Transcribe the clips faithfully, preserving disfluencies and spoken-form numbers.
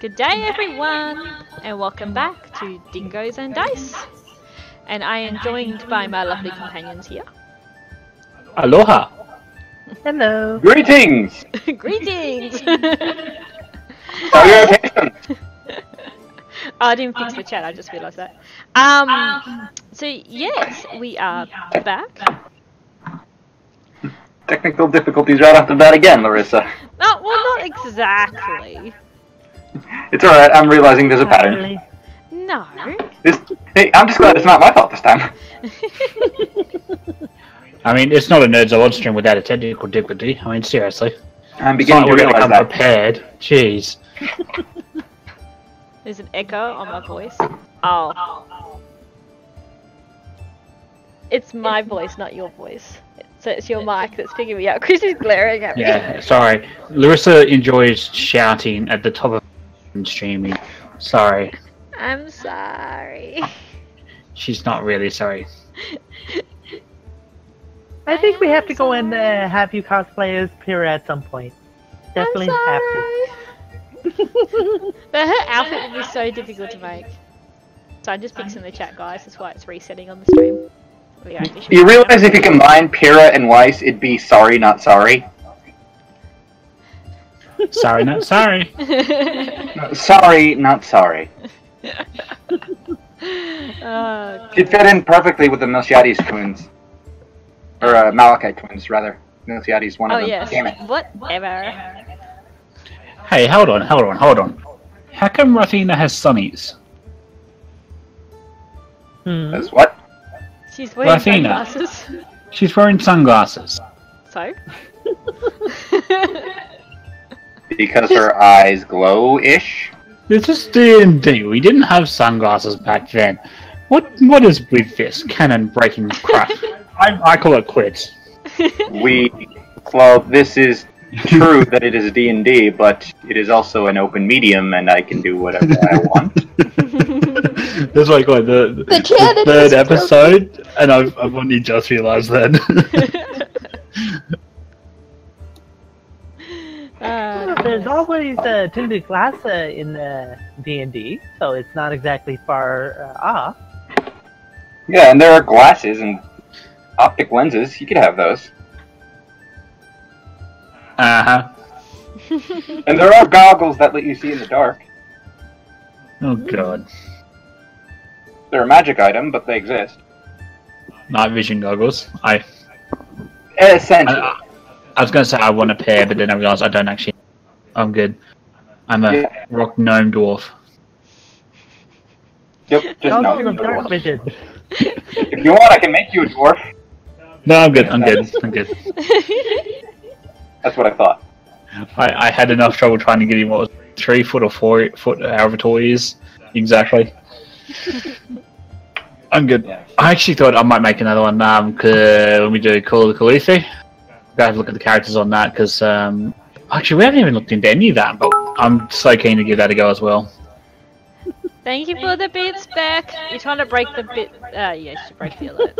Good day everyone, and welcome back to Dingoes and Dice. And I am joined by my lovely companions here. Aloha! Hello! Greetings! Greetings! Salutations! Oh, I didn't fix the chat, I just realised that. Um, so yes, we are back. Technical difficulties right after that again, Larissa. No, well, not exactly. It's alright, I'm realising there's a pattern. No. This, hey, I'm just glad it's not my fault this time. I mean, it's not a Nerds of Odd stream without a technical difficulty. I mean, seriously. I'm beginning to realise that. Prepared. Jeez. There's an echo on my voice. Oh. It's my voice, not your voice. So it's your mic that's picking me up. Chris is glaring at me. Yeah, sorry. Larissa enjoys shouting at the top of streaming. Sorry. I'm sorry. She's not really sorry. I think I we have to sorry. go in and have you cosplay as Pyrrha at some point. Definitely have to. But her outfit would be so difficult to make. So I'm just fixing the chat, guys. That's why it's resetting on the stream. You realise if you combine Pyrrha and Weiss, it'd be sorry, not sorry. Sorry, not sorry. No, sorry, not sorry. Oh, she'd fit in perfectly with the Milciadis twins, or uh, Malachi twins rather. Milciadis, one oh, of them. Yes. Damn it. Whatever. Hey, hold on, hold on, hold on. How come Rathina has sunnies? Hmm. As what? She's wearing Rathina. sunglasses. She's wearing sunglasses. So? Because her eyes glow-ish? This is D and D. We didn't have sunglasses back then. What? What is with this canon-breaking crap? I, I call it quits. We... Well, this is true that it is D and D, but it is also an open medium, and I can do whatever I want. That's like, like the, the, the third episode, broken. And I've, I've only just realised that. uh, There's always a uh, tinted glass uh, in uh, D and D, so it's not exactly far uh, off. Yeah, and there are glasses and optic lenses. You could have those. Uh huh. And there are goggles that let you see in the dark. Oh god. They're a magic item, but they exist. Night vision goggles. I. Essentially. I, I was going to say I want a pair, but then I realised I don't actually. I'm good. I'm a yeah. rock gnome dwarf. Yep, just no. If you want, I can make you a dwarf. No, I'm good. I'm good. I'm good. That's what I thought. I I had enough trouble trying to get him what was three foot or four foot, however tall he is. Exactly. I'm good. Yeah. I actually thought I might make another one um, uh, when we do Call of the Khaleesi. Go have a look at the characters on that, because um, actually we haven't even looked into any of that, but I'm so keen to give that a go as well. Thank you for the bits, Beck. You're trying to break the bit. Uh, yeah, you should break the alert.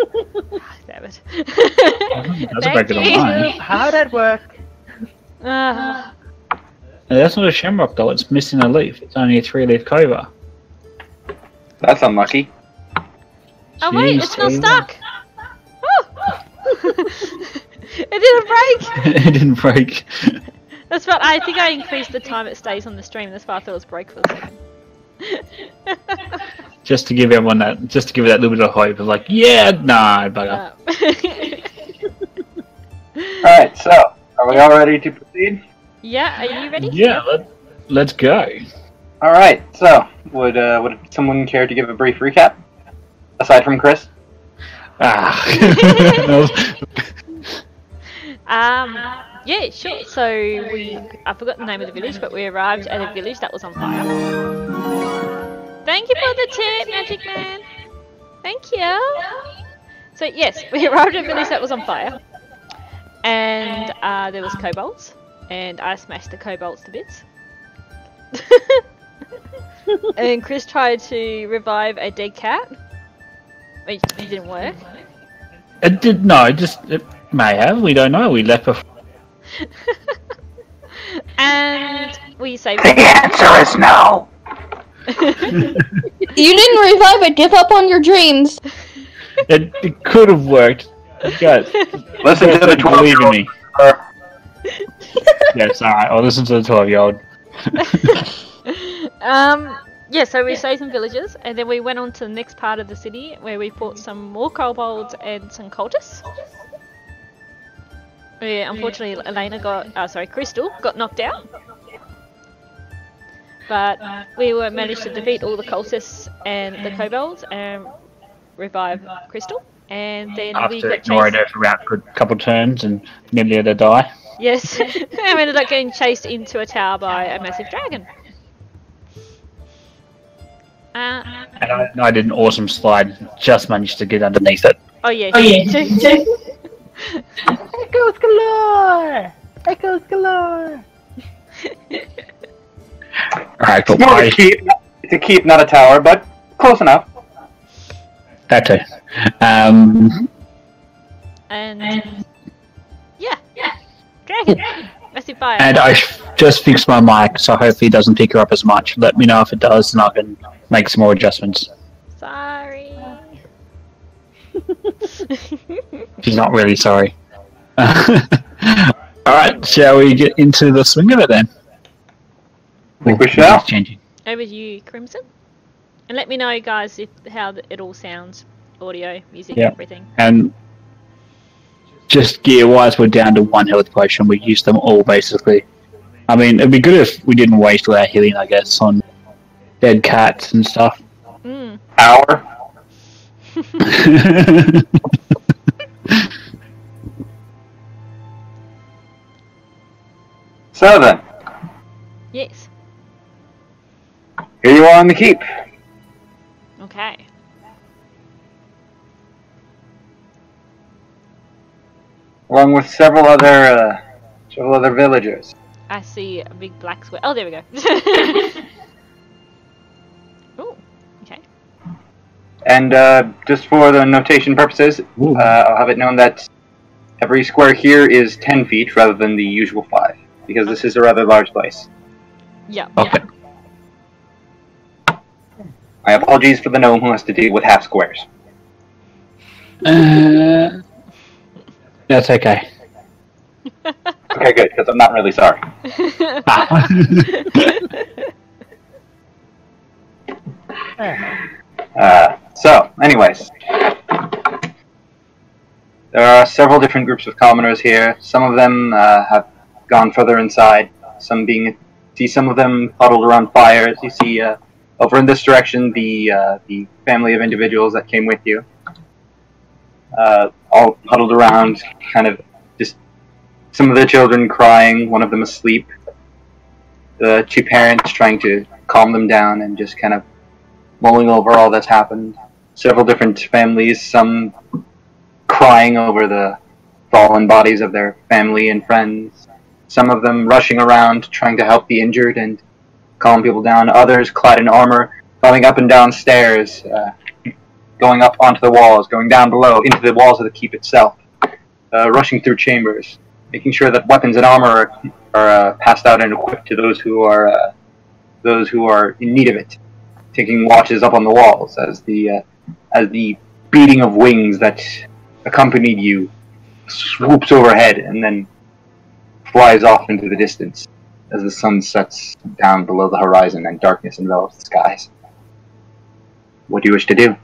Damn it. That's Thank a break you. How'd that work? Uh. No, that's not a shamrock, though. It's missing a leaf. It's only a three leaf clover. That's unlucky. Oh wait, it's still stuck! Oh. It didn't break! It didn't break. That's what I think I increased the time it stays on the stream, that's why I thought it was break for a second. Just to give everyone that, just to give it that little bit of hope of like, yeah, nah, bugger. Yeah. Alright, so, are we all ready to proceed? Yeah, are you ready? Yeah, let, let's go. All right, so would uh, would someone care to give a brief recap, aside from Chris? Ah. um. Yeah, sure. So we I forgot the name of the village, but we arrived at a village that was on fire. Thank you for the tip, Magic Man. Thank you. So yes, we arrived at a village that was on fire, and uh, there was kobolds, and I smashed the kobolds to bits. And Chris tried to revive a dead cat. It didn't work. It did no. It just it may have. We don't know. We left before. And we say the answer is no. You didn't revive it. Give up on your dreams. It, it could have worked. Guys, listen to the twelve. Believe in me. Yes, all right. I'll listen to the twelve-year-old. um. Yeah. So we yeah. saved some villages, and then we went on to the next part of the city where we fought some more kobolds and some cultists. Yeah, unfortunately, Elena got, oh, sorry, Crystal got knocked out. But we were managed to defeat all the cultists and the kobolds and revive Crystal. And then After we got ignoring her for a couple of turns and nearly had to die. Yes, and we ended up getting chased into a tower by a massive dragon. Uh, and I, I did an awesome slide, just managed to get underneath it. Oh yeah, oh, yeah. Too, too. Echoes galore! Echoes galore! Alright, cool. It's a keep, it's a keep, not a tower, but close enough. That too. Um... And... and yeah, yeah. Dragon! Massive fire. And I just fixed my mic, so hopefully it doesn't pick her up as much. Let me know if it does, and I can make some more adjustments. Sorry. She's not really sorry. Alright, shall we get into the swing of it then? I think we shall. Over to you, Crimson. And let me know, guys, if how it all sounds. Audio, music, yeah. everything. And just gear-wise, we're down to one health potion. We used them all, basically. I mean, it'd be good if we didn't waste all our healing, I guess, on dead cats and stuff. Mm. Our... So then, yes, here you are in the keep. Okay. Along with several other, uh, several other villagers. I see a big black square. Oh, there we go. And uh, just for the notation purposes, uh, I'll have it known that every square here is ten feet rather than the usual five, because this is a rather large place. Yeah. Okay. My apologies for the gnome who has to deal with half squares. Uh, that's okay. Okay, good, because I'm not really sorry. Ah. uh, So, anyways, there are several different groups of commoners here. Some of them uh, have gone further inside. Some being, see some of them huddled around fires. You see uh, over in this direction the uh, the family of individuals that came with you, uh, all huddled around, kind of just some of the children crying. One of them asleep. The two parents trying to calm them down and just kind of mulling over all that's happened. Several different families, some crying over the fallen bodies of their family and friends. Some of them rushing around, trying to help the injured and calm people down. Others, clad in armor, climbing up and down stairs, uh, going up onto the walls, going down below, into the walls of the keep itself, uh, rushing through chambers, making sure that weapons and armor are, are uh, passed out and equipped to those who are, uh, those who are in need of it. Taking watches up on the walls as the uh, as the beating of wings that accompanied you swoops overhead and then flies off into the distance as the sun sets down below the horizon and darkness envelops the skies. What do you wish to do?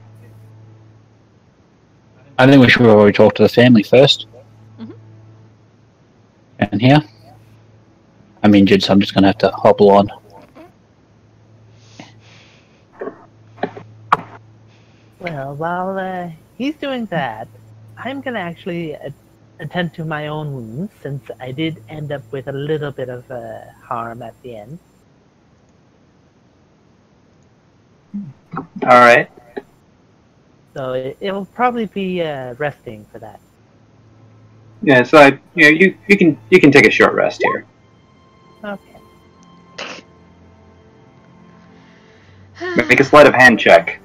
I think we should probably talk to the family first. Mm-hmm. And here, I'm injured, so I'm just going to have to hobble on. Well, while uh, he's doing that, I'm going to actually uh, attend to my own wounds, since I did end up with a little bit of uh, harm at the end. Alright. So it, it'll probably be uh, resting for that. Yeah, so I, you, know, you, you, can, you can take a short rest here. Okay. Make a sleight of hand check.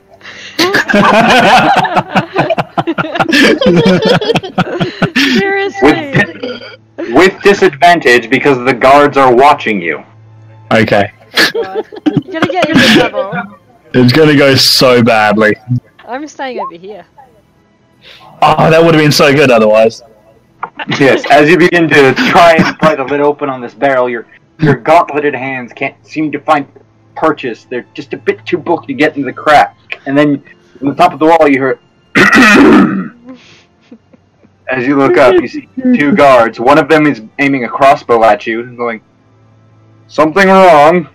Seriously. With, with disadvantage because the guards are watching you. Okay. Oh, you're gonna get your double. It's gonna go so badly. I'm staying over here. Oh, that would have been so good otherwise. Yes, as you begin to try and pry the lid open on this barrel, your your gauntleted hands can't seem to find purchase. They're just a bit too bulky to get into the crack. And then from the top of the wall you hear as you look up, you see two guards. One of them is aiming a crossbow at you and going, "Something wrong."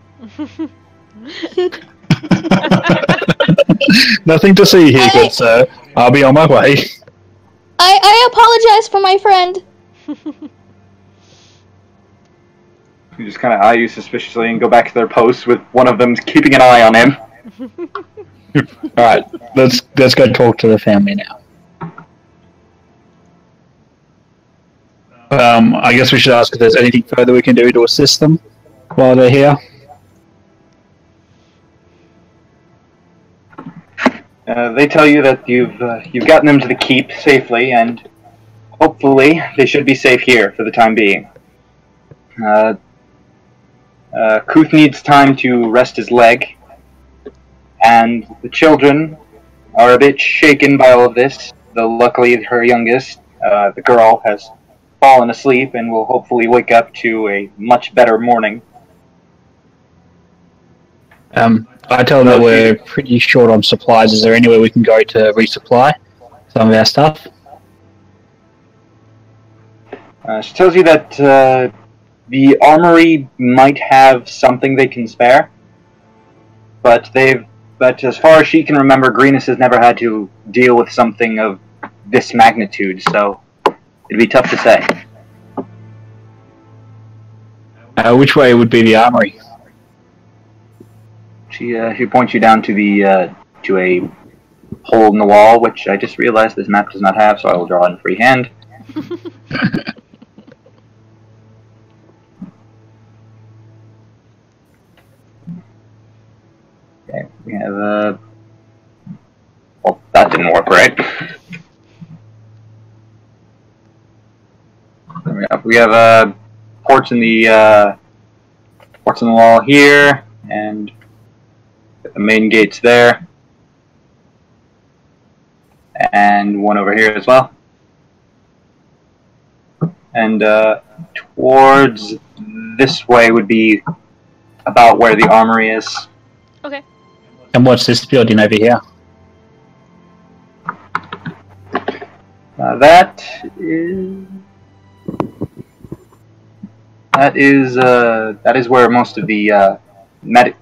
Nothing to see here, good sir. I'll be on my way. I, I apologize for my friend. You just kind of eye you suspiciously and go back to their posts with one of them keeping an eye on him. Alright, let's, let's go talk to the family now. Um, I guess we should ask if there's anything further we can do to assist them while they're here. Uh, they tell you that you've uh, you've gotten them to the keep safely, and hopefully they should be safe here for the time being. Uh, uh, Kuth needs time to rest his leg, and the children are a bit shaken by all of this, though luckily her youngest, uh, the girl, has fallen asleep and will hopefully wake up to a much better morning. Um, I tell them that we're pretty short on supplies. Is there anywhere we can go to resupply some of our stuff? Uh, she tells you that uh, the armory might have something they can spare, but they've. But as far as she can remember, Greenest has never had to deal with something of this magnitude, so it'd be tough to say. Uh, which way would be the armory? She, uh, she points you down to the uh, to a hole in the wall, which I just realized this map does not have, so I will draw in freehand. Okay, we have a... Uh... Well, that didn't work, right? There we go. We have uh, ports in the uh, ports in the wall here, and the main gate's there, and one over here as well, and uh, towards this way would be about where the armory is. Okay. And what's this building over here? Uh, that is that is uh, that is where most of the uh, medic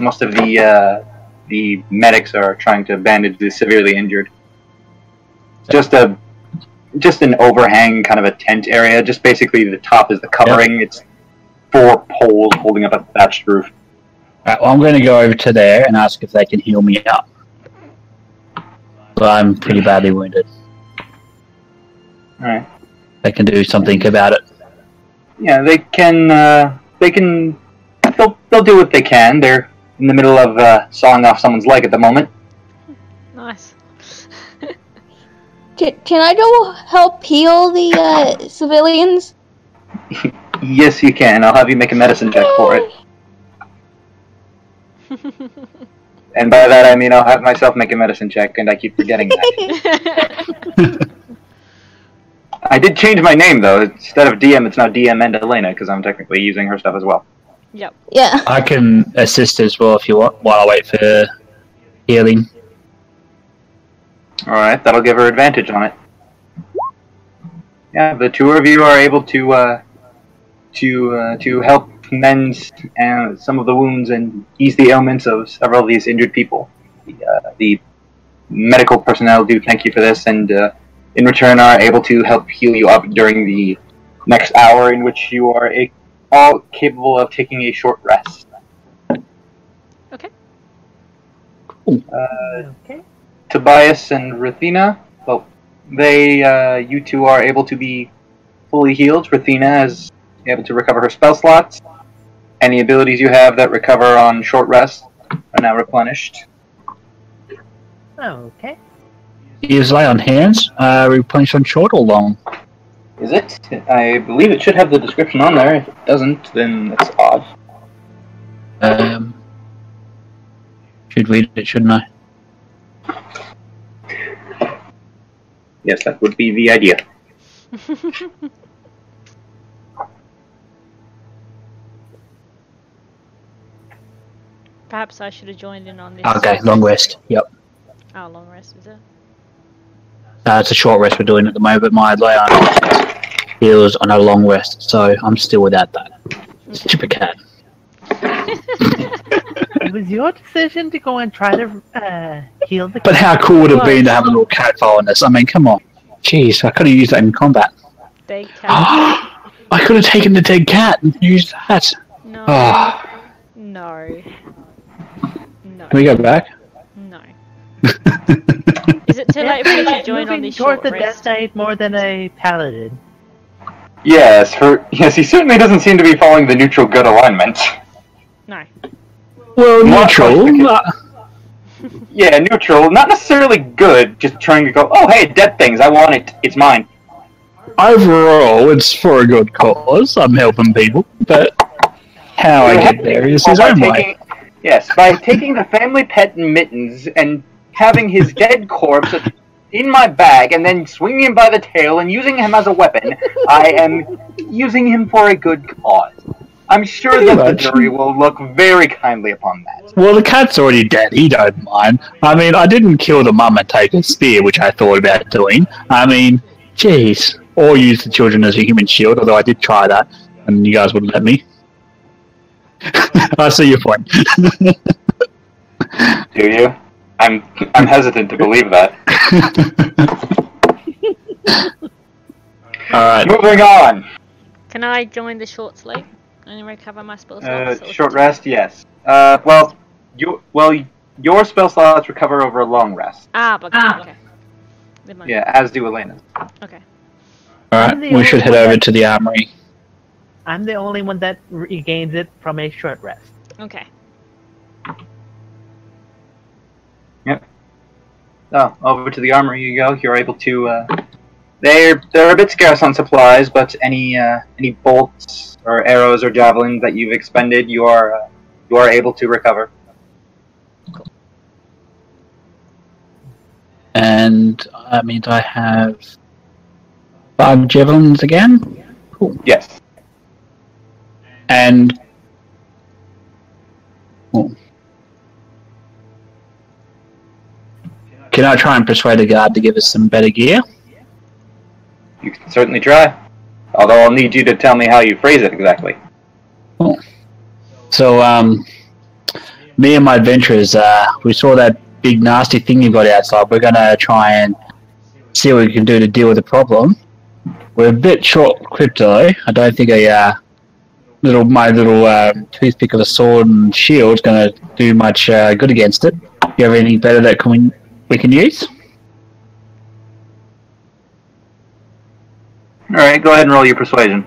most of the uh, the medics are trying to bandage the severely injured. Just a just an overhang, kind of a tent area. Just basically the top is the covering. Yep. It's four poles holding up a thatched roof. All right, well, I'm going to go over to there and ask if they can heal me up. But I'm pretty badly wounded. All right. They can do something about it. Yeah, they can. Uh, they can. They'll they'll do what they can. They're in the middle of uh, sawing off someone's leg at the moment. Nice. can, can I go help heal the uh, civilians? Yes, you can. I'll have you make a medicine check for it. And by that I mean I'll have myself make a medicine check, and I keep forgetting that. I did change my name though. Instead of D M, it's now D M and Elena, because I'm technically using her stuff as well. Yep. Yeah. I can assist as well if you want, while I wait for healing. Alright, that'll give her advantage on it. Yeah, the two of you are able to uh, to uh, to help mend uh, some of the wounds and ease the ailments of several of these injured people. The, uh, the medical personnel do thank you for this, and uh, in return are able to help heal you up during the next hour, in which you are a all capable of taking a short rest. Okay. Cool. Uh, okay. Tobias and Rathina, well, they, uh, you two are able to be fully healed. Rathina is able to recover her spell slots. Any abilities you have that recover on short rest are now replenished. Okay. Is lay on hands uh, replenished on short or long? Is it? I believe it should have the description on there. If it doesn't, then it's odd. Um, should read it, shouldn't I? Yes, that would be the idea. Perhaps I should have joined in on this. Okay, long rest. Yep. Oh, long rest is it? Uh, it's a short rest we're doing at the moment, but my lay on heals on a long rest, so I'm still without that. Stupid cat. It was your decision to go and try to uh, heal the cat. But how cool would it have been to have a little cat following this? I mean, come on. Jeez, I could have used that in combat. Dead cat. Oh, I could have taken the dead cat and used that. No. Oh. No. No. Can we go back? No. Is it too late for you to join on this short the rest? Death Knight more than a paladin. Yes, her, yes, he certainly doesn't seem to be following the neutral good alignment. No. Well, not neutral. Not... yeah, neutral. Not necessarily good. Just trying to go. Oh, hey, dead things. I want it. It's mine. Overall, it's for a good cause. I'm helping people, but how I get there is his own way. Yes, by taking the family pet in mittens and having his dead corpse in my bag and then swinging him by the tail and using him as a weapon, I am using him for a good cause. I'm sure Pretty that much. the jury will look very kindly upon that. Well, the cat's already dead. He don't mind. I mean, I didn't kill the mum and take a spear, which I thought about doing. I mean, jeez. Or use the children as a human shield, although I did try that, and you guys wouldn't let me. I see your point. Do you? I'm I'm hesitant to believe that. All right. Moving on. Can I join the short sleep and recover my spell slots? Uh, short rest, yes. Uh, well, you well your spell slots recover over a long rest. Ah, but ah. okay. Yeah, as do Elena. Okay. All right. We should head over to the armory. I'm the only one that regains it from a short rest. Okay. Yep. Oh, over to the armory you go. You're able to. Uh, they're they're a bit scarce on supplies, but any uh, any bolts or arrows or javelins that you've expended, you are uh, you are able to recover. Cool. And I mean, I have five javelins again. Cool. Yes. And oh. Can I try and persuade the guard to give us some better gear? You can certainly try. Although I'll need you to tell me how you phrase it exactly. Cool. So, um, me and my adventurers, uh, we saw that big nasty thing you got outside. We're going to try and see what we can do to deal with the problem. We're a bit short crypto. I don't think a uh, little my little uh, toothpick of a sword and shield's going to do much uh, good against it. Do you have anything better that can we? We can use. All right, go ahead and roll your persuasion.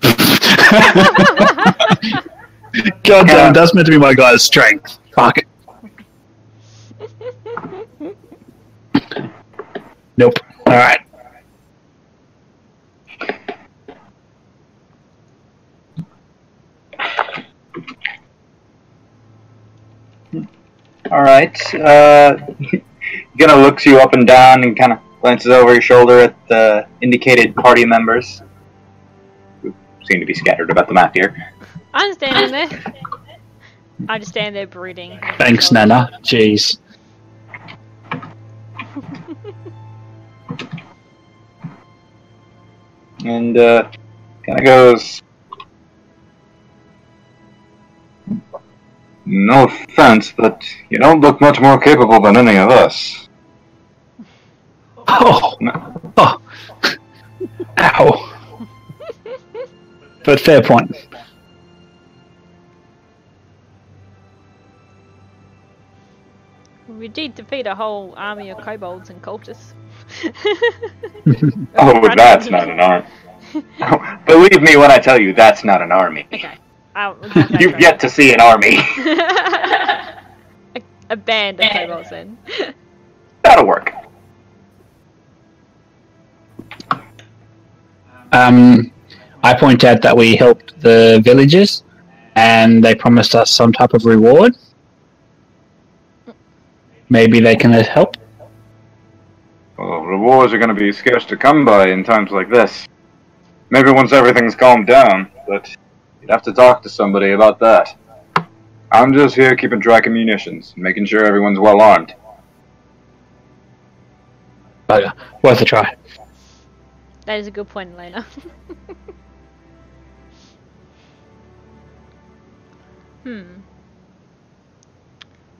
God damn, uh, that's meant to be my guy's strength. Fuck. Nope. All right. Alright, uh, gonna looks you up and down and kind of glances over your shoulder at the indicated party members, who seem to be scattered about the map here. I'm standing there. I just stand there brooding. Thanks, Nana. Jeez. And, uh, kind of goes... No offense, but you don't look much more capable than any of us. Oh! No. Oh! Ow! But fair point. We did defeat a whole army of kobolds and cultists. Oh, that's not an army. Believe me when I tell you, that's not an army. Okay. I don't, You've yet to see an army. a, a band of kobolds, then. That'll work. Um, I point out that we helped the villagers, and they promised us some type of reward. Maybe they can help. Well, rewards are going to be scarce to come by in times like this. Maybe once everything's calmed down, but you'd have to talk to somebody about that. I'm just here keeping track of munitions, making sure everyone's well armed. Oh, yeah. Worth a try. That is a good point, Elena. hmm.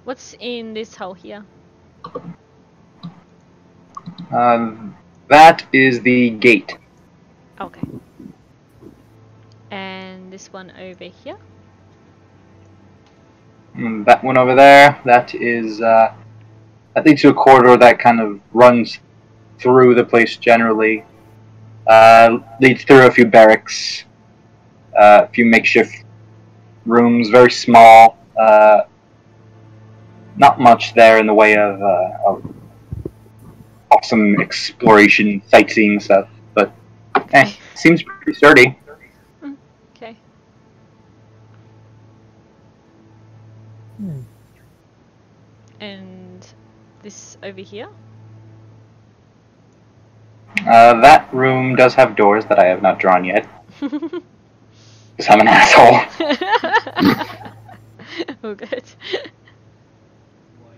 What's in this hole here? Uh, that is the gate. Okay. And this one over here? And that one over there, that is, uh, that leads to a corridor that kind of runs through the place generally. Uh, leads through a few barracks, uh, a few makeshift rooms, very small, uh, not much there in the way of, uh, of awesome exploration, sightseeing stuff, but eh, seems pretty sturdy. Okay. Hmm. And this over here? Uh, that room does have doors that I have not drawn yet. Because I'm an asshole. Oh, good.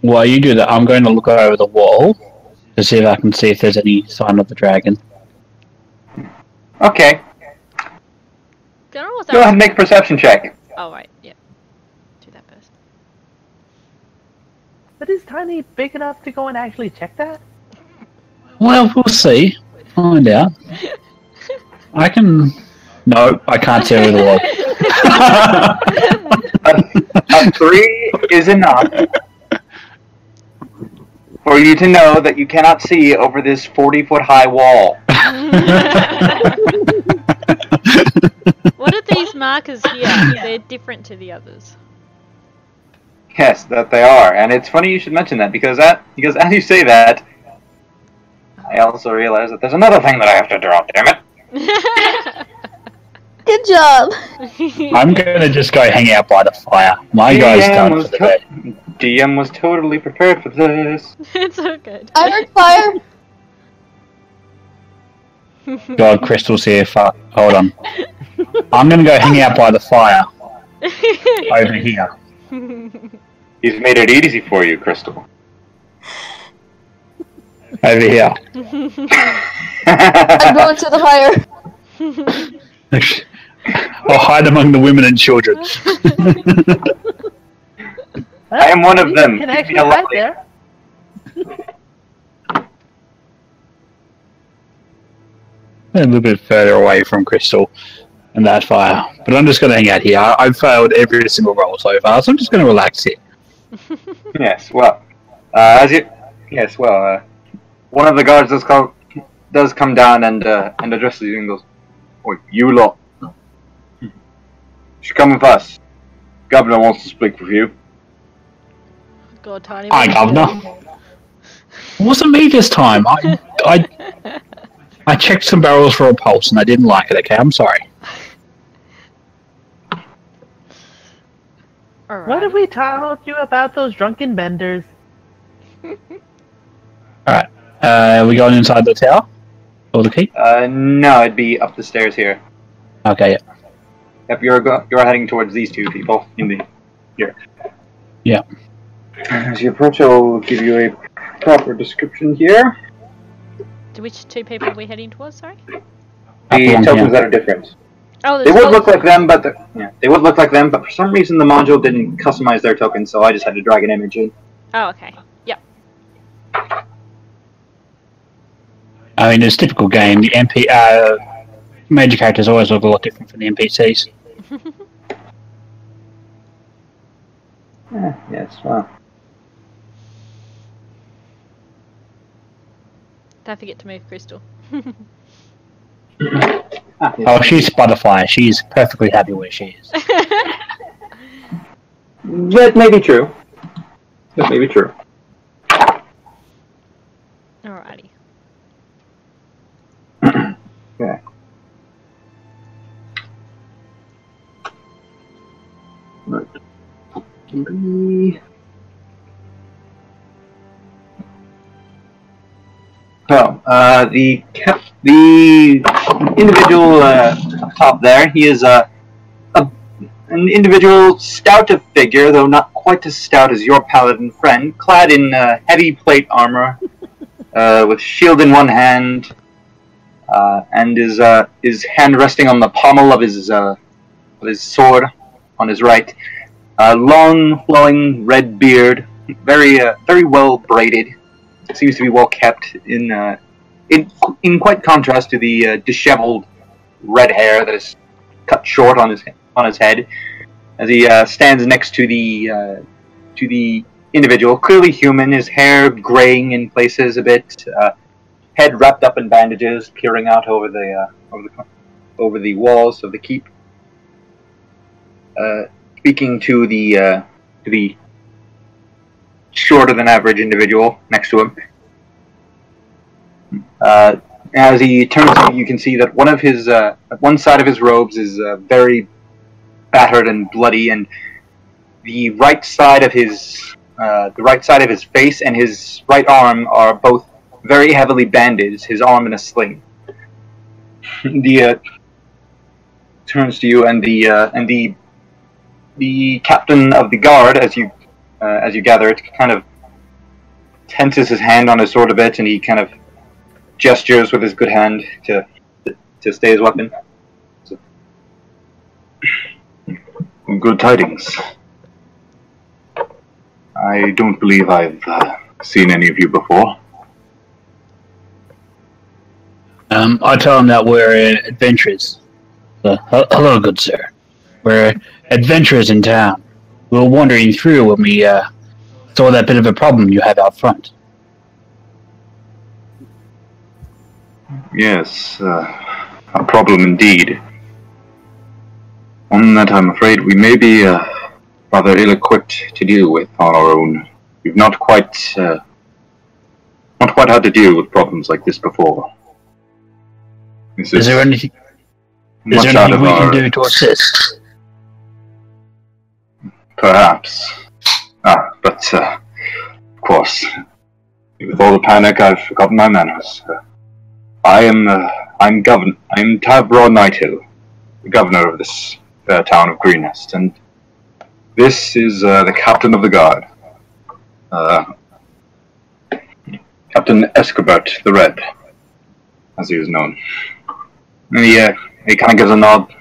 While you do that, I'm going to look over the wall to see if I can see if there's any sign of the dragon. Okay. Go ahead and make a perception check. Oh, right, yeah. Do that first. But is Tiny big enough to go and actually check that? Well, we'll see. Find out. I can... No, I can't see over the wall. a, a three is enough for you to know that you cannot see over this forty-foot high wall. What are these markers here? They're different to the others. Yes, that they are. And it's funny you should mention that, because, that, because as you say that, I also realize that there's another thing that I have to draw, damn it! Good job! I'm gonna just go hang out by the fire. My D M guy's done for the day. D M was totally prepared for this. It's so good. I heard fire! God, Crystal's here, fuck. Hold on. I'm gonna go hang out by the fire. Over here. He's made it easy for you, Crystal. Over here. I'm going to the fire. I'll hide among the women and children. I am one of them. Can I actually hide there? A little bit further away from Crystal and that fire. But I'm just going to hang out here. I've failed every single roll so far, so I'm just going to relax here. Yes, well, uh, as you... Yes, well, uh... one of the guards does come, does come down and uh, and addresses you and goes, "Oi, you lot. You should come with us. Governor wants to speak with you." God, Tiny. Hi, Governor. It wasn't me this time. I, I, I checked some barrels for a pulse and I didn't like it, okay? I'm sorry. All right. What did we talk to you about those drunken benders? Alright. Uh, are we going inside the tower? Or the key? Uh, no, it'd be up the stairs here. Okay, yeah. Yep, you're, go you're heading towards these two people in the... here. Yeah. As you approach, I'll give you a proper description here. To which two people are we heading towards, sorry? The tokens yeah. that are different. Oh, they would look like them, but the, yeah, they would look like them, but for some reason the module didn't customize their tokens, so I just had to drag an image in. Oh, okay. Yep. I mean, it's a typical game. The M P, uh, major characters always look a lot different from the N P Cs. yeah, yes, well. Don't forget to move, Crystal. ah, yes. Oh, she's Butterfly. She's perfectly happy where she is. That may be true. That may be true. Alrighty. Okay. Right. Three. Oh, uh, the cap, the individual uh, up top there. He is a, a an individual stout of figure, though not quite as stout as your paladin friend, clad in uh, heavy plate armor, uh, with shield in one hand, uh, and his uh, his hand resting on the pommel of his uh, of his sword on his right. A uh, long, flowing red beard, very uh, very well braided. Seems to be well kept in uh, in in quite contrast to the uh, disheveled red hair that is cut short on his on his head as he uh, stands next to the uh, to the individual, clearly human. His hair graying in places a bit, uh, head wrapped up in bandages, peering out over the uh, over the over the walls of the keep, uh, speaking to the uh, to the. shorter than average individual next to him. Uh, as he turns, you can see that one of his, uh, one side of his robes is uh, very battered and bloody, and the right side of his, uh, the right side of his face and his right arm are both very heavily bandaged. His arm in a sling. The uh, turns to you, and the uh, and the the captain of the guard, as you. Uh, as you gather, it kind of tenses his hand on his sword a bit, and he kind of gestures with his good hand to to stay his weapon. So. Good tidings. I don't believe I've uh, seen any of you before. Um, I tell him that we're uh, adventurers. Uh, hello, good sir. We're adventurers in town. We were wandering through when we uh, saw that bit of a problem you had out front. Yes, uh, a problem indeed. One that I'm afraid we may be uh, rather ill-equipped to deal with on our own. We've not quite, uh, not quite had to deal with problems like this before. This is, is there anything? Is there anything we can do to assist? Perhaps. Ah, but, uh, of course, with all the panic, I've forgotten my manners. Uh, I am, uh, I'm governor, I'm Tabra Nighthill, the governor of this fair town of Greenest, and this is, uh, the captain of the guard, uh, Captain Escobert the Red, as he was known. And he, uh, he kind of gives a nod,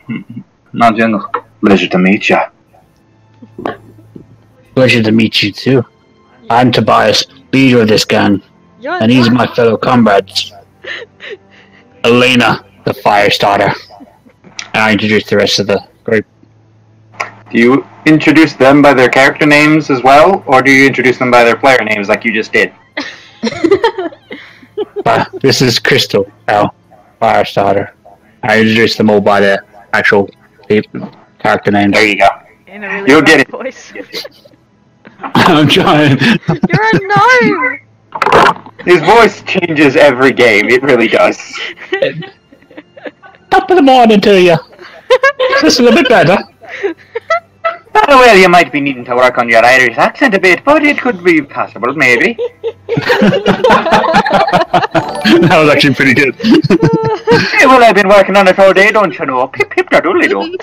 nod general. Pleasure to meet you. Pleasure to meet you too. I'm Tobias, leader of this gang, You're and he's my fellow comrades. Elena, the fire starter. And I introduce the rest of the group. Do you introduce them by their character names as well, or do you introduce them by their player names like you just did? uh, this is Crystal, our fire starter. I introduce them all by their actual character names. There you go. In a really You'll get it. Voice. I'm trying. You're a gnome! His voice changes every game, it really does. Top of the morning to you. Just a little bit better. Well, you might be needing to work on your Irish accent a bit, but it could be possible, maybe. That was actually pretty good. Hey, well, I've been working on it all day, don't you know? Pip, pip, da doodly do.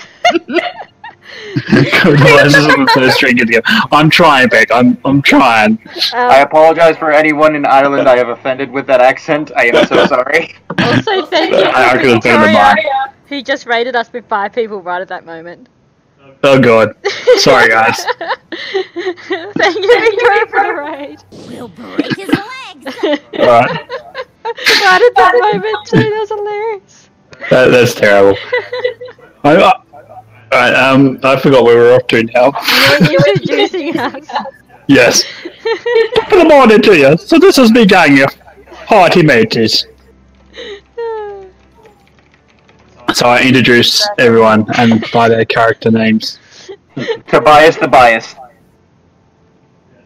I'm trying, Beck. I'm I'm trying. Um, I apologize for anyone in Ireland I have offended with that accent. I am so sorry. Also, thank you. I couldn't think of mine. He just raided us with five people right at that moment. Oh god. Sorry, guys. Thank you, Victoria, for the raid. We'll break his legs. All right. Right at that moment too. That was hilarious. That, that's terrible. I. I Alright, um, I forgot where we're off to now. You're introducing us. Yes. Good morning to you. So this is me, gang, you hearty mateys. So I introduce everyone, and by their character names. Tobias the Bias.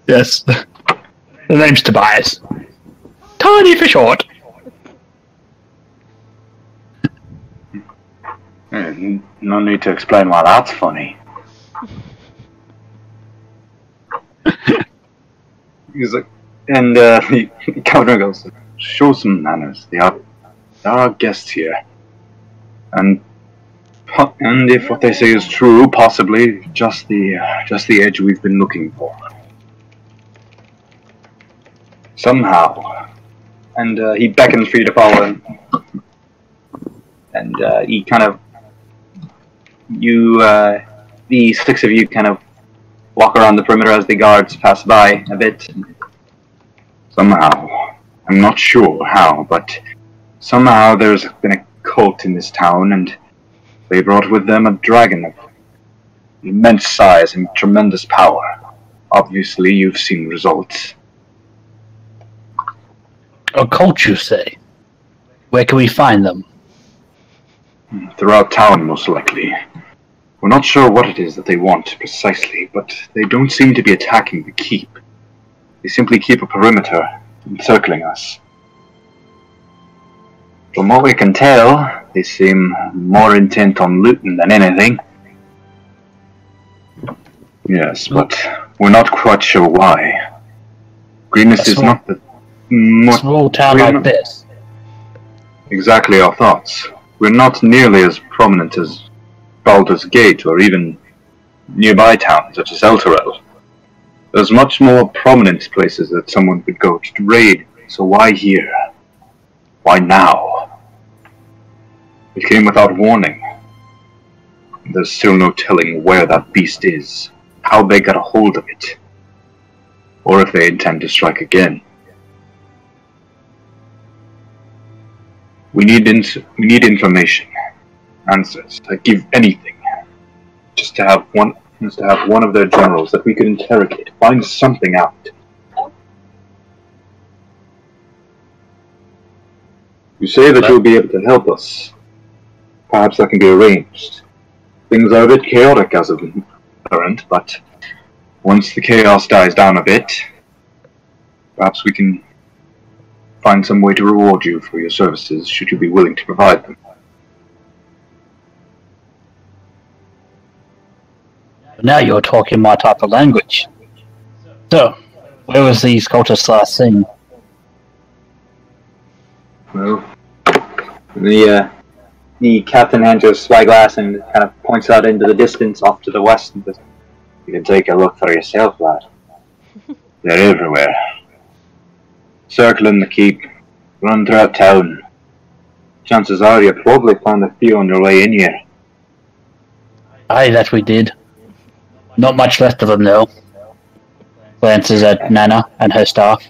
Yes. The name's Tobias. Tiny for short. No need to explain why that's funny. He's like, and uh, the governor goes, show some manners. They are, they are guests here. And and if what they say is true, possibly just the uh, just the edge we've been looking for. Somehow, and uh, he beckons for you to follow him. And uh, he kind of, you, uh, the six of you kind of walk around the perimeter as the guards pass by a bit. Somehow, I'm not sure how, but somehow there's been a cult in this town, and they brought with them a dragon of immense size and tremendous power. Obviously, you've seen results. A cult, you say? Where can we find them? Throughout town, most likely. We're not sure what it is that they want, precisely, but they don't seem to be attacking the keep. They simply keep a perimeter, encircling us. From what we can tell, they seem more intent on looting than anything. Yes, but we're not quite sure why. Greenest is not the... small town like this. Exactly our thoughts. We're not nearly as prominent as Baldur's Gate or even nearby towns such as Elturel. There's much more prominent places that someone could go to raid, so why here? Why now? It came without warning. There's still no telling where that beast is, how they got a hold of it, or if they intend to strike again. We need ins we need information, answers. I give anything, just to have one, just to have one of their generals that we could interrogate, find something out. You say that you'll be able to help us. Perhaps that can be arranged. Things are a bit chaotic as of current, but once the chaos dies down a bit, perhaps we can find some way to reward you for your services, should you be willing to provide them. Now you're talking my type of language. So, where was these cultists last seen? Well, the, uh, the captain hands you a spyglass and kind of points out into the distance off to the west. And you can take a look for yourself, lad. They're everywhere. Circling the keep, run throughout town. Chances are you probably found a few on your way in here. Aye, that we did. Not much left of them, though. Glances at Nana and her staff.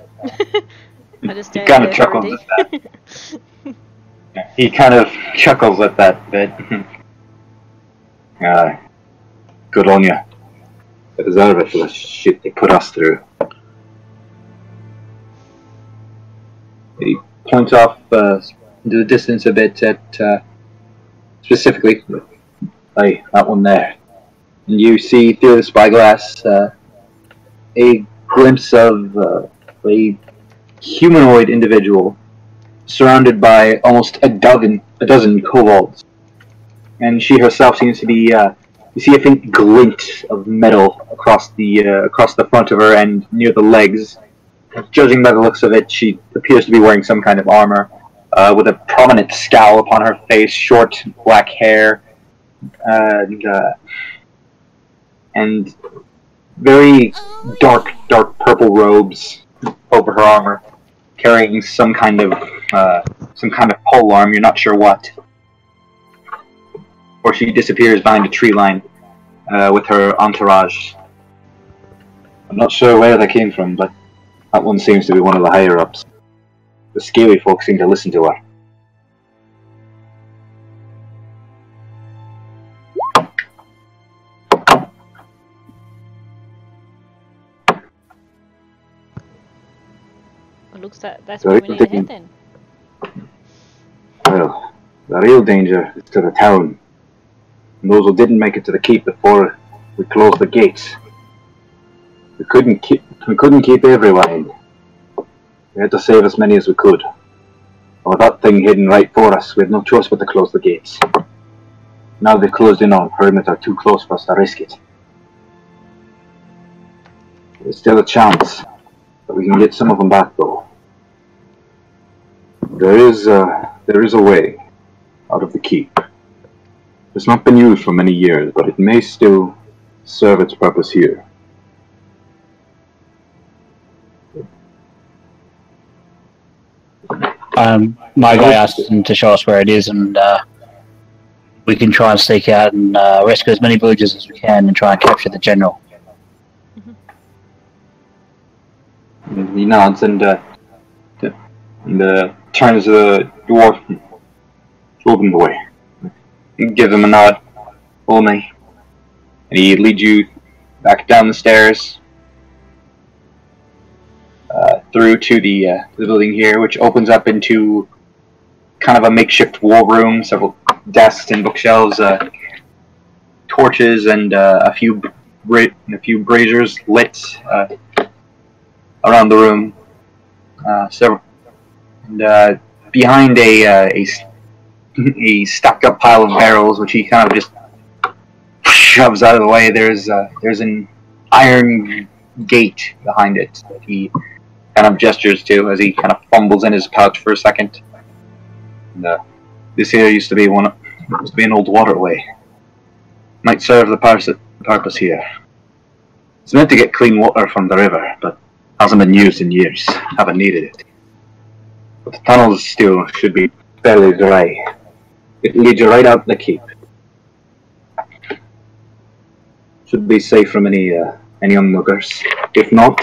I just he kind of chuckles already. at that. He kind of chuckles at that bit. Aye. Good on you. They deserve it for the shit they put us through. He points off uh, into the distance a bit at, uh, specifically, hey, that one there. And you see through the spyglass uh, a glimpse of uh, a humanoid individual surrounded by almost a dozen, a dozen kobolds. And she herself seems to be, uh, you see a faint glint of metal across the, uh, across the front of her and near the legs. Judging by the looks of it, she appears to be wearing some kind of armor, uh, with a prominent scowl upon her face, short black hair, and, uh, and very dark, dark purple robes over her armor, carrying some kind of, uh, some kind of pole arm, you're not sure what. Or she disappears behind a tree line, uh, with her entourage. I'm not sure where they came from, but that one seems to be one of the higher-ups. The scary folk seem to listen to her. It looks like that's where we need to head then. Well, the real danger is to the town. And those who didn't make it to the keep before we closed the gates. We couldn't keep, We couldn't keep everyone in. We had to save as many as we could. With that thing hidden right for us, we had no choice but to close the gates. Now they've closed in on a perimeter too close for us to risk it. There's still a chance that we can get some of them back, though. There is a, there is a way out of the keep. It's not been used for many years, but it may still serve its purpose here. Um, my guy asked him to show us where it is, and uh, we can try and sneak out and uh, rescue as many villagers as we can and try and capture the general. Mm-hmm. He nods and, uh, and uh, turns the dwarf and opens the way. You give him a nod, follow me, and he leads you back down the stairs. Uh, through to the, uh, the building here, which opens up into kind of a makeshift war room, several desks and bookshelves, uh, torches and uh, a few bra a few braziers lit uh, around the room. Uh, several and uh, behind a uh, a, a stacked up pile of barrels, which he kind of just shoves out of the way. There's uh, there's an iron gate behind it that he kind of gestures to as he kind of fumbles in his pouch for a second. And, uh, this here used to be one, used to be an old waterway. Might serve the purpose here. It's meant to get clean water from the river, but hasn't been used in years. Haven't needed it. But the tunnels still should be fairly dry. It leads you right out the keep. Should be safe from any uh, any onlookers. If not,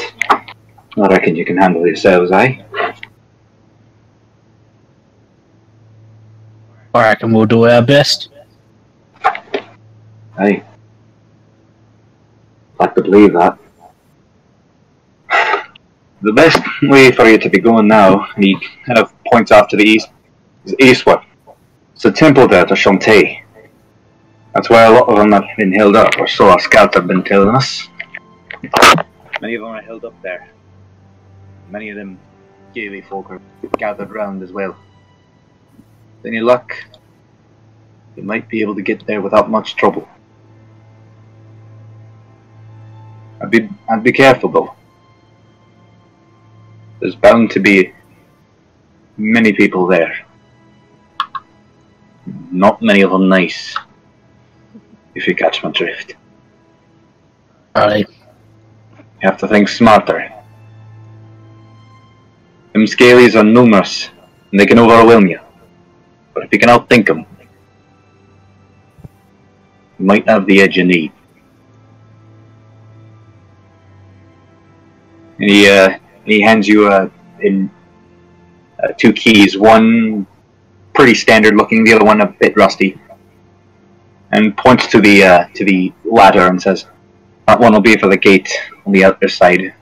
I reckon you can handle yourselves, eh? I reckon we'll do our best. Hey, I'd like to believe that. The best way for you to be going now, and he kind of points off to the east, is eastward. It's a temple there to Chauntea. That's where a lot of them have been held up, or so our scouts have been telling us. Many of them are held up there. Many of them Gaily folk are gathered round as well. With any luck, you might be able to get there without much trouble. I'd be, I'd be careful though. There's bound to be many people there. Not many of them nice, if you catch my drift. Aye. You have to think smarter. Them Scalies are numerous, and they can overwhelm you. But if you can outthink them, you might have the edge you need. And he, uh, he hands you uh, in, uh, two keys, one pretty standard looking, the other one a bit rusty. And points to the, uh, to the ladder and says, that one will be for the gate on the other side.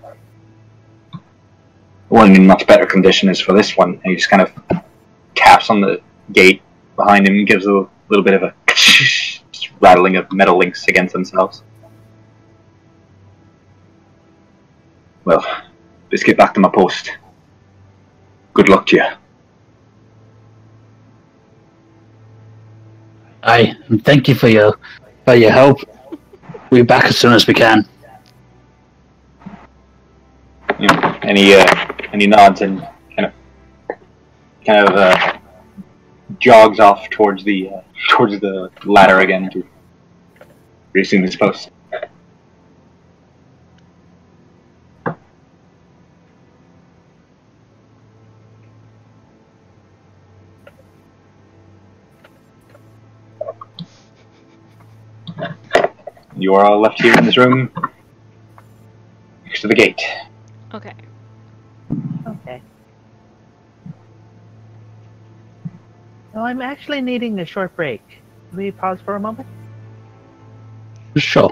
One in much better condition is for this one, and he just kind of taps on the gate behind him and gives a little bit of a rattling of metal links against themselves. Well, let's get back to my post. Good luck to you. Aye, and thank you for your for your help. We'll be back as soon as we can. Yeah, and he uh, and he nods and kind of kind of uh, jogs off towards the uh, towards the ladder again to resume his post. You are all left here in this room next to the gate. Okay. Okay. Well, I'm actually needing a short break. Can we pause for a moment? Sure.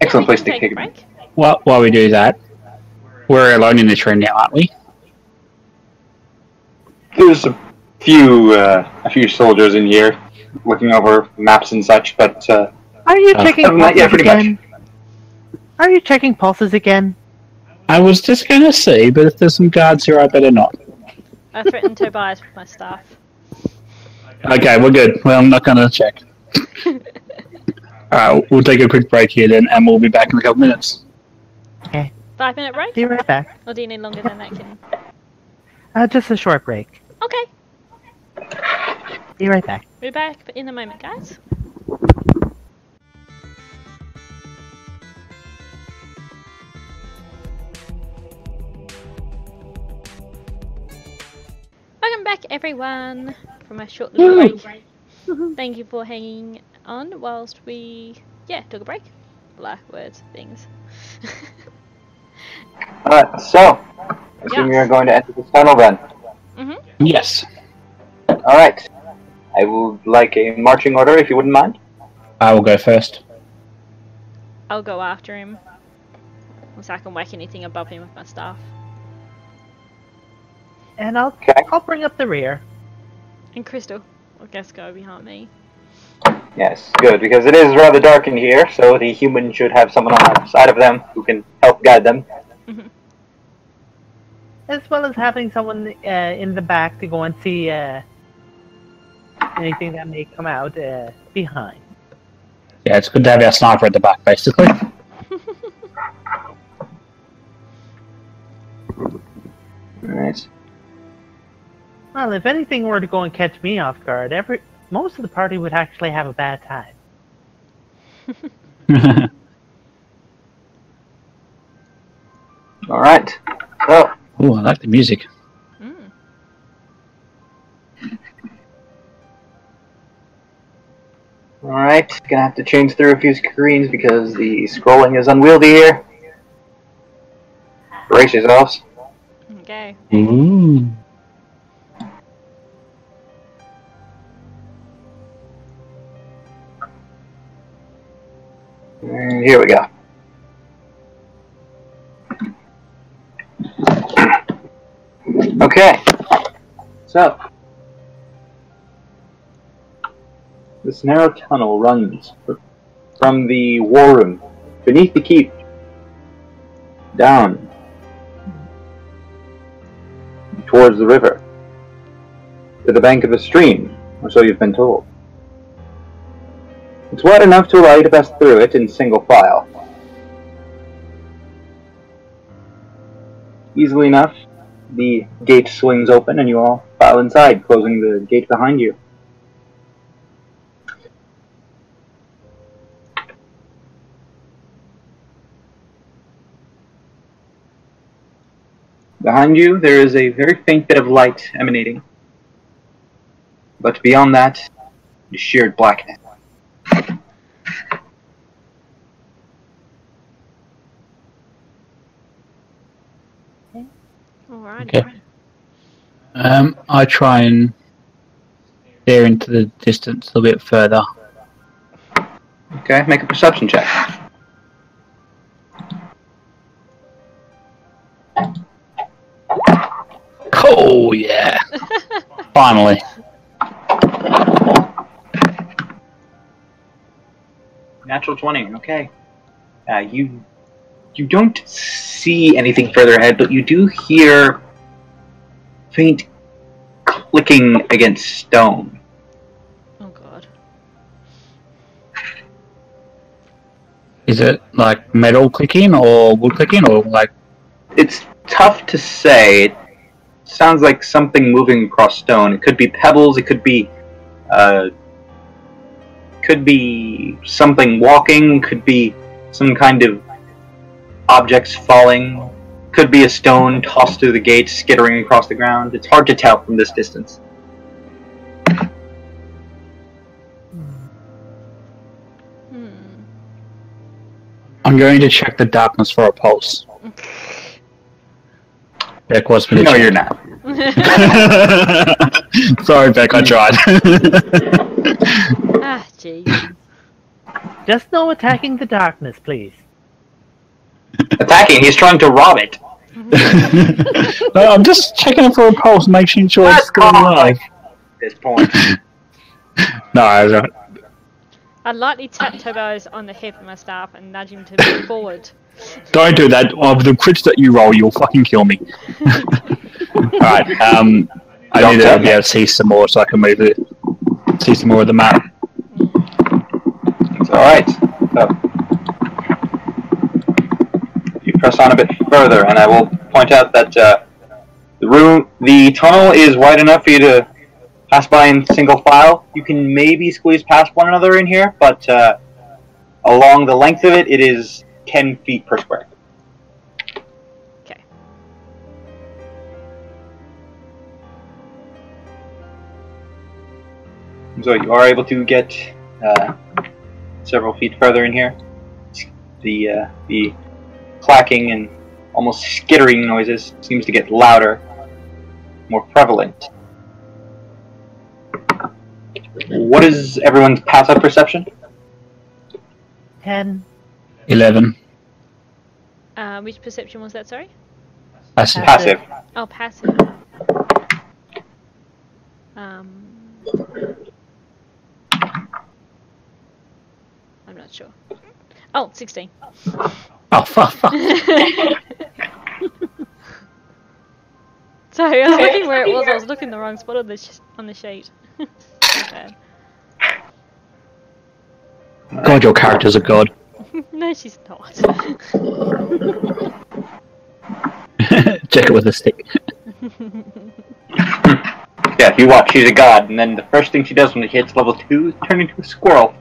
Excellent place to kick it. Well, while we do that, we're alone in this room now, aren't we? There's a few, uh, a few soldiers in here looking over maps and such, but uh, are you uh, checking pulses yeah, again? Much. Are you checking pulses again? I was just gonna say, but if there's some guards here, I better not. I threatened Tobias with my staff. Okay, we're good. Well, I'm not gonna check. Alright, we'll take a quick break here then, and we'll be back in a couple minutes. Okay. Five minute break? Be right back. Or do you need longer than that, Kim? Uh, just a short break. Okay. Be right back. We're back in a moment, guys. Welcome back, everyone, from a short little Yay. break. Thank you for hanging on whilst we, yeah, took a break. Blah, words, things. Alright, so, I assume you're going to enter this tunnel then? Mm-hmm. Yes. Alright, I would like a marching order if you wouldn't mind. I will go first. I'll go after him, so I can whack anything above him with my staff. And I'll, okay. I'll bring up the rear. And Crystal, I guess, go behind me. Yes, good, because it is rather dark in here, so the human should have someone on the side of them who can help guide them. Mm-hmm. As well as having someone uh, in the back to go and see uh, anything that may come out uh, behind. Yeah, it's good to have our sniper at the back, basically. Alright. Well, if anything were to go and catch me off guard, every most of the party would actually have a bad time. All right. So. Oh, I like the music. Mm. All right, gonna have to change through a few screens because the scrolling is unwieldy here. Brace yourselves. Okay. Ooh. And here we go. Okay. So. This narrow tunnel runs from the war room beneath the keep down towards the river to the bank of a stream, or so you've been told. It's wide enough to allow you to pass through it in single file. Easily enough, the gate swings open and you all file inside, closing the gate behind you. Behind you, there is a very faint bit of light emanating, but beyond that, is sheer blackness. Okay. Um, I try and stare into the distance a little bit further. Okay, make a perception check. Oh yeah! Finally. Natural twenty. Okay. Uh, you you don't see anything further ahead, but you do hear faint clicking against stone. Oh god. Is it like metal clicking or wood clicking or like... It's tough to say. It sounds like something moving across stone. It could be pebbles, it could be... Uh, could be something walking, could be some kind of objects falling. Could be a stone tossed through the gate, skittering across the ground. It's hard to tell from this distance. Hmm. I'm going to check the darkness for a pulse. Beck was no, you're not. Sorry, Beck, I tried. Ah, jeez. Just no attacking the darkness, please. Attacking? He's trying to rob it. No, I'm just checking for a pulse, making sure That's it's still alive. At this point. No, I don't. I lightly tap Tobias on the head with my staff and nudge him to move forward. Don't do that. Of the crits that you roll, you'll fucking kill me. Alright, um, I Doctor, need to be able to see some more so I can move it. See some more of the map. It's alright. So, you press on a bit further, and I will point out that uh, the room, the tunnel is wide enough for you to pass by in single file. You can maybe squeeze past one another in here, but uh, along the length of it, it is ten feet per square. Okay. So you are able to get uh, several feet further in here. The, uh, the clacking and almost skittering noises seems to get louder, more prevalent. What is everyone's passive perception? Ten. Eleven. Uh, which perception was that, sorry? Passive. Passive. Oh, passive. Um, I'm not sure. Oh, sixteen. Oh, fuck, fuck. Sorry, I was looking where it was. I was looking the wrong spot on the, sh on the sheet. Bad. God, your character's a god. No, she's not. Check it with a stick. Yeah, if you watch, she's a god, and then the first thing she does when she hits level two is turn into a squirrel.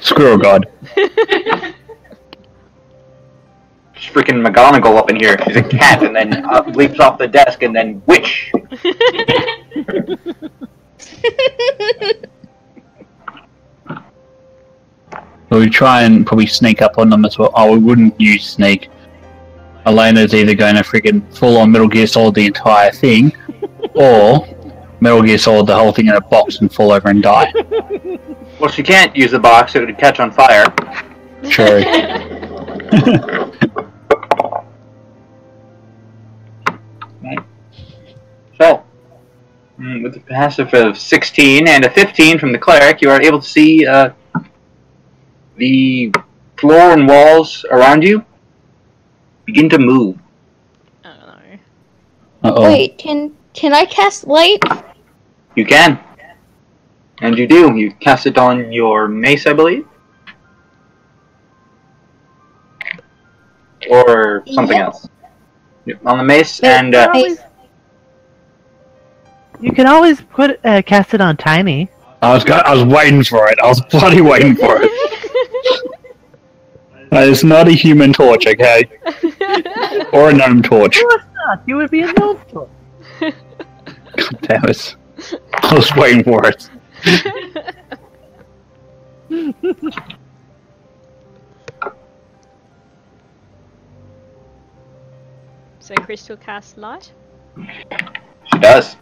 Squirrel god. She's freaking McGonagall up in here. She's a cat, and then uh, leaps off the desk, and then witch. Well, we try and probably sneak up on them as well. Oh, we wouldn't use sneak. Elena's either going to freaking full-on Metal Gear Solid the entire thing, or Metal Gear Solid the whole thing in a box and fall over and die. Well, she can't use the box, it would catch on fire. True. Right. So, with a passive of sixteen and a fifteen from the cleric, you are able to see... Uh, the floor and walls around you begin to move. Oh no. Uh-oh. Wait, can can I cast light? You can. And you do. You cast it on your mace, I believe. Or something yep. else. Yep, on the mace but and... Uh, always... You can always put uh, cast it on Tiny. I was, I was waiting for it. I was bloody waiting for it. That is not a human torch, okay? Or a gnome torch. No, it's not. You would be a gnome torch. God damn it. I was waiting for it. So Crystal casts light? She does.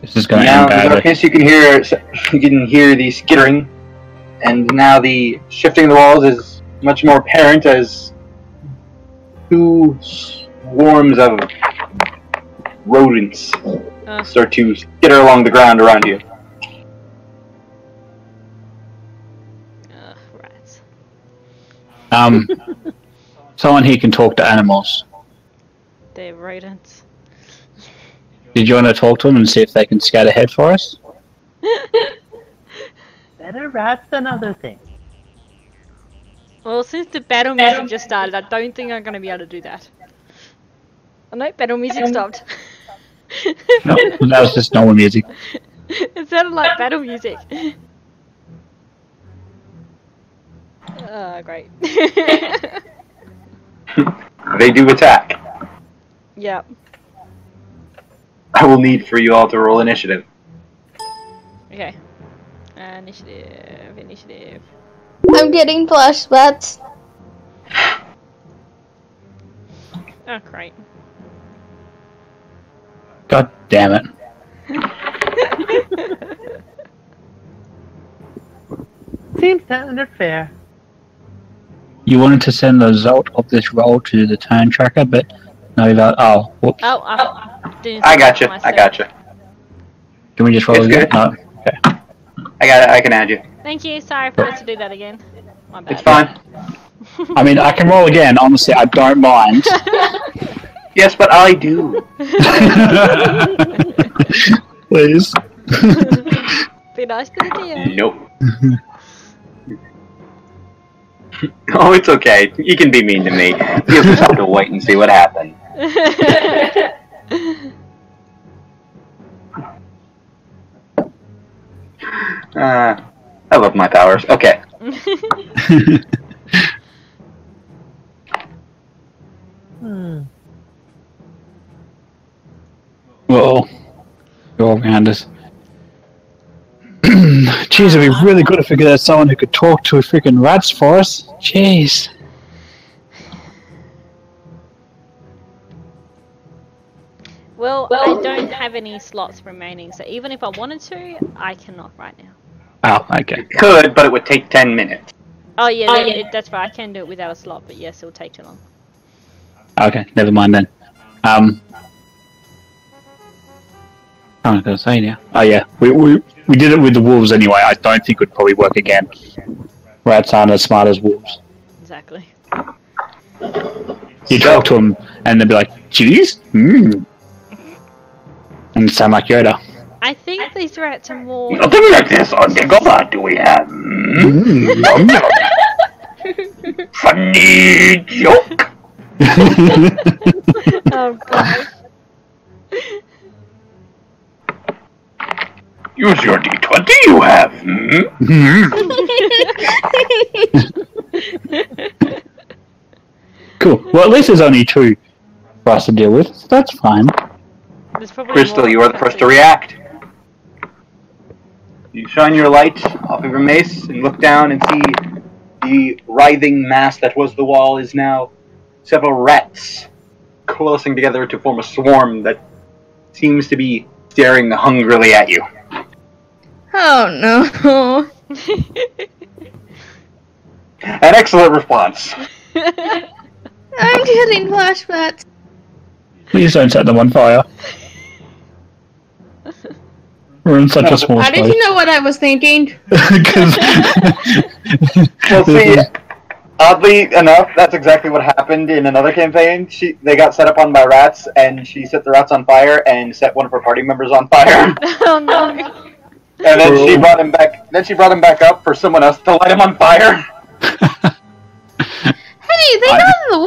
This is going now, in case you can hear, you can hear the skittering, and now the shifting of the walls is much more apparent as two swarms of rodents uh. start to skitter along the ground around you. Uh, rats. Um, someone here can talk to animals. They're rodents. Did you want to talk to them and see if they can scout ahead for us? Better rats than other things. Well, since the battle music just started, I don't think I'm going to be able to do that. Oh no, battle music stopped. No, that was just normal music. It sounded like battle music. Oh, great. They do attack. Yep. I will need for you all to roll initiative. Okay. Uh, initiative, initiative. I'm getting flashbacks. Oh, great. God damn it. Seems that unfair. You wanted to send the result of this roll to the time tracker, but no, you don't. Oh, whoops. Oh, oh. I gotcha, I gotcha. Can we just roll again? No. Okay. I got it. I can add you. Thank you. Sorry for us to do that again. My bad. It's fine. I mean, I can roll again. Honestly, I don't mind. Yes, but I do. Please. Be nice to the D M. Nope. Oh, it's okay. You can be mean to me. You'll just have to wait and see what happens. Uh, I love my powers. Okay. hmm. Well, go around us. Jeez, it'd be really good if we could have someone who could talk to freaking rats for us. Jeez. Well, well, I don't have any slots remaining, so even if I wanted to, I cannot right now. Oh, okay. You could, but it would take ten minutes. Oh, yeah, oh, that, yeah. It, that's right. I can do it without a slot, but yes, it will take too long. Okay, never mind then. Um, I don't know what I was going to say now. Oh, yeah. We, we, we did it with the wolves anyway. I don't think it would probably work again. Rats aren't as smart as wolves. Exactly. You talk to them, and they'll be like, geez, mmm. And sound like Yoda. I think these rats are more. Nothing like this on the Dagobah do we have? Mm-hmm. Funny joke. Oh god. Use your D twenty you have. Mm-hmm. Cool. Well, at least there's only two for us to deal with, so that's fine. Crystal, you are the first to react. You shine your light off of your mace and look down and see the writhing mass that was the wall is now several rats closing together to form a swarm that seems to be staring hungrily at you. Oh no. An excellent response. I'm getting flashbacks. Please don't set them on fire. We're in such no, a small how space. How did you know what I was thinking? Well, see, oddly enough, that's exactly what happened in another campaign. She, they got set up on by rats, and she set the rats on fire and set one of her party members on fire. Oh no! And then Ooh. she brought him back. Then she brought him back up for someone else to light him on fire. Hey, they got out of the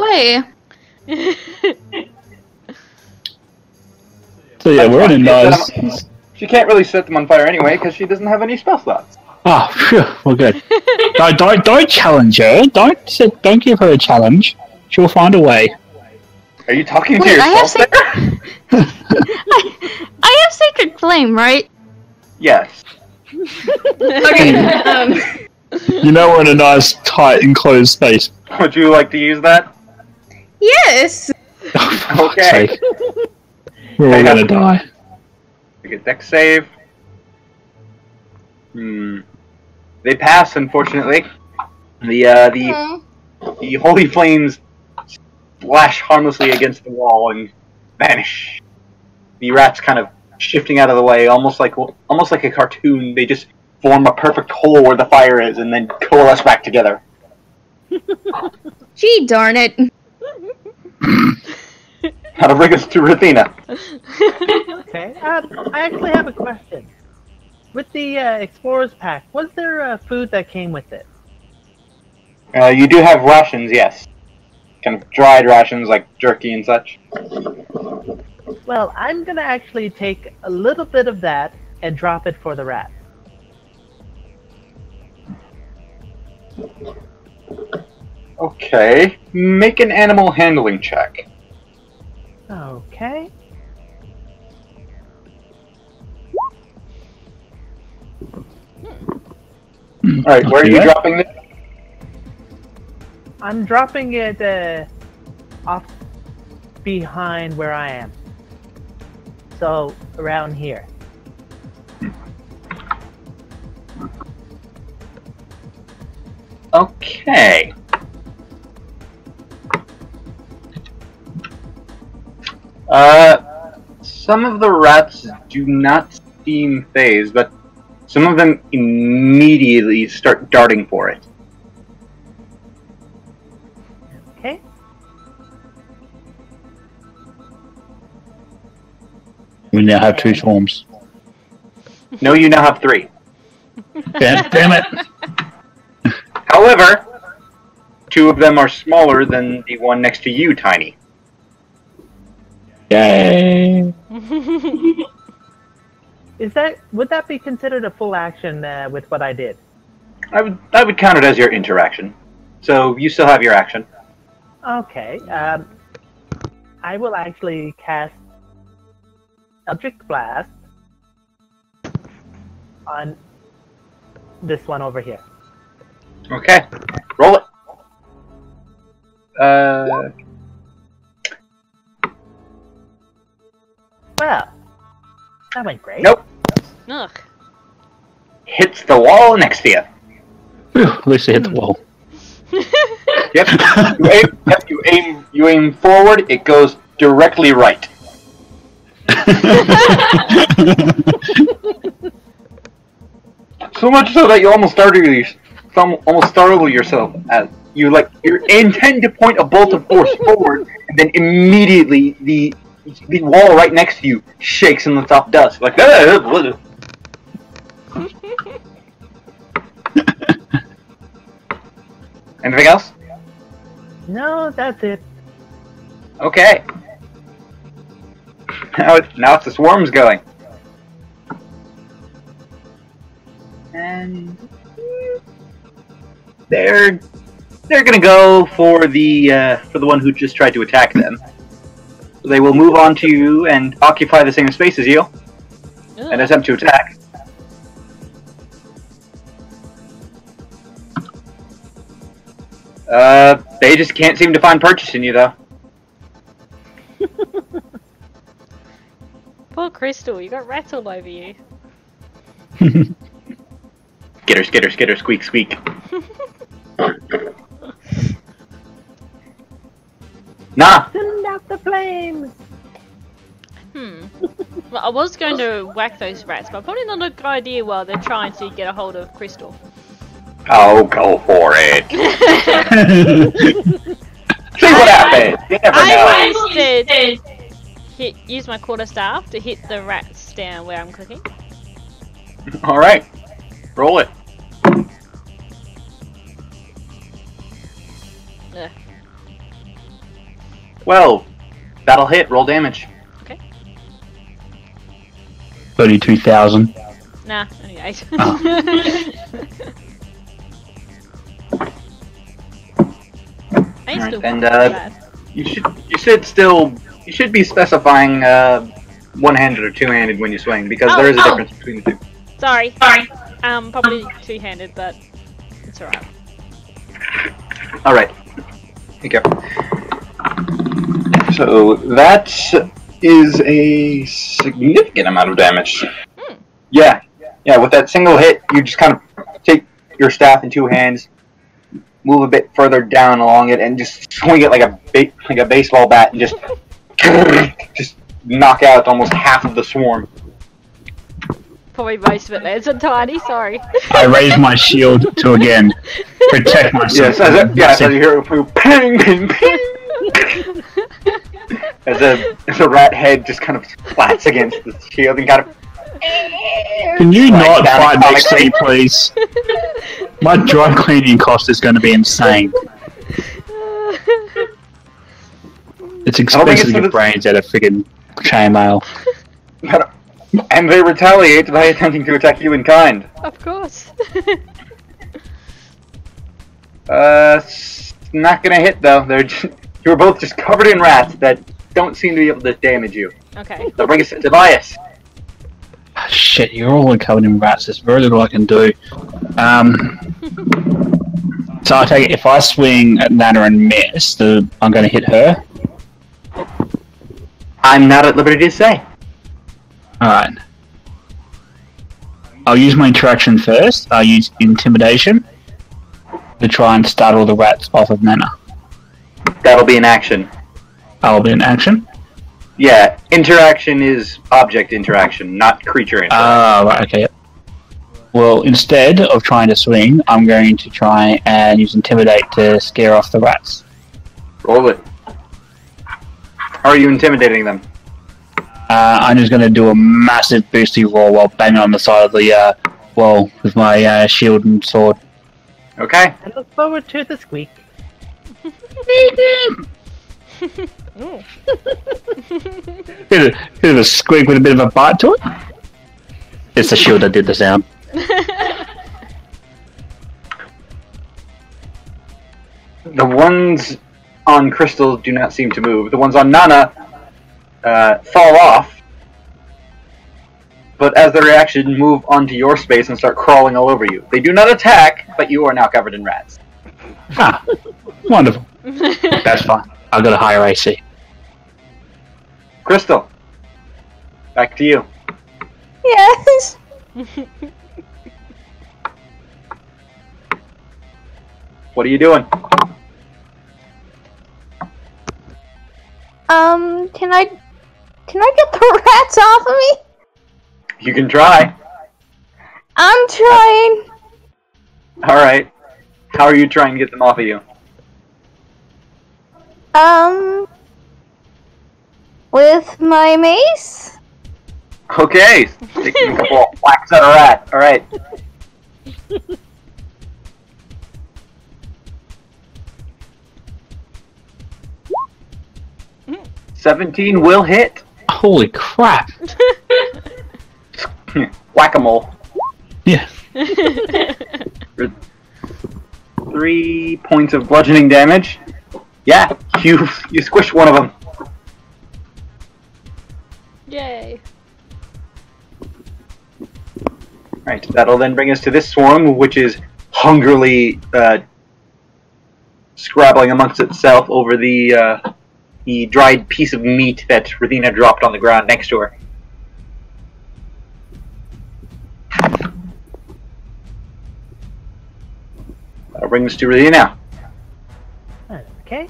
way. So yeah, we're in Dice. She can't really set them on fire anyway, because she doesn't have any spell slots. Ah, oh, well, good. no, don't, don't challenge her. Don't, sit, don't give her a challenge. She'll find a way. Are you talking Wait, to yourself I have there? I, I have Sacred Flame, right? Yes. Okay. Um. You know we're in a nice, tight, enclosed space. Would you like to use that? Yes. Oh, okay. Sake. We're all gonna die. Get dex save. Hmm. They pass, unfortunately. The uh, the Aww. the holy flames splash harmlessly against the wall and vanish. The rats kind of shifting out of the way, almost like almost like a cartoon. They just form a perfect hole where the fire is, and then coalesce back together. Gee darn it! How to bring us to Rathina. Okay, um, I actually have a question. With the uh, Explorer's Pack, was there uh, food that came with it? Uh, you do have rations, yes. Kind of dried rations like jerky and such. Well, I'm going to actually take a little bit of that and drop it for the rat. Okay, make an animal handling check. Okay. Alright, where are you dropping this? I'm dropping it uh, off behind where I am. So, around here. Okay. Uh, some of the rats do not seem phased, but Some of them immediately start darting for it. Okay. We now have two swarms. No, you now have three. damn, damn it. However, two of them are smaller than the one next to you, Tiny. Yay. Is that, would that be considered a full action uh, with what I did? I would, I would count it as your interaction. So you still have your action. Okay. Um, I will actually cast Eldritch Blast on this one over here. Okay. Roll it. Uh. Well. That went great. Nope. Ugh. Hits the wall next to you. At least it hit the wall. Yep. You aim, yep. You aim. You aim forward. It goes directly right. So much so that you almost startle you, almost startle yourself as you like you intend to point a bolt of force forward, and then immediately the. The wall right next to you shakes in the top dust. Like, ah, anything else? No, that's it. Okay. Now it's, now it's the swarms going. And they're they're gonna go for the uh, for the one who just tried to attack them. They will move on to you and occupy the same space as you. Ugh. And attempt to attack. Uh, they just can't seem to find purchase in you, though. Poor Crystal, you got rats all over you. Skitter, skitter, skitter, squeak, squeak. Nah. Send out the flames. Hmm. Well, I was going to whack those rats, but probably not a good idea while they're trying to get a hold of Crystal. Oh, go for it. See what happens. You never I know. I managed to use my quarterstaff to hit the rats down where I'm cooking. All right. Roll it. Ugh. Well, that'll hit. Roll damage. Okay. Thirty-two thousand. Nah, only eight. Oh. I right, and uh, you should you should still you should be specifying uh, one-handed or two-handed when you swing because oh, there is a oh. difference between the two. Sorry. Sorry. Um, probably two-handed, but it's all right. All right. Here you go. So that is a significant amount of damage. Mm. Yeah, yeah. With that single hit, you just kind of take your staff in two hands, move a bit further down along it, and just swing it like a ba like a baseball bat, and just just knock out almost half of the swarm. Probably most of it. There. It's a tiny. Sorry. I raise my shield to again protect myself. Yes, as a, yeah. So you hear it, ping, ping, ping. As a as a rat head just kind of splats against the shield and kind of. Can you not fight next to me, please? My dry cleaning cost is going to be insane. It's expensive to get brains out of friggin' chainmail. And they retaliate by attempting to attack you in kind. Of course. uh, it's not going to hit though. They're just. You are both just covered in rats that don't seem to be able to damage you. Okay. They'll bring us to Tobias. Oh, shit, you're all covered in rats. There's very little I can do. Um, so I take it if I swing at Nana and miss, the, I'm going to hit her. I'm not at liberty to say. Alright. I'll use my interaction first. I'll use intimidation to try and startle the rats off of Nana. That'll be an action. That'll be an action? Yeah, interaction is object interaction, not creature interaction. Ah, uh, right, okay. Well, instead of trying to swing, I'm going to try and use Intimidate to scare off the rats. Roll it. How are you intimidating them? Uh, I'm just going to do a massive boosty roll while banging on the side of the uh, wall with my uh, shield and sword. Okay. I look forward to the squeak. Oh. bit, of, bit of a squeak with a bit of a bite to it. It's the shield that did the sound. The ones on Crystal do not seem to move. The ones on Nana uh, fall off, but as their reaction, move onto your space and start crawling all over you. They do not attack, but you are now covered in rats. Ah, wonderful. That's fine. I've got a higher A C. Crystal, back to you. Yes. What are you doing? Um, can I, can I get the rats off of me? You can try. I'm trying. Alright. How are you trying to get them off of you? Um, with my mace? Okay. Taking a couple of whacks at a rat. Alright. seventeen will hit. Holy crap. Whack-a-mole. Yeah. Three points of bludgeoning damage. Yeah, you you squished one of them. Yay. Right, that'll then bring us to this swarm, which is hungrily uh, scrabbling amongst itself over the... Uh, the dried piece of meat that Rathina dropped on the ground next to her. That'll bring us to Rathina. Okay.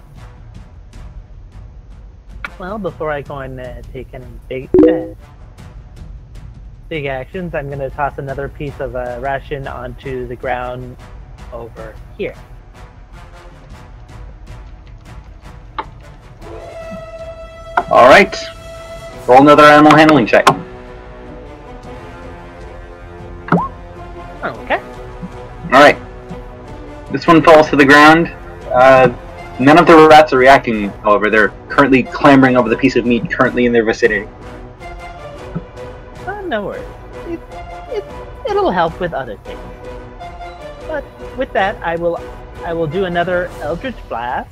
Well, before I go and uh, take any big uh, big actions, I'm going to toss another piece of uh, ration onto the ground over here. Alright, roll another animal handling check. Oh, okay. Alright. This one falls to the ground. Uh, none of the rats are reacting, however. They're currently clambering over the piece of meat currently in their vicinity. Oh, no worries. It, it, it'll help with other things. But with that, I will, I will do another Eldritch Blast.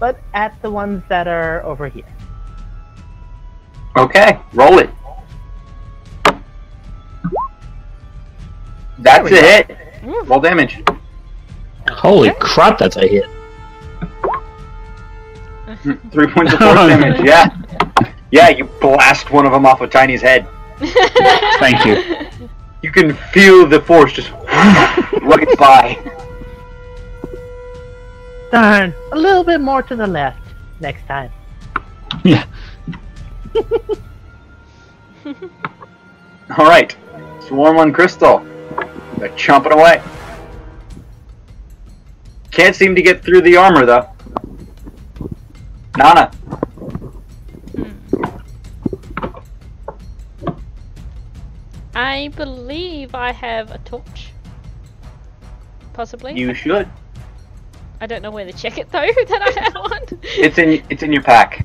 But at the ones that are over here. Okay, roll it. That's a hit. Mm. Roll damage. Holy okay. crap, that's a hit. Three points of force damage, yeah. Yeah, you blast one of them off of Tiny's head. Thank you. You can feel the force just right by. Darn, a little bit more to the left next time. Yeah. Alright, swarm on Crystal. They're chomping away. Can't seem to get through the armor though. Nana. I believe I have a torch. Possibly. You should. I don't know where to check it though. That I had one. It's in. It's in your pack.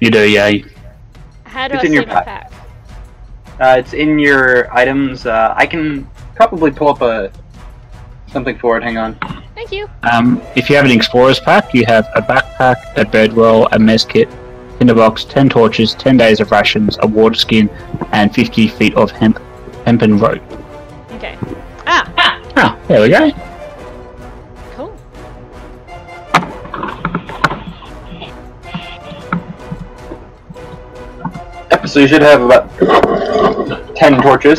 You do, yeah. How do it's I in see your my pack? pack? Uh, it's in your items. Uh, I can probably pull up a something for it. Hang on. Thank you. Um, if you have an explorer's pack, you have a backpack, a bedroll, a mess kit, tinderbox, ten torches, ten days of rations, a water skin, and fifty feet of hemp, hempen rope. Okay. Ah. Ah. Ah. There we go. So you should have about ten torches.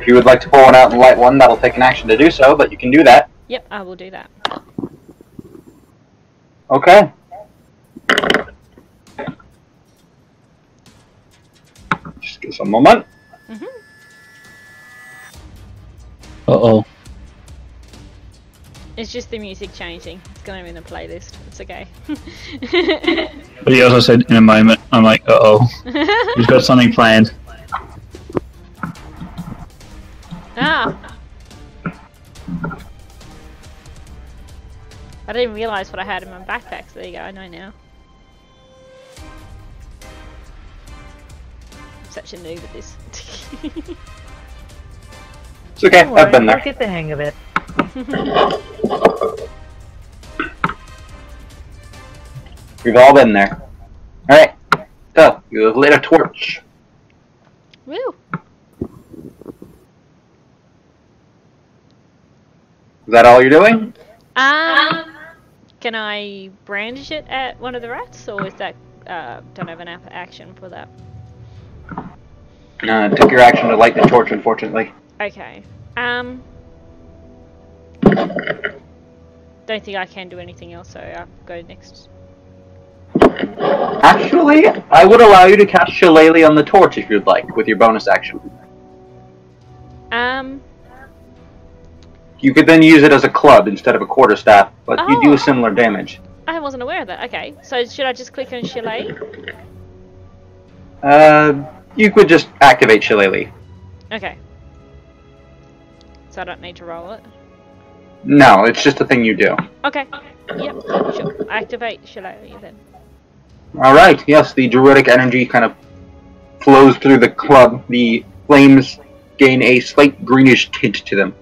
If you would like to pull one out and light one, that'll take an action to do so, but you can do that. Yep, I will do that. Okay. Just give us a moment. Mm-hmm. Uh-oh. It's just the music changing. It's going to be in the playlist. It's okay. But he also said in a moment, I'm like, uh-oh. He's got something planned. Ah! I didn't realise what I had in my backpack, so there you go, I know now. I'm such a noob at this. It's okay, worry, I've been there. I'll get the hang of it. We've all been there. Alright, so, you have lit a torch. Woo! Is that all you're doing? Um, can I brandish it at one of the rats, or is that, uh, don't have an action for that? No, it took your action to light the torch, unfortunately. Okay, um... don't think I can do anything else, so I'll go next. Actually, I would allow you to cast Shillelagh on the torch if you'd like, with your bonus action. Um... You could then use it as a club instead of a quarterstaff, but oh, you do similar damage. I wasn't aware of that. Okay, so should I just click on Shillelagh? Uh, you could just activate Shillelagh. Okay. So I don't need to roll it? No, it's just a thing you do. Okay. Okay. Yep, sure. Activate Shillelagh then. Alright, yes, the druidic energy kind of flows through the club. The flames gain a slight greenish tint to them.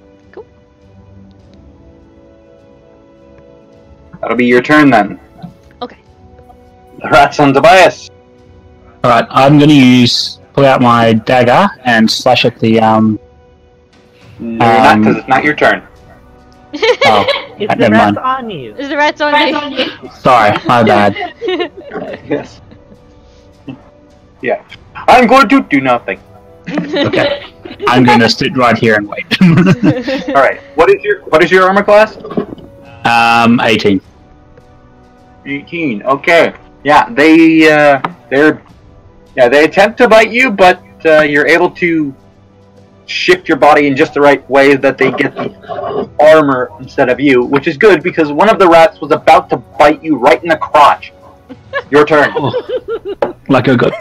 That'll be your turn then. Okay. The rat's on Tobias. Alright, I'm gonna use pull out my dagger and slash at the um No um, not because it's not your turn. Oh, is the rat's on you. Is the rat's on, rat's you? on you? Sorry, my bad. Yes. Yeah. I'm going to do nothing. Okay. I'm gonna sit right here and wait. Alright. What is your what is your armor class? Um, eighteen. eighteen, okay. Yeah, they, uh, they're, yeah, they attempt to bite you, but, uh, you're able to shift your body in just the right way that they get the armor instead of you, which is good, because one of the rats was about to bite you right in the crotch. Your turn. Oh, like a good...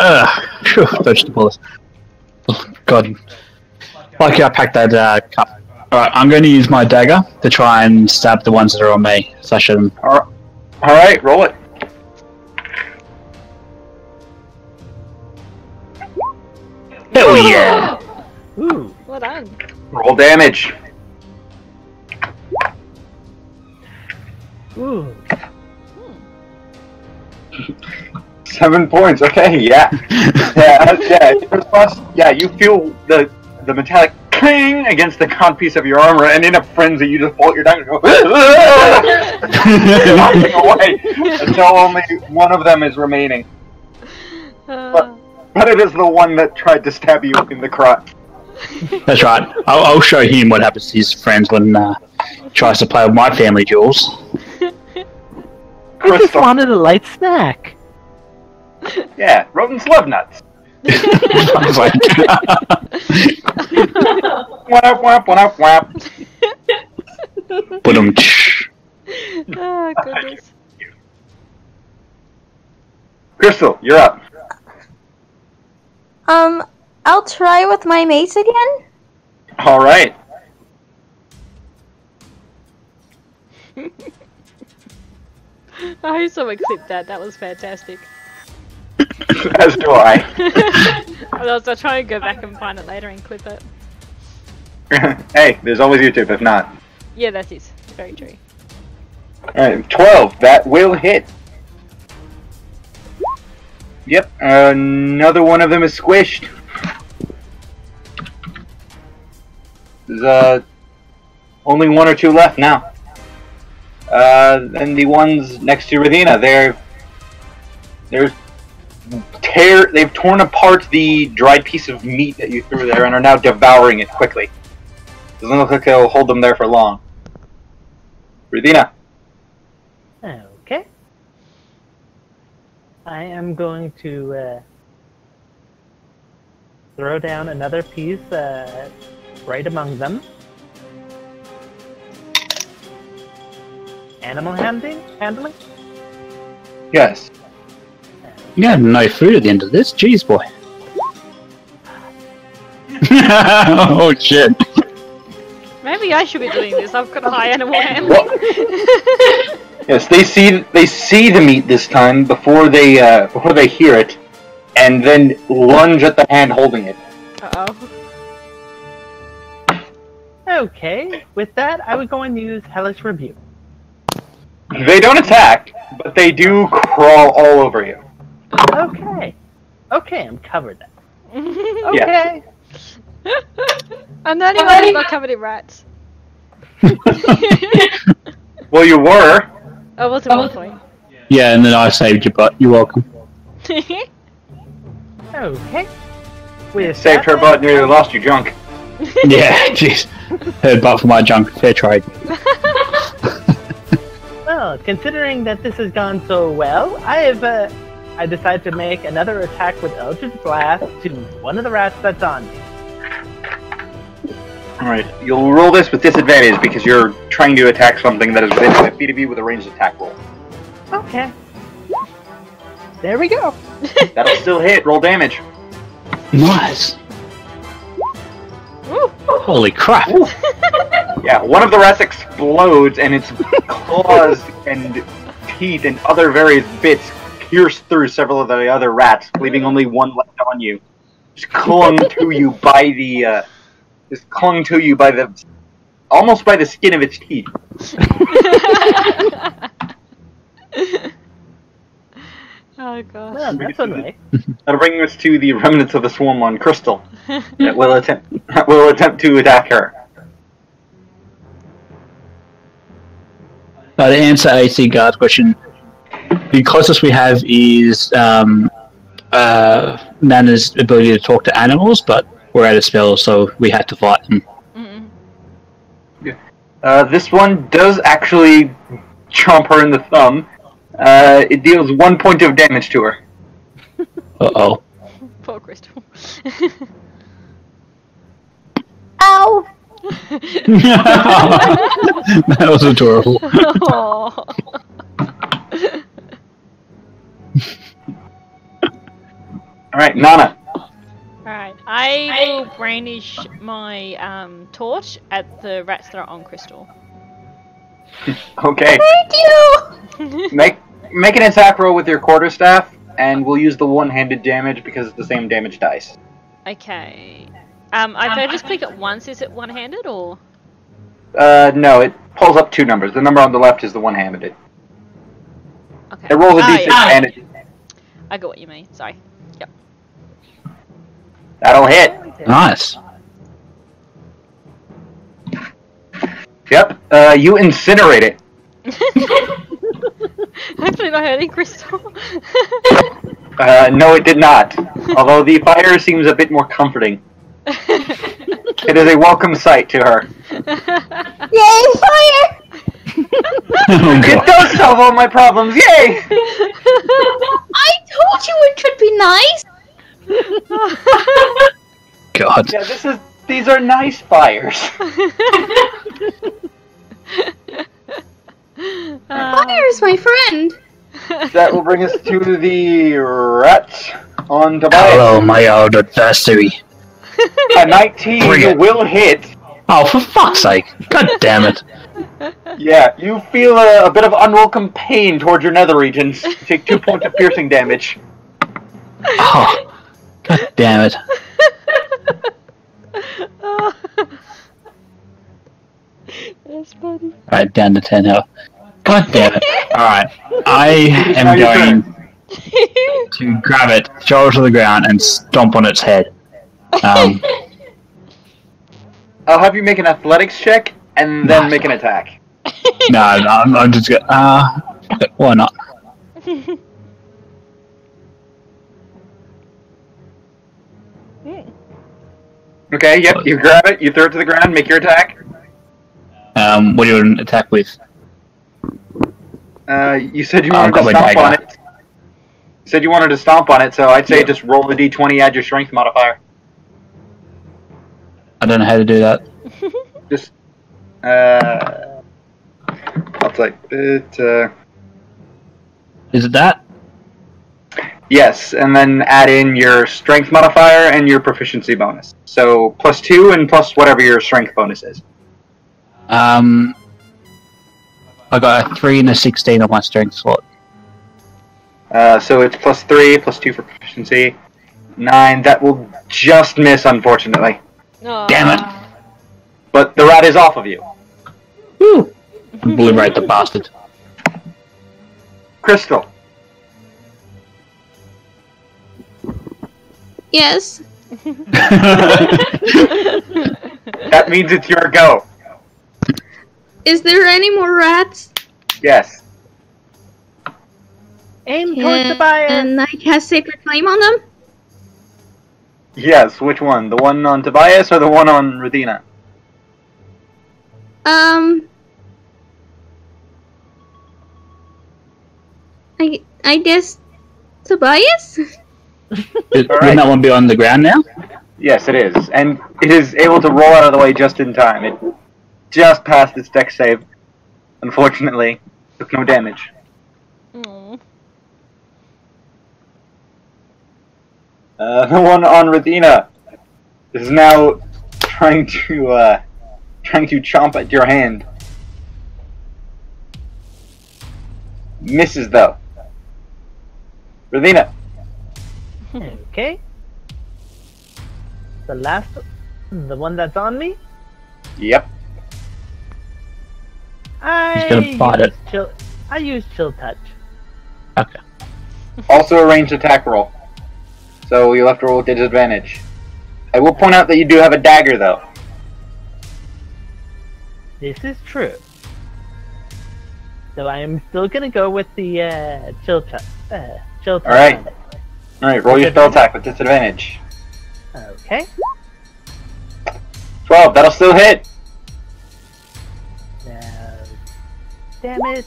uh, touch the bullets. Oh, God. Like I packed that, uh, cup. Alright, I'm going to use my dagger to try and stab the ones that are on me. So I should... Alright, roll it. Hell yeah! Ooh. Well done. Roll damage. Ooh. Seven points, okay, yeah. yeah, yeah, plus, yeah, you feel the, the metallic cling against the con piece of your armor, and in a frenzy, you just bolt your dagger and go, laughing away until only one of them is remaining. Uh, but, but it is the one that tried to stab you in the crotch. That's right. I'll, I'll show him what happens to his friends when uh, he tries to play with my family duels. I just wanted a light snack. Yeah, rodents love nuts. I was like, wap wap wap wap. Boom. Oh goodness. Crystal, you're up. Um, I'll try with my mace again. All right. I hope someone clipped that. That was fantastic. As do I. I'll try and go back and find it later and clip it. Hey, there's always YouTube if not. Yeah, that is very true. Alright, twelve. That will hit. Yep, another one of them is squished. There's uh, only one or two left now. Uh, and the ones next to Rathina, they're... There's... Tear, they've torn apart the dried piece of meat that you threw there and are now devouring it quickly. Doesn't look like it'll hold them there for long. Rathina. Okay. I am going to uh, throw down another piece uh, right among them. Animal handling? Handling? Yes. You have no food at the end of this, jeez, boy. Oh shit. Maybe I should be doing this. I've got a high animal handling. Yes, they see they see the meat this time before they uh, before they hear it, and then lunge at the hand holding it. Uh oh. Okay, with that, I would go and use Hellish Rebuke. They don't attack, but they do crawl all over you. Okay. Okay, I'm covered then. Okay. I'm not even I'm not covered in rats. Well, you were. I was at one point. Yeah, and then I saved your butt. You're welcome. Okay. We saved her butt and nearly lost your junk. Yeah, jeez. Her butt for my junk. Fair trade. Well, considering that this has gone so well, I have, uh, I decided to make another attack with Eldritch Blast to one of the rats that's on me. Alright, you'll roll this with disadvantage because you're trying to attack something that is within five feet of you with a ranged attack roll. Okay. There we go. That'll still hit. Roll damage. Nice. Ooh. Holy crap. Ooh. Yeah, one of the rats explodes and its claws and teeth and other various bits pierce through several of the other rats, leaving only one left on you. Just clung to you by the, uh, just clung to you by the, almost by the skin of its teeth. Oh gosh. Well, that's okay. That'll bring us to the remnants of the swarm on Crystal. That will attempt, that will attempt to attack her. Uh, to answer A C Guard's question, the closest we have is um, uh, Nana's ability to talk to animals, but we're out of spells, so we had to fight them. Mm-mm. Yeah. Uh, this one does actually chomp her in the thumb. Uh, it deals one point of damage to her. Uh-oh. Poor Crystal. Ow! That was adorable. Alright, Nana. Alright, I will brandish my um, torch at the rats that are on Crystal. Okay. Thank you! Make, make an attack roll with your quarterstaff, and we'll use the one-handed damage because it's the same damage dice. Okay. Um, I, um, I just click it once, is it one-handed, or...? Uh, no, it pulls up two numbers. The number on the left is the one-handed. Okay. It rolls a d six, oh, yeah. And it... I got what you mean, sorry. Yep. That'll hit! Nice. Yep, uh, you incinerate it. Hopefully not hurting Crystal. uh, no, it did not. Although the fire seems a bit more comforting. It is a welcome sight to her. Yay, fire! Oh, it does solve all my problems, yay! I told you it could be nice! God. Yeah, this is, these are nice fires. uh, fire is my friend! That will bring us to the rat on Tobias. Hello, my old adversary. A nineteen will hit. Oh, for fuck's sake. God damn it. Yeah, you feel a, a bit of unwelcome pain towards your nether regions. You take two points of piercing damage. Oh, god damn it. That's funny. Alright, down to ten health. God damn it. Alright, I am going to grab it, throw it to the ground, and stomp on its head. Um, I'll have you make an athletics check and then nah. make an attack. No, I'm, I'm just gonna. Uh, why not? Okay, yep, you grab it, you throw it to the ground, make your attack. Um, what do you want to attack with? Uh, you said you oh, wanted to stomp on it. You said you wanted to stomp on it, so I'd say yeah. just roll the d twenty, add your strength modifier. I don't know how to do that. Just, uh, I'll take it. Uh... Is it that? Yes, and then add in your strength modifier and your proficiency bonus. So plus two and plus whatever your strength bonus is. Um, I got a three and a sixteen on my strength slot. Uh, so it's plus three, plus two for proficiency, nine. That will just miss, unfortunately. Aww. Damn it! But the rat is off of you. Woo! Obliterate the bastard. Crystal. Yes. That means it's your go. Is there any more rats? Yes. Aim towards the fire. And I cast Sacred Flame on them? Yes, which one? The one on Tobias or the one on Rathina? Um... I, I guess... Tobias? Wouldn't right. that one be on the ground now? Yes, it is. And it is able to roll out of the way just in time. It just passed its dex save. Unfortunately, took no damage. Mm. Uh, the one on Rathina is now trying to, uh, trying to chomp at your hand. Misses, though. Rathina. Okay. The last, the one that's on me? Yep. I He's gonna bot it. Chill, I use Chill Touch. Okay. Also a ranged attack roll. So you'll have to roll with disadvantage. I will point out that you do have a dagger, though. This is true. So I am still gonna go with the uh, Chill Touch. Uh, chill touch. Alright. Alright, roll your spell attack with disadvantage. Okay. twelve, that'll still hit! Now, damn it.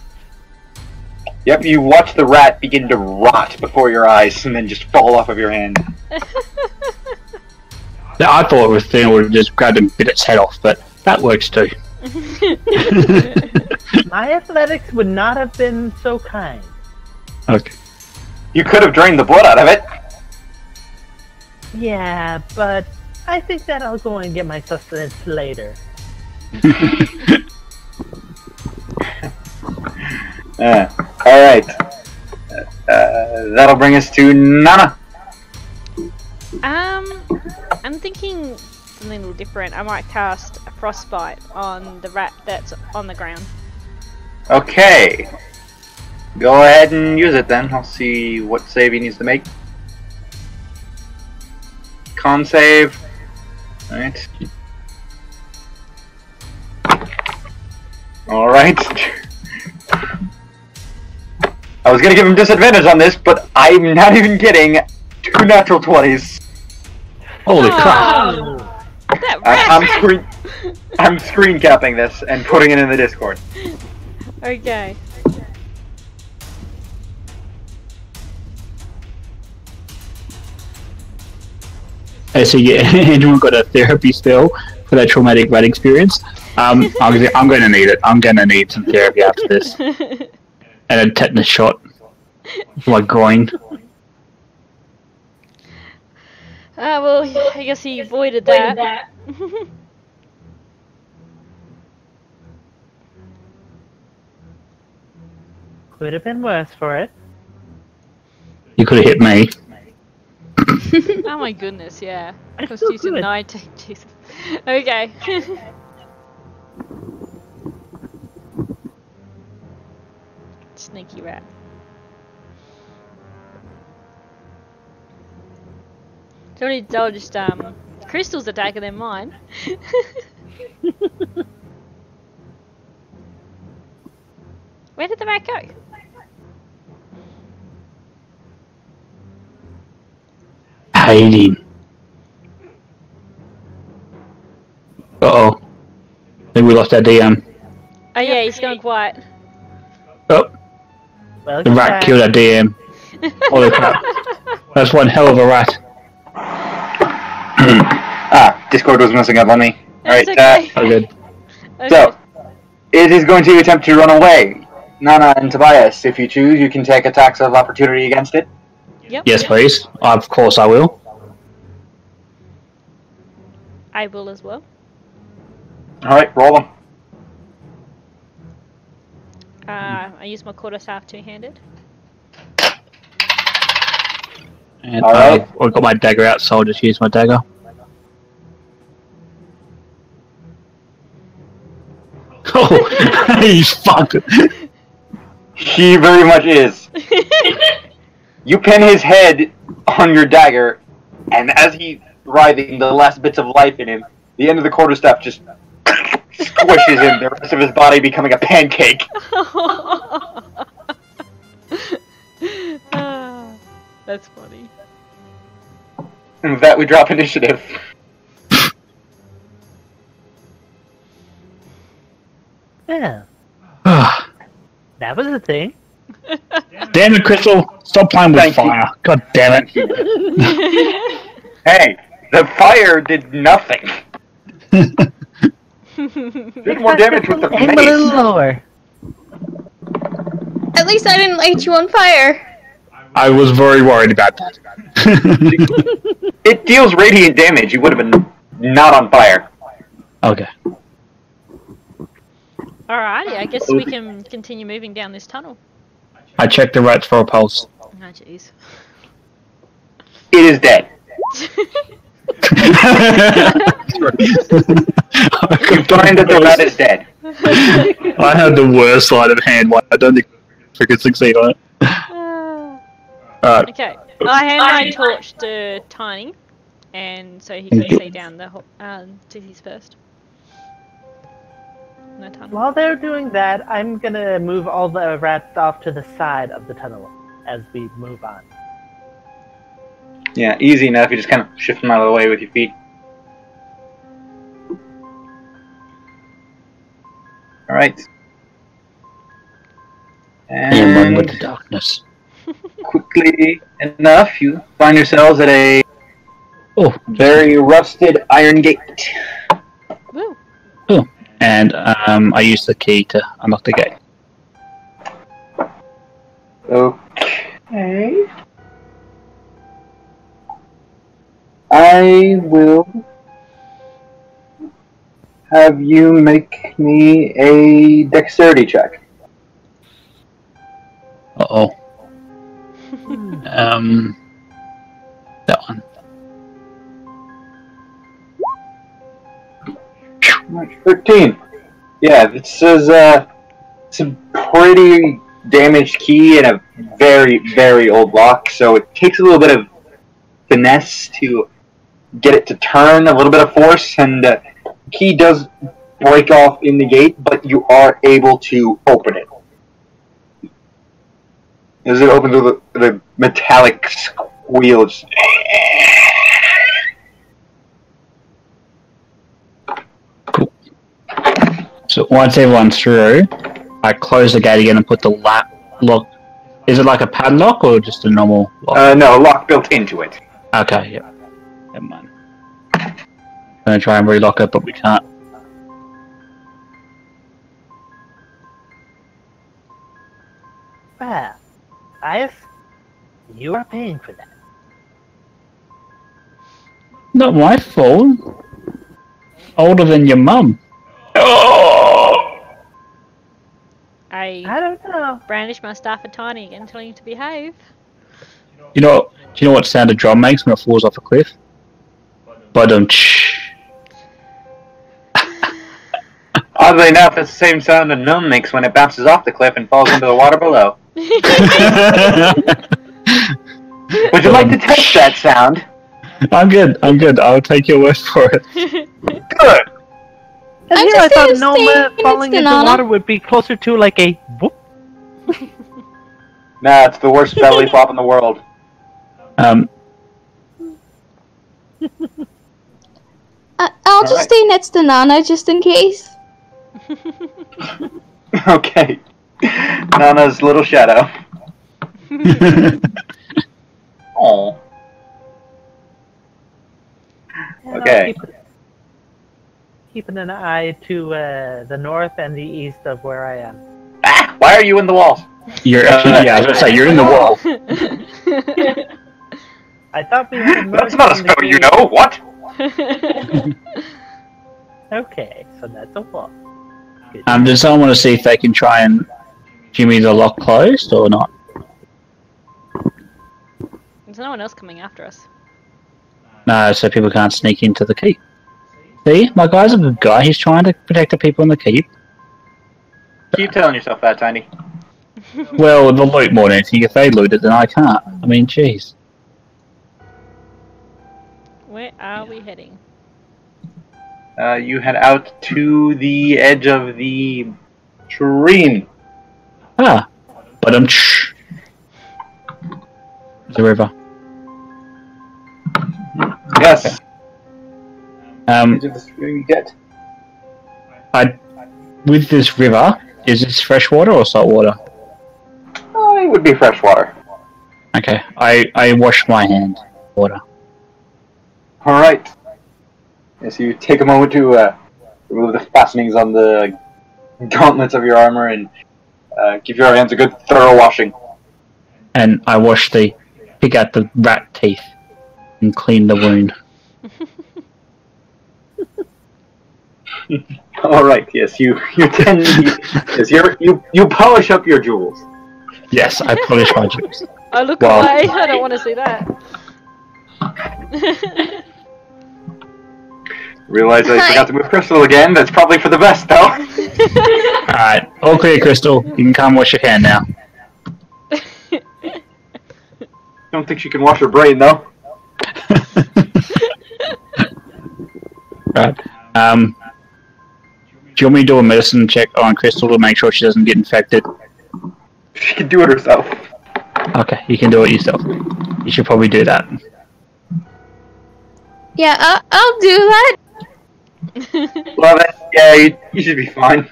Yep, you watch the rat begin to rot before your eyes and then just fall off of your hand. Now, I thought it was thing would have just grabbed and bit its head off, but that works too. My athletics would not have been so kind. Okay. You could have drained the blood out of it. Yeah, but I think that I'll go and get my sustenance later. uh, Alright. Uh, that'll bring us to Nana. Um, I'm thinking something a little different. I might cast a frostbite on the rat that's on the ground. Okay. Go ahead and use it then. I'll see what save he needs to make. Con save. Alright. Alright. I was gonna give him disadvantage on this, but I'm not even kidding. Two natural twenties. Holy oh, crap. That rat. I'm screen I'm screen capping this and putting it in the Discord. Okay. So yeah, anyone got a therapy spell for that traumatic rat experience? Um, I'm, I'm going to need it. I'm going to need some therapy after this. And a tetanus shot. My groin. Ah, uh, well, I guess he avoided that. Could have been worse for it. You could have hit me. Oh my goodness, yeah. Constitution nineteen, Jesus. Okay. Sneaky rat. Do you want to tell just, um, Crystal's attacking than mine? Where did the rat go? Uh oh. I think we lost our D M. Oh yeah, he's gone quiet. Oh. Well, the rat back. Killed our D M. Holy crap. That's one hell of a rat. Ah, Discord was messing up on me. Alright, okay. uh, good. Okay. So, it is going to attempt to run away. Nana and Tobias, if you choose, you can take attacks of opportunity against it. Yep. Yes, please. Of course I will. I will as well. Alright, roll them. Uh, I use my quarterstaff two-handed. And All right. I've, I've got my dagger out, so I'll just use my dagger. Oh, he's fucked. He very much is. You pin his head on your dagger, and as he's writhing the last bits of life in him, the end of the quarterstaff just squishes him, the rest of his body becoming a pancake. That's funny. And with that, we drop initiative. Yeah. That was a thing. Damn it, Crystal! Stop playing with Thank fire. You. God damn it. Hey, the fire did nothing. Did more damage with the mace. I'm a little lower. At least I didn't light you on fire. I was very worried about that. It deals radiant damage. You would have been not on fire. Okay. Alrighty, I guess we can continue moving down this tunnel. I checked the rats for a pulse. Oh, jeez. It is dead. You find that the rat is dead. I had the worst sleight of hand. I don't think I could succeed on it. Uh, okay, I hand my torch to Tiny, and so he can see down the um, cities first. No tunnel. While they're doing that, I'm gonna move all the rats off to the side of the tunnel as we move on. Yeah, easy enough. You just kind of shift them out of the way with your feet. All right. And run with the darkness. Quickly enough, you find yourselves at a oh very rusted iron gate. Woo. Cool. And um, I use the key to unlock the gate. Okay. I will have you make me a dexterity check. Uh oh. um, that one. thirteen. Yeah, this is uh, it's a pretty damaged key and a very, very old lock, so it takes a little bit of finesse to get it to turn, a little bit of force, and uh, the key does break off in the gate, but you are able to open it. As it opens with a, the metallic squeal. So once everyone's through, I close the gate again and put the lock. lock. Is it like a padlock or just a normal lock? Uh, no, a lock built into it. Okay, yeah. Never mind. I'm going to try and relock it, but we can't. Well, I've... You are paying for that. Not my fault. Older than your mum. Oh! I, I don't know. Brandish my staff at Tiny again, telling him to behave. You know, do you know what sound a drum makes when it falls off a cliff? Badum-ch. Oddly enough, it's the same sound a gnome makes when it bounces off the cliff and falls into the water below. Would you like to test that sound? I'm good. I'm good. I'll take your word for it. Good. And I'm here I thought Noma falling into Nana. Water would be closer to like a whoop. Nah, it's the worst belly flop in the world. Um. I I'll All just right. stay next to Nana just in case. Okay. Nana's little shadow. Oh. Okay. keeping an eye to uh, the north and the east of where I am. Ah, why are you in the wall? You're uh, yeah, I was gonna say you're in the wall. I thought we were. That's not a spell, you know what? Okay, so that's a wall. Good. Um, does someone want to see if they can try and jimmy the lock closed or not? There's no one else coming after us. No, so people can't sneak into the keep. See, my guy's a good guy. He's trying to protect the people in the keep. Keep telling yourself that, Tiny. Well, the loot more than anything. If they loot it, then I can't. I mean, jeez. Where are we heading? Uh, you head out to the edge of the terrain. Ah, but I'm the river. Yes. Um, you get? I, with this river, is this fresh water or salt water? Oh, it would be fresh water. Okay, I, I wash my hand. Water. Alright. Yeah, so you take a moment to uh, remove the fastenings on the gauntlets of your armor and uh, give your hands a good thorough washing. And I wash the... pick out the rat teeth and clean the wound. All right. Yes, you you tend you, yes, you're, you you polish up your jewels. Yes, I polish my jewels. I look well, away. I don't want to see that. Realize I forgot to move Crystal again. That's probably for the best, though. All right. All clear, Crystal. You can come wash your hand now. I don't think she can wash her brain, though. Right. Um, do you want me to do a medicine check on Crystal to make sure she doesn't get infected? She can do it herself. Okay, you can do it yourself. You should probably do that. Yeah, I'll, I'll do that. Love it. Yeah, you, you should be fine.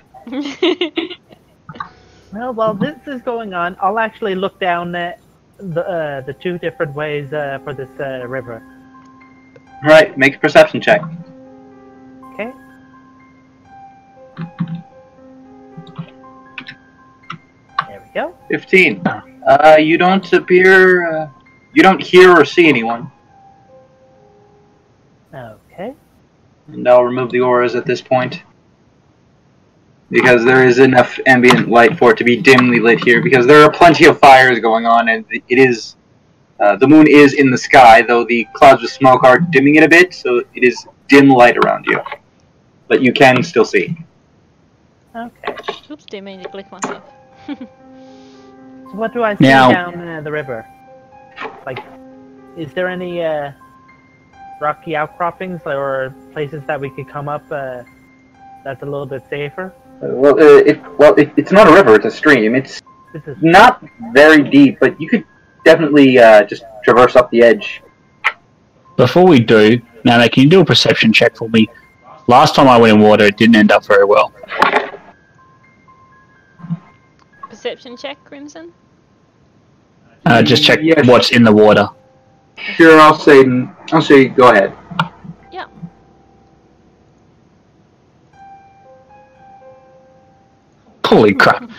Well, while this is going on, I'll actually look down at The, uh, the two different ways uh, for this uh, river. Alright, make a perception check. Okay. There we go. fifteen. Uh, you don't appear... Uh, you don't hear or see anyone. Okay. And I'll remove the auras at this point, because there is enough ambient light for it to be dimly lit here, because there are plenty of fires going on, and it is, uh, the moon is in the sky, though the clouds of smoke are dimming it a bit, so it is dim light around you. But you can still see. Okay. Oops, didn't mean to click myself. So what do I see now, down uh, the river? Like, is there any uh, rocky outcroppings or places that we could come up uh, that's a little bit safer? Uh, well, uh, it, well it, it's not a river, it's a stream. It's not very deep, but you could definitely uh, just traverse up the edge. Before we do, Nana, can you do a perception check for me? Last time I went in water, it didn't end up very well. Perception check, Crimson? Uh, just check yeah, what's in the water. Sure, I'll say, I'll say, go ahead. Yeah. Holy crap.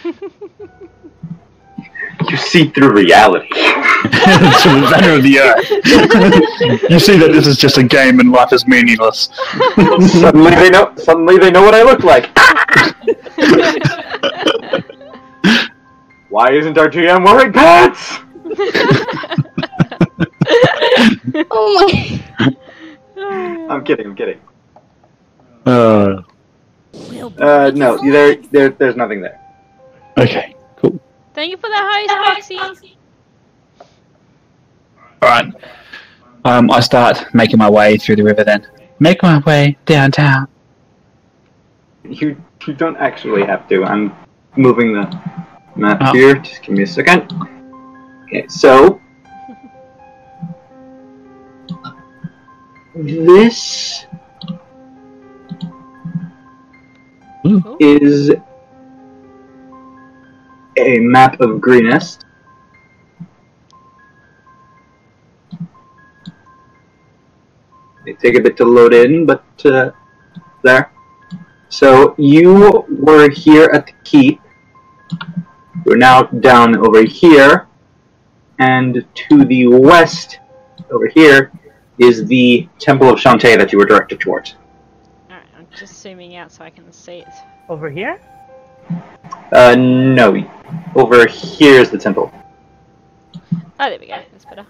You see through reality. To the center of the earth. You see that this is just a game and life is meaningless. Suddenly they know suddenly they know what I look like. Why isn't our G M wearing pants? Oh my. I'm kidding, I'm kidding. Uh Uh, no, there, there, there's nothing there. Okay, cool. Thank you for that host, Foxy. Alright. Um, I start making my way through the river then. Make my way downtown. You, you don't actually have to. I'm moving the map oh. here. Just give me a second. Okay, so... this... Ooh. Is a map of Greenest. They take a bit to load in, but uh, there. So you were here at the keep. We're now down over here, and to the west over here is the Temple of Chauntea that you were directed towards. Alright, I'm just zooming out so I can see it. Over here? Uh, no. Over here is the temple. Oh, there we go. That's better.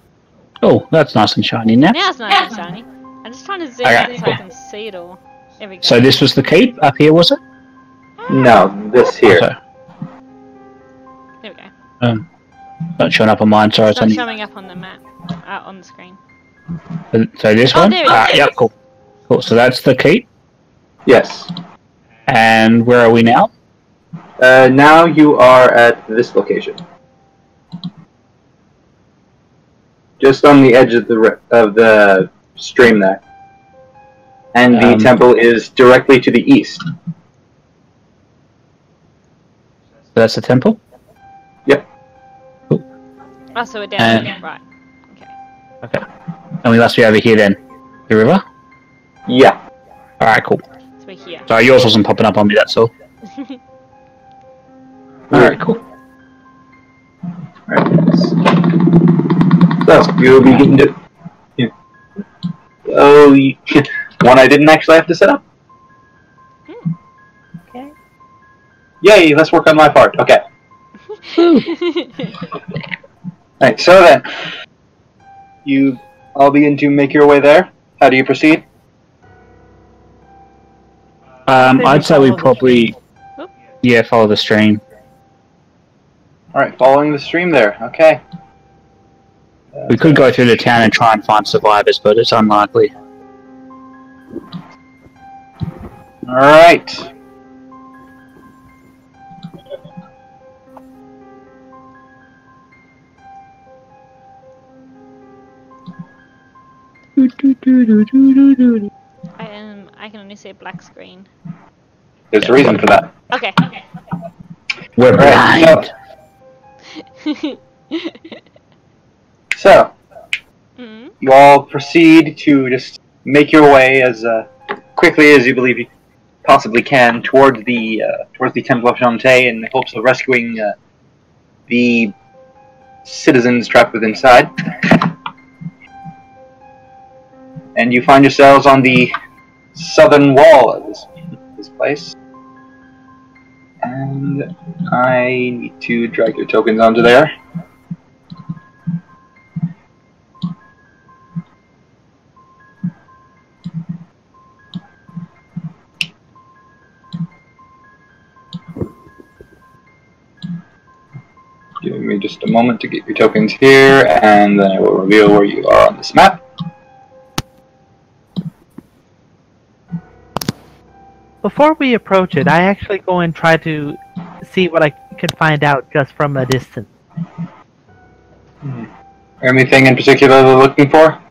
Oh, that's nice and shiny now. Now it's nice yeah. and shiny. I'm just trying to zoom okay. in so I can see it all. There we go. So this was the keep up here, was it? No, this here. Also. There we go. Um, not showing up on mine, sorry. It's not only... showing up on the map, uh, on the screen. So this oh, one? There we uh, go. Yeah, cool. Cool. So that's the keep? Yes. And where are we now? Uh, now you are at this location. Just on the edge of the of the stream there. And the um, temple is directly to the east. That's the temple? Yep. Cool. Oh, so we're down and, here, right. Okay. Okay. And we must be over here then. The river? Yeah. Alright, cool. So we're here. Sorry, yours wasn't popping up on me, that's all. Alright, cool. Alright, so, you'll be getting to... Yeah. Oh, you... One I didn't actually have to set up? Hmm. Okay. Yay, let's work on my part. Okay. Alright, so then. You all begin to make your way there. How do you proceed? Um, I'd say we probably... Yeah, follow the stream. Alright, following the stream there, okay. Uh, we could go through the town and try and find survivors, but it's unlikely. Alright. I, um, I can only see a black screen. There's a reason for that. Okay, okay. We're blind. So, so mm-hmm. you all proceed to just make your way as uh, quickly as you believe you possibly can towards the uh, towards the Temple of Chauntea in the hopes of rescuing uh, the citizens trapped within inside. And you find yourselves on the southern wall of this this place. And I need to drag your tokens onto there. Give me just a moment to get your tokens here, and then I will reveal where you are on this map. Before we approach it, I actually go and try to see what I can find out just from a distance. Hmm. Anything in particular they're looking for?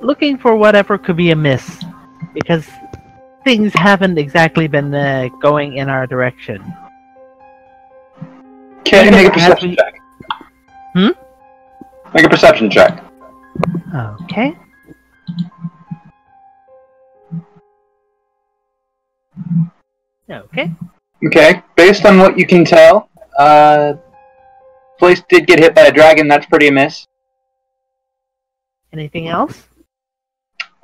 Looking for whatever could be amiss, because things haven't exactly been uh, going in our direction. Can you make a perception we... check? Hmm? Make a perception check. Okay. Okay. Okay. Based on what you can tell, uh, place did get hit by a dragon. That's pretty amiss. Anything else?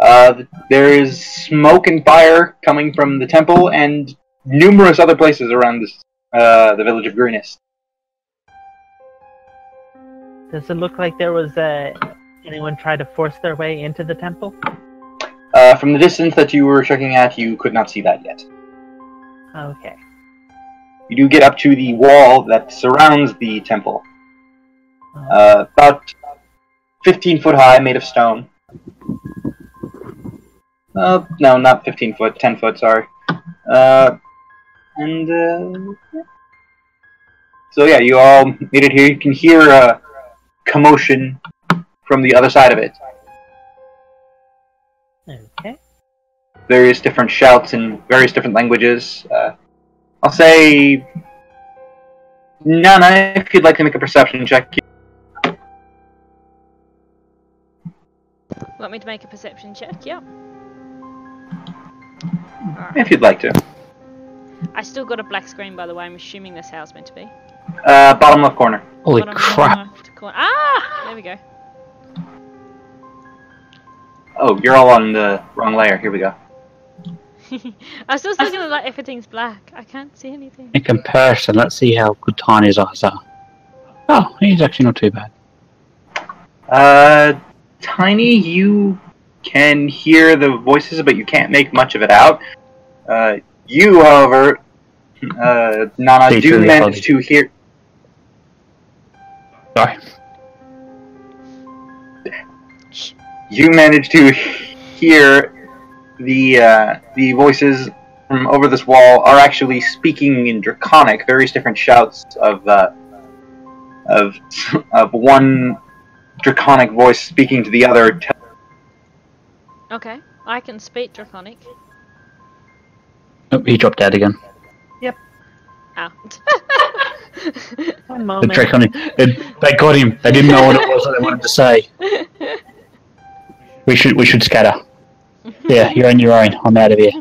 Uh, there is smoke and fire coming from the temple and numerous other places around this, uh, the village of Greenest. Does it look like there was uh, anyone try to force their way into the temple? Uh, from the distance that you were checking at, you could not see that yet. Okay. You do get up to the wall that surrounds the temple. Uh, about fifteen foot high, made of stone. Uh, no, not fifteen foot, ten foot, sorry. Uh, and, uh... Yeah. So yeah, you all made it here. You can hear a commotion from the other side of it. Okay. Various different shouts in various different languages. Uh, I'll say... Nana, if you'd like to make a perception check. Want me to make a perception check? Yep. Yeah. if you'd like to. I still got a black screen, by the way. I'm assuming this how's meant to be. Uh, bottom left corner. Holy bottom crap! Left corner. Ah, there we go. Oh, you're all on the wrong layer. Here we go. I was just looking at like everything's black. I can't see anything. In comparison, let's see how good Tiny's eyes are. Oh, he's actually not too bad. Uh, Tiny, you can hear the voices, but you can't make much of it out. Uh, you, however, uh, Nana, Be do manage to hear. Sorry. You manage to hear. The uh, the voices from over this wall are actually speaking in Draconic. Various different shouts of uh, of of one Draconic voice speaking to the other. Okay, I can speak Draconic. Oh, he dropped out again. Yep. Ow. One moment. The Draconic. They, they got him. They didn't know what it was that they wanted to say. We should we should scatter. Yeah, you're on your own. I'm out of here.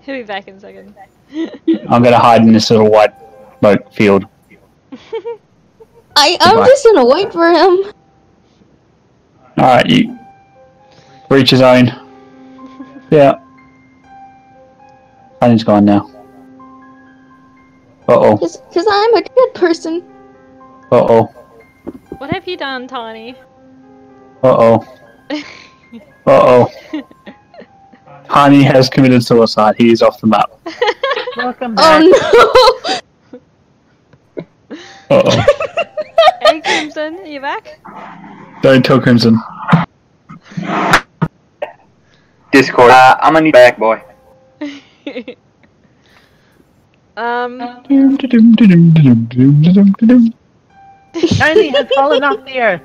He'll be back in a second. I'm going to hide in this little white boat field. I, I'm Goodbye. just going to wait for him. Alright, you reach his own. Yeah. I think he's gone now. Uh-oh. Because I'm a good person. Uh-oh. What have you done, Tiny? Uh-oh. Uh oh. Tiny has committed suicide. He is off the map. Welcome back. Oh no! Uh oh. Hey Crimson, are you back? Don't tell Crimson. Discord. Uh, I'm gonna need back, boy. um. Tiny has fallen off the earth.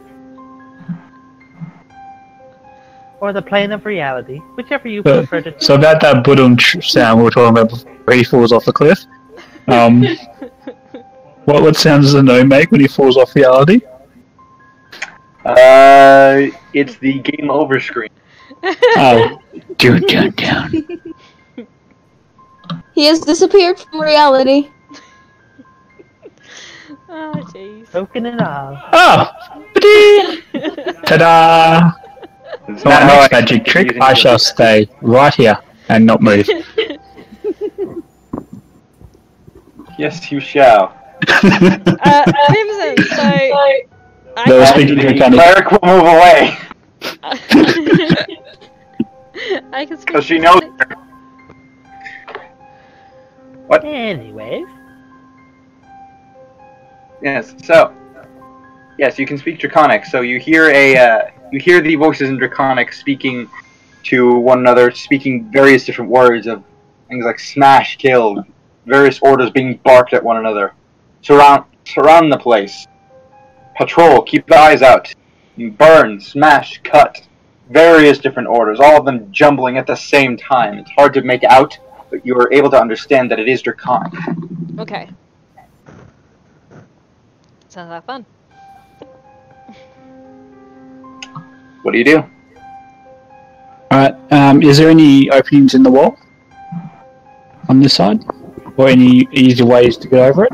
Or the plane of reality, whichever you so, prefer to. So about that budum sound we were talking about before he falls off the cliff. Um, what what sound does a gnome make when he falls off reality? Uh, it's the game over screen. Oh, down, down, down. He has disappeared from reality. Oh jeez. Broken it off. Oh, ta-da! It's not my magic trick. I shall stay right here and not move. Yes, you shall. Uh, Crimson, so... I no, speaking to Draconic. Cleric will move away. I can speak Because she knows her. What? Anyways. Yes, so... Yes, you can speak Draconic, so you hear a... Uh, You hear the voices in Draconic speaking to one another, speaking various different words of things like smash, kill, various orders being barked at one another. Surround, surround the place. Patrol, keep the eyes out. Burn, smash, cut. Various different orders, all of them jumbling at the same time. It's hard to make out, but you are able to understand that it is Draconic. Okay. Sounds like fun. What do you do? Alright, um, is there any openings in the wall? On this side? Or any easy ways to get over it?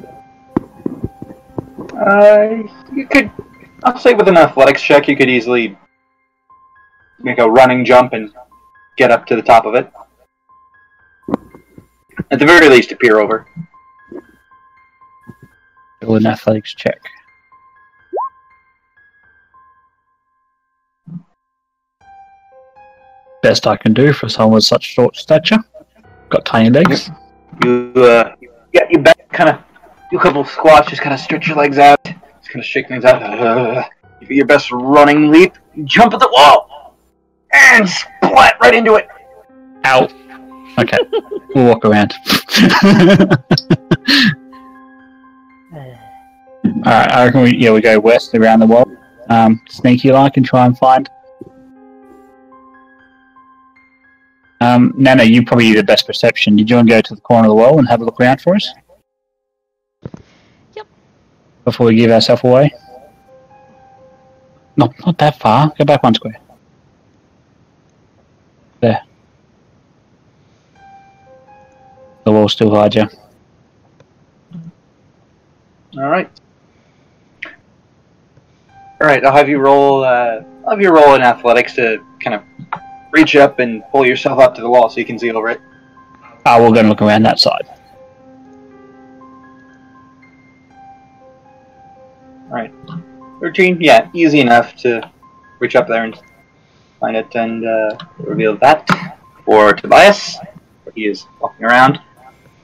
Uh, you could... I'll say with an athletics check, you could easily make a running jump and get up to the top of it. At the very least, to peer over. Or an athletics check. Best I can do for someone with such short stature. Got tiny legs. You, uh, yeah, you back, kind of do a couple of squats, just kind of stretch your legs out, just kind of shake things out. Uh, you do your best running leap, jump at the wall, and splat right into it. Ow. Okay, we'll walk around. Alright, I reckon we, yeah, we go west around the wall, um, sneaky like, and try and find. Um, Nana, you probably the best perception. Did you want to go to the corner of the wall and have a look around for us? Yep. Before we give ourselves away? No, not that far. Go back one square. There. the wall still hides you. All right. All right. I'll have you roll. Uh, I'll have you roll in athletics to kind of reach up and pull yourself up to the wall so you can see over it. I will go and look around that side. All right. Thirteen. Yeah, easy enough to reach up there and find it and uh, reveal that for Tobias. He is walking around.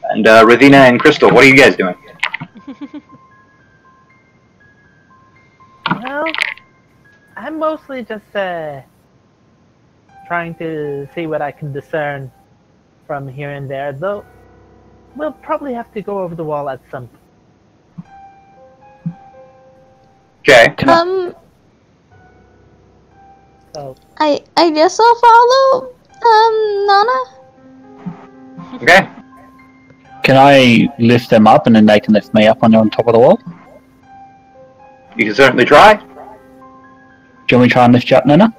And uh, Rathina and Crystal, what are you guys doing? Well, I'm mostly just uh, trying to see what I can discern from here and there, though we'll probably have to go over the wall at some point. Okay. Um, so. I I guess I'll follow um Nana. Okay. Can I lift them up and then they can lift me up when they're on top of the wall? You can certainly try. Do you want me to try and lift you up, Nana?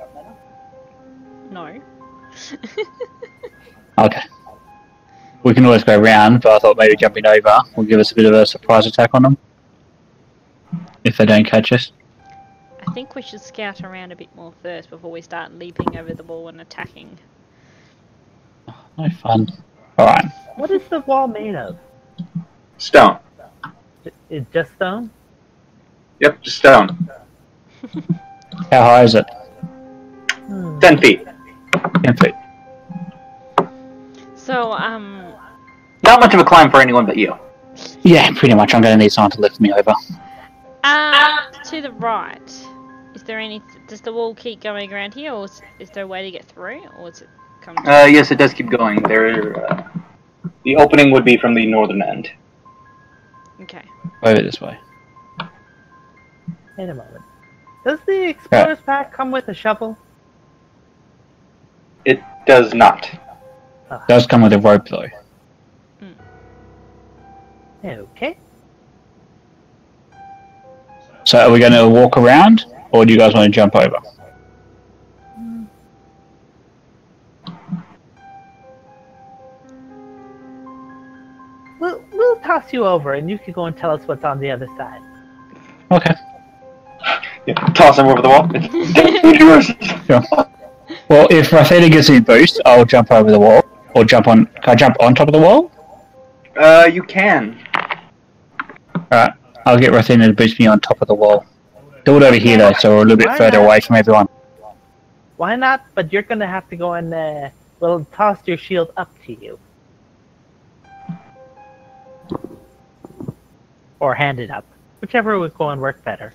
No. Okay. We can always go round, but I thought maybe jumping over will give us a bit of a surprise attack on them. If they don't catch us. I think we should scout around a bit more first before we start leaping over the wall and attacking. Oh, no fun. Alright. What is the wall made of? Stone. It's just stone? Yep, just stone. How high is it? Hmm. Ten feet. Ten feet. So, um... not much of a climb for anyone but you. Yeah, pretty much. I'm going to need someone to lift me over. Uh, to the right, is there any, does the wall keep going around here, or is, is there a way to get through, or is it come down? Uh, yes, it does keep going. There, uh, the opening would be from the northern end. Okay. Over this way. In a moment. Does the explorer's right. pack come with a shovel? It does not. Oh. It does come with a rope, though. Mm. Okay. So are we going to walk around, or do you guys want to jump over? We'll, we'll toss you over, and you can go and tell us what's on the other side. Okay. Yeah, toss him over the wall. Sure. Well, if Rathina gives me a boost, I'll jump over the wall, or jump on. Can I jump on top of the wall? Uh, you can. All right. I'll get Rathina to boost me on top of the wall. Do it over here though, so we're a little bit Why further not? away from everyone. Why not? But you're gonna have to go and uh, we'll toss your shield up to you, or hand it up, whichever would go and work better.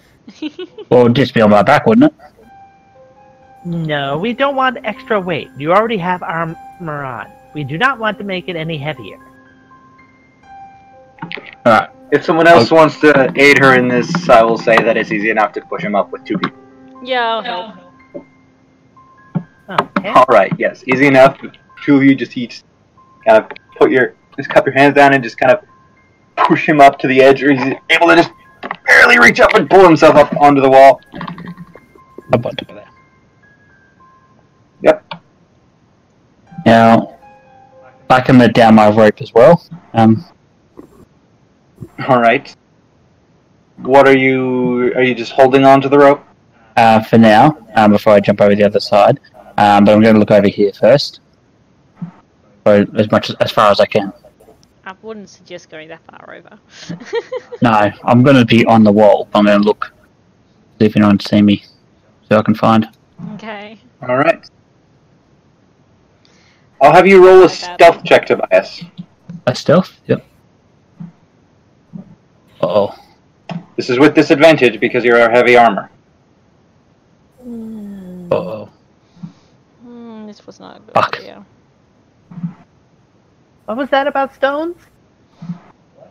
Well, it'd just be on my back, wouldn't it? No, we don't want extra weight. You already have armor on. We do not want to make it any heavier. All right. If someone else okay. wants to aid her in this, I will say that it's easy enough to push him up with two people. Yeah, I'll help. Okay. Alright, yes. Easy enough. Two of you just each kind of put your, just cup your hands down and just kind of push him up to the edge, or he's able to just barely reach up and pull himself up onto the wall. Up on top of that. Yep. Now, I can let down my rope as well. Um... All right. What are you? Are you just holding on to the rope? Uh, for now, um, before I jump over the other side. Um, but I'm going to look over here first, or as much as, as far as I can. I wouldn't suggest going that far over. No, I'm going to be on the wall. I'm going to look, see if anyone can see me, so I can find. Okay. All right. I'll have you roll a stealth check, Tobias. A stealth? Yep. Uh oh. This is with disadvantage because you're our heavy armor. Mm. Uh oh. Mm, this was not a good Fuck. idea. What was that about stones?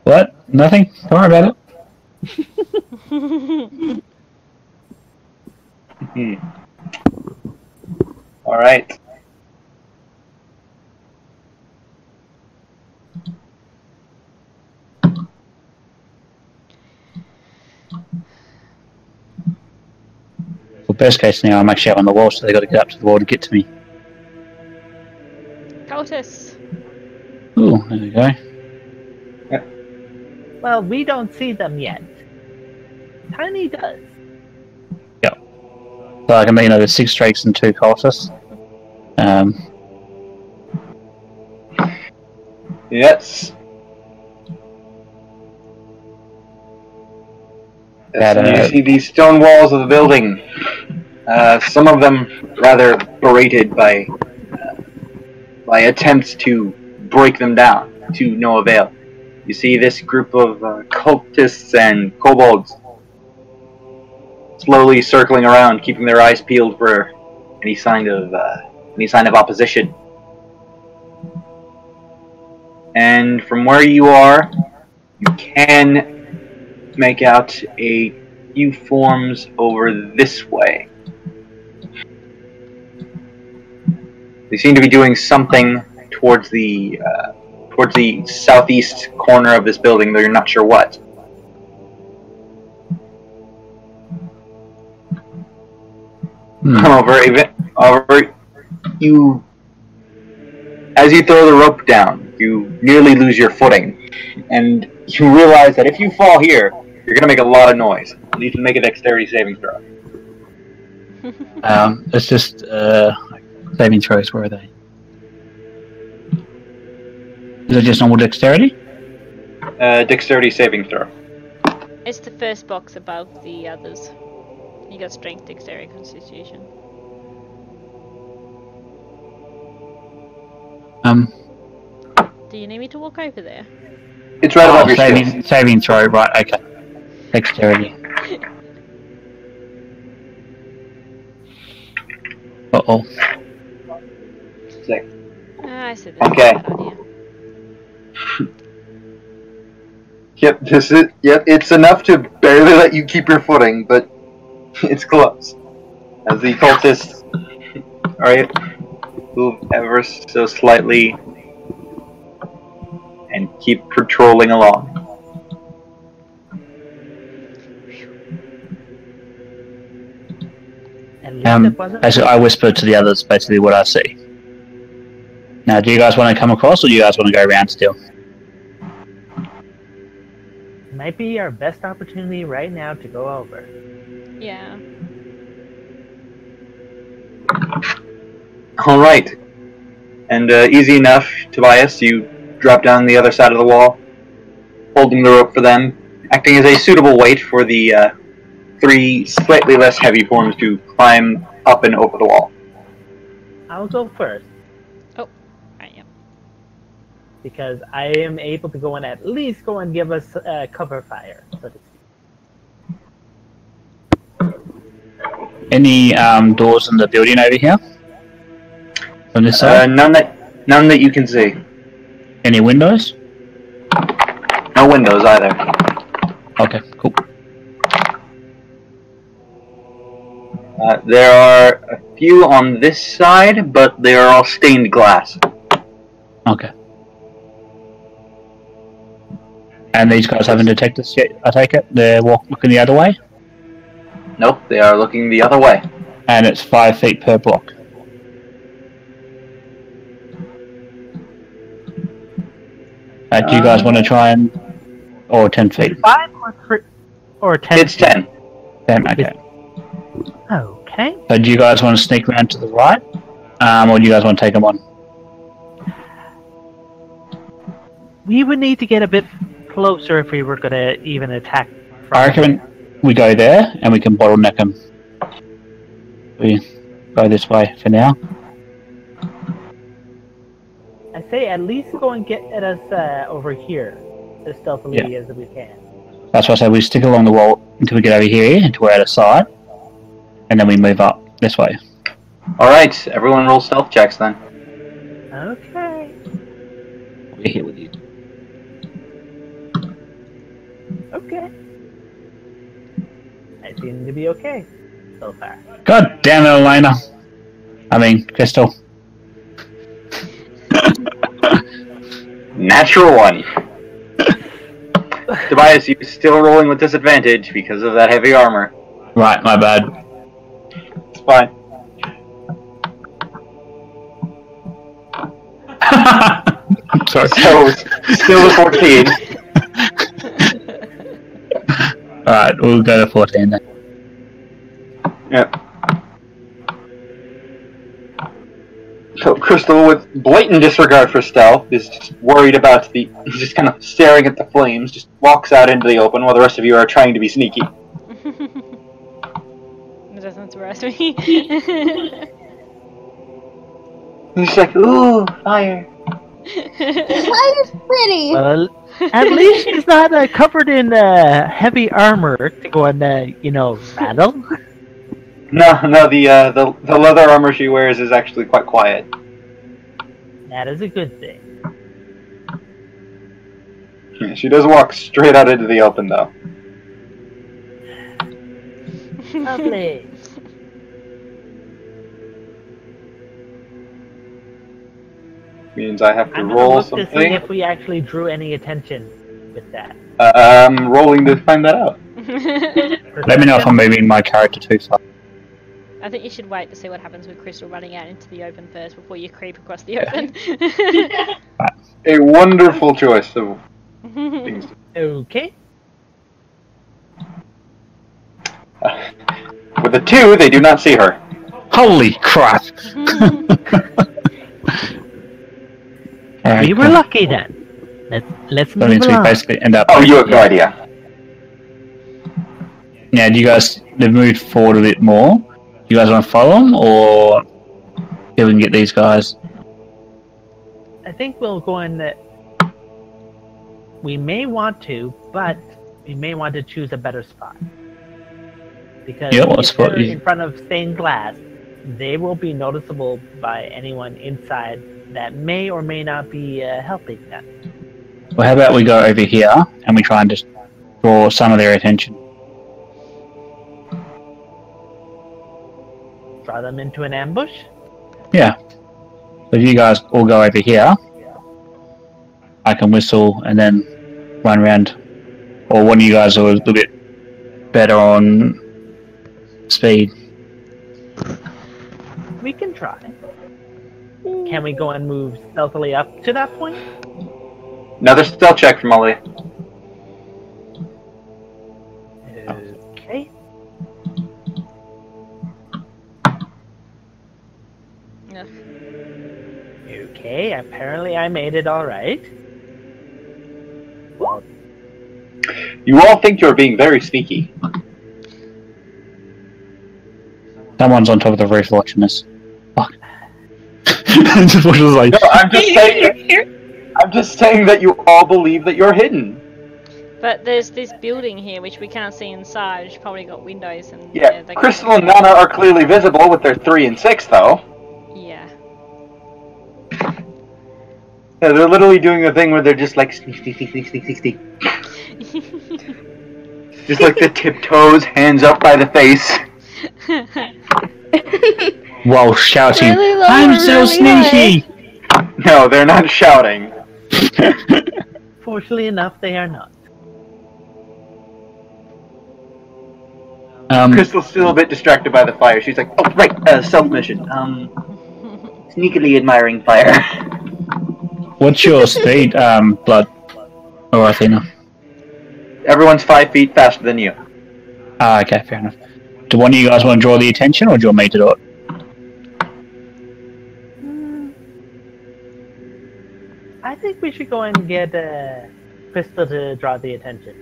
What? Nothing? Don't worry about it. hmm. Alright. Best case scenario, I'm actually out on the wall, so they got to get up to the wall to get to me. Cultists. Ooh, there we go. Well, we don't see them yet. Tiny does. Yeah. So I can make another six strikes and two cultists. Um. Yes. That, uh, you see these stone walls of the building. Uh, some of them rather berated by uh, by attempts to break them down to no avail. You see this group of uh, cultists and kobolds slowly circling around, keeping their eyes peeled for any sign of uh, any sign of opposition. And from where you are, you can make out a few forms over this way. They seem to be doing something towards the uh, towards the southeast corner of this building, though you're not sure what. Hmm. Over, over, you. As you throw the rope down, you nearly lose your footing, and you realize that if you fall here, you're gonna make a lot of noise. You need to make a dexterity saving throw. Um, it's just uh. Saving throws, where are they? Is it just normal dexterity? Uh, dexterity saving throw. It's the first box above the others. You got strength, dexterity, constitution. Um. Do you need me to walk over there? It's right above oh, your saving, saving throw, right, okay. Dexterity. Uh oh. I said that's okay. A bad idea. Yep, this is yep. It's enough to barely let you keep your footing, but it's close. As the cultists, all right, move ever so slightly and keep patrolling along. Um, basically, I whisper to the others basically what I see. Now, do you guys want to come across, or do you guys want to go around still? Might be our best opportunity right now to go over. Yeah. All right. And uh, easy enough, Tobias. You drop down the other side of the wall, holding the rope for them, acting as a suitable weight for the uh, three slightly less heavy forms to climb up and over the wall. I'll go first. Because I am able to go and at least go and give us uh, cover fire. So to speak. Any um, doors in the building over here? On this side? Uh, none that, none that you can see. Any windows? No windows either. Okay, cool. Uh, there are a few on this side, but they are all stained glass. Okay. And these guys haven't detected us yet, I take it? They're walking, looking the other way? Nope, they are looking the other way. And it's five feet per block. Uh, do you guys um, want to try and... Or ten feet? Five or, or ten It's feet. ten. ten, okay. Okay. So do you guys want to sneak around to the right? Um, or do you guys want to take them on? We would need to get a bit... closer if we were going to even attack. I reckon we go there and we can bottleneck them. We go this way for now. I say at least go and get at us uh, over here as stealthily yeah. as we can. That's why I say we stick along the wall until we get over here, until we're out of sight, and then we move up this way. Alright, everyone roll stealth checks then. Okay. We're here with you. Okay. I seem to be okay so far. God damn it, Elena. I mean, Crystal. Natural one. Tobias, you're still rolling with disadvantage because of that heavy armor. Right, my bad. It's fine. I'm sorry. So, still a fourteen. Alright, we'll go to fourteen then. Yep. So Crystal, with blatant disregard for stealth, is just worried about the, just kind of staring at the flames, just walks out into the open while the rest of you are trying to be sneaky. It doesn't surprise me. He's like, ooh, fire. Fire's pretty. Well, at least she's not uh, covered in uh, heavy armor to go in, uh, you know, battle. No, no, the, uh, the the leather armor she wears is actually quite quiet. That is a good thing. Yeah, she does walk straight out into the open, though. Lovely. Means I have to I'm roll something. To see if we actually drew any attention with that. Uh, I'm rolling to find that out. Let me know if I'm moving my character too far. I think you should wait to see what happens with Crystal running out into the open first before you creep across the open. A wonderful choice of things. Okay. Uh, with a two, they do not see her. Holy crap! We were lucky then. Let's let's so move along. Basically end up. Oh, you have no idea. Now, do you guys? They've moved forward a bit more. You guys want to follow them, or if we can get these guys? I think we'll go in that we may want to, but we may want to choose a better spot. Because yeah, if spot they're you... in front of stained glass, they will be noticeable by anyone inside that may or may not be uh, helping them. Well, how about we go over here, and we try and just draw some of their attention. Draw them into an ambush? Yeah. So if you guys all go over here, yeah. I can whistle and then run around. Or one of you guys are a little bit better on speed. We can try. Can we go and move stealthily up to that point? Another stealth check from Ollie. Okay. Okay, apparently I made it all right. What? You all think you're being very sneaky. Someone's on top of the roof watching this. Fuck. Just what was like. No, I'm just saying. That, I'm just saying that you all believe that you're hidden. But there's this building here which we can't see inside. It's probably got windows and. Yeah. yeah Crystal and Nana are clearly visible with their three and six, though. Yeah, they're literally doing a thing where they're just like sneak, sneak, sneak, sneak, sneak, sneak. Just like the tiptoes, hands up by the face. While shouting, really I'm so sneaky! High. No, they're not shouting. Fortunately enough, they are not. Um, Crystal's still a bit distracted by the fire. She's like, oh, right, uh, self-mission. Um, sneakily admiring fire. What's your speed, um, Blood? Or oh, Athena? Everyone's five feet faster than you. Ah, okay, fair enough. Do one of you guys want to draw the attention, or do you want me to do it? Mm. I think we should go and get uh, Crystal to draw the attention.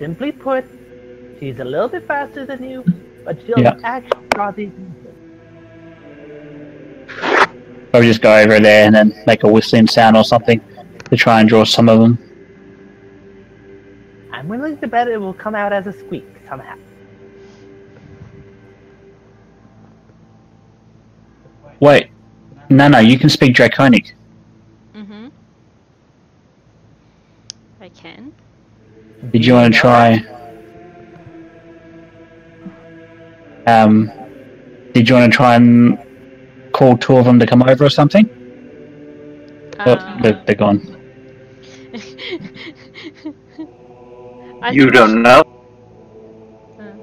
Simply put, she's a little bit faster than you, but she'll yeah. actually draw the attention. I'll just go over there and then make a whistling sound or something to try and draw some of them. I'm willing to bet it will come out as a squeak somehow. Wait, Nana, you can speak Draconic. Mm-hmm. I can. Did you want to try? Um, did you want to try and? Call two of them to come over or something? Uh, oh, they're, they're gone. You don't know? Uh.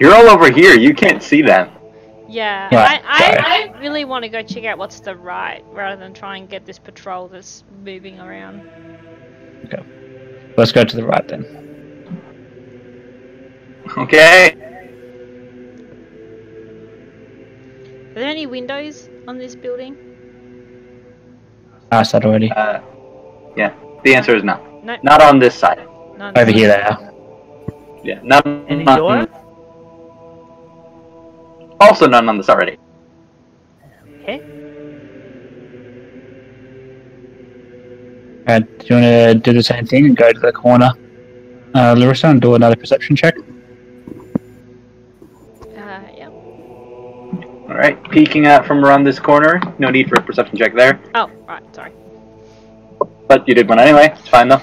You're all over here, you can't see them. Yeah, right. I, I, I really want to go check out what's the right, rather than try and get this patrol that's moving around. Okay. Let's go to the right then. Okay. Are there any windows on this building? I asked that already. Uh, yeah, the answer is no. Nope. Not on this side. Not Over here they are. Yeah, not Any not, door? Also none on this already. Okay. Uh, do you want to do the same thing and go to the corner, uh, Larissa, and do another perception check? Uh, yeah. Alright, peeking out from around this corner. No need for a perception check there. Oh, right, sorry. But you did one anyway. It's fine, though.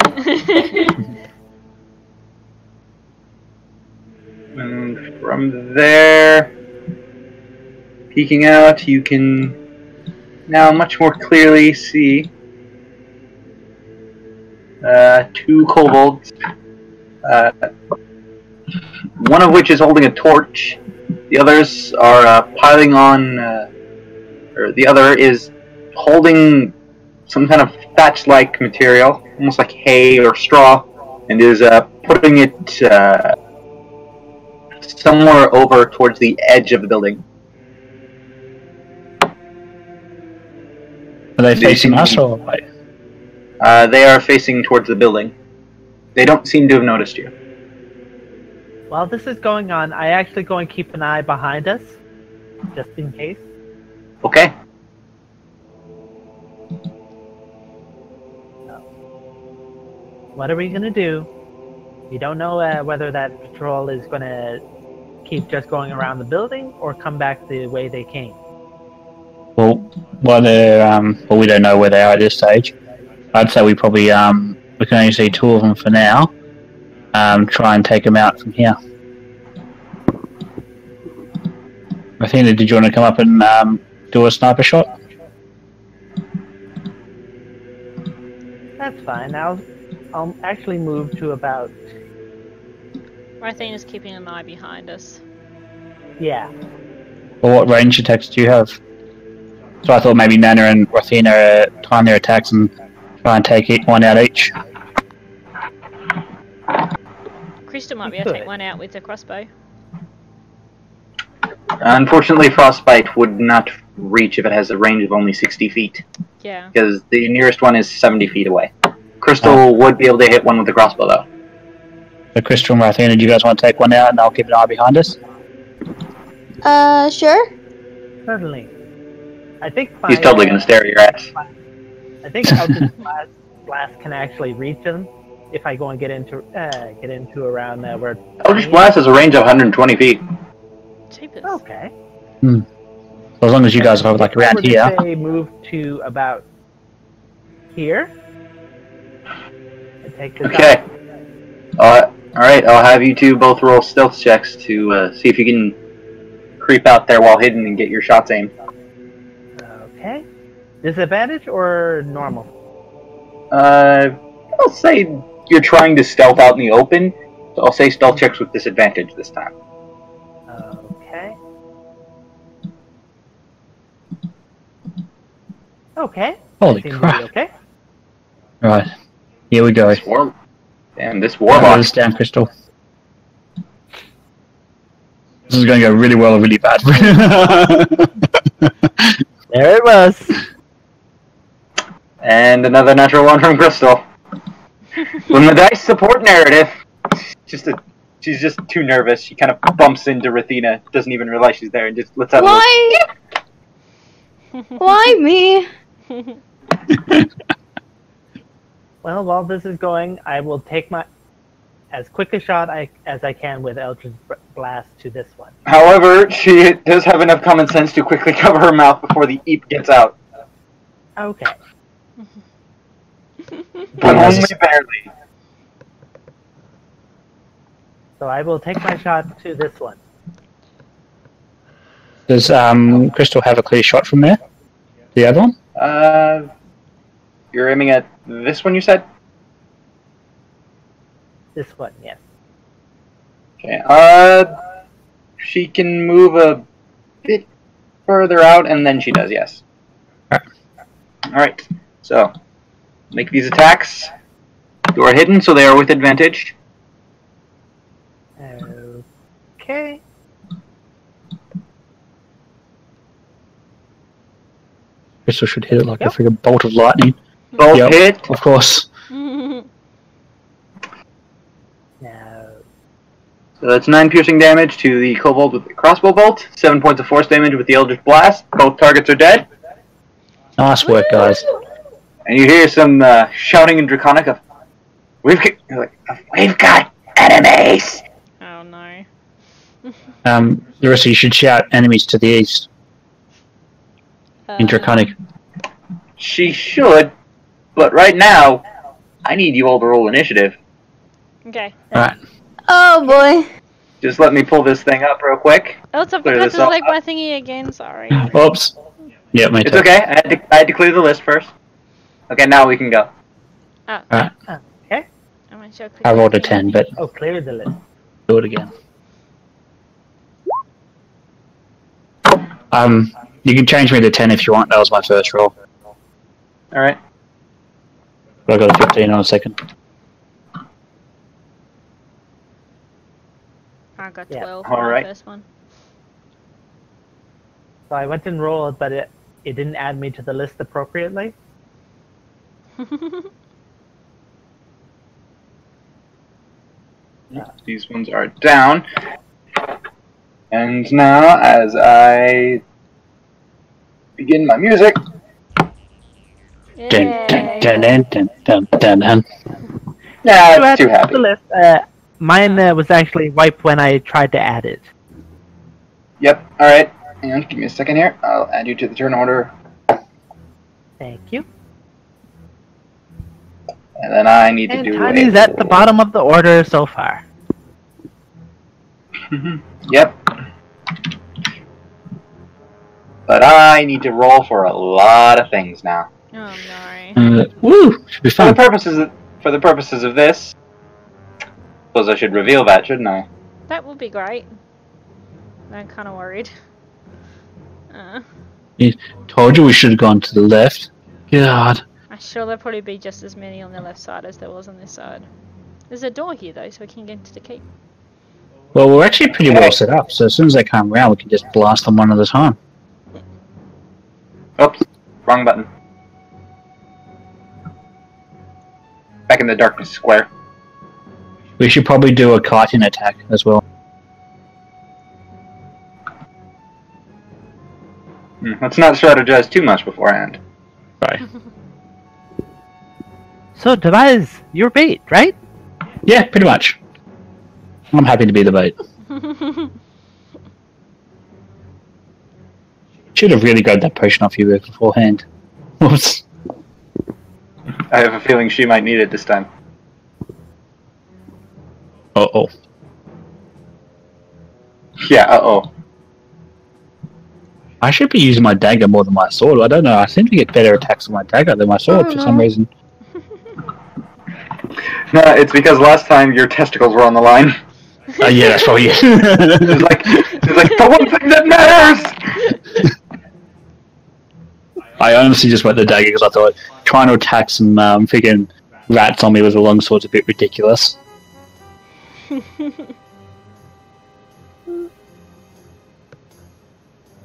And from there, peeking out, you can now much more clearly see uh, two kobolds, uh, one of which is holding a torch, the others are uh, piling on, uh, or the other is holding some kind of thatch-like material, almost like hay or straw, and is uh, putting it uh, somewhere over towards the edge of the building. Are they facing they us or what? Uh, they are facing towards the building. They don't seem to have noticed you. While this is going on, I actually go and keep an eye behind us, just in case. Okay. So, what are we gonna do? You don't know uh, whether that patrol is gonna keep just going around the building or come back the way they came. Well, while they're, um, well, we don't know where they are at this stage. I'd say we probably, um, we can only see two of them for now. Um, try and take them out from here. Rathina, did you want to come up and, um, do a sniper shot? That's fine. I'll, I'll actually move to about... Rathina's keeping an eye behind us. Yeah. Well, what range attacks do you have? So I thought maybe Nana and Rathina uh, time their attacks and try and take it one out each. Crystal might be able to take one out with a crossbow. Unfortunately, Frostbite would not reach if it has a range of only sixty feet. Yeah. Because the nearest one is seventy feet away. Crystal oh. would be able to hit one with a crossbow, though. So Crystal and Rathina, do you guys want to take one out and I'll keep an eye behind us? Uh, sure. Certainly. I think he's totally gonna stare at your ass. I think Elton's glass, glass can actually reach him if I go and get into uh, get into around that word. Elton's glass has a range of one hundred twenty feet. Cheapest. Okay. Hmm. So as long as you guys are like around here. Say move to about here. And take this okay. Uh, all right. I'll have you two both roll stealth checks to uh, see if you can creep out there while hidden and get your shots aimed. Okay. Disadvantage or normal? Uh, I'll say you're trying to stealth out in the open, so I'll say stealth checks with disadvantage this time. Okay. Okay. Holy crap. Okay. Alright. Here we go. This war Damn, this warlock. This damn Crystal. This is going to go really well or really bad. There it was. And another natural one from Crystal. When the dice support narrative, just a, she's just too nervous. She kind of bumps into Rathina, doesn't even realize she's there, and just lets out Why? a little... Why me? Well, while this is going, I will take my... as quick a shot I, as I can with Eldritch Blast to this one. However, she does have enough common sense to quickly cover her mouth before the eep gets out. Okay. But only barely. So I will take my shot to this one. Does um, Crystal have a clear shot from there? The other one? Uh, you're aiming at this one, you said? This one, yes. Okay, uh, she can move a bit further out, and then she does, yes. Alright. Alright, so make these attacks. You are hidden, so they are with advantage. Okay. Crystal should hit it like yep. a freaking bolt of lightning. Bolt yep, hit? Of course. So that's nine piercing damage to the kobold with the crossbow bolt, seven points of force damage with the Eldritch Blast. Both targets are dead. Nice work, guys. And you hear some uh, shouting in Draconic of, we've got, we've got enemies! Oh, no. um, the rest of you should shout enemies to the east. Uh, in Draconic. She should, but right now, I need you all to roll initiative. Okay. Alright. Oh boy! Just let me pull this thing up real quick. Oh, it's up. I had to like my thingy again. Sorry. Oops. Yeah, my. It's turn. Okay. I had to. I had to clear the list first. Okay, now we can go. Oh. Alright. Oh, okay. I'm gonna show I rolled a ten, but. Oh, clear the list. Do it again. Um, you can change me to ten if you want. That was my first roll. All right. But I got a fifteen on a second. I got twelve yeah. on right. the first one. So I went and rolled, but it, it didn't add me to the list appropriately. These ones are down. And now, as I begin my music... Yay. Dun, dun, dun, dun, dun, dun. Nah, it's too happy. The list, uh, Mine uh, was actually wiped when I tried to add it. Yep, alright. And give me a second here. I'll add you to the turn order. Thank you. And then I need and to do... Tiny's a... at the bottom of the order so far. Yep. But I need to roll for a lot of things now. Oh, no. Uh, woo! Should be fun. For the purposes of, for the purposes of this... I should reveal that, shouldn't I? That would be great. I'm kind of worried. Uh. Yeah, told you we should have gone to the left. God. I'm sure there'll probably be just as many on the left side as there was on this side. There's a door here, though, so we can get into the keep. Well, we're actually pretty okay. well set up, so as soon as they come around, we can just blast them one at a time. Oops. Wrong button. Back in the darkness square. We should probably do a kiting attack as well. Mm, let's not strategize too much beforehand. Right. So, Tobias, you're bait, right? Yeah, pretty much. I'm happy to be the bait. Should have really grabbed that potion off you beforehand. Whoops. I have a feeling she might need it this time. Uh oh. Yeah, uh oh. I should be using my dagger more than my sword. I don't know. I seem to get better attacks with my dagger than my sword for know. some reason. No, it's because last time your testicles were on the line. Oh, uh, yeah, that's probably it. It's like, it's like the one thing that matters! I honestly just went the dagger because I thought trying to attack some um, freaking rats on me with a long sword's a bit ridiculous. You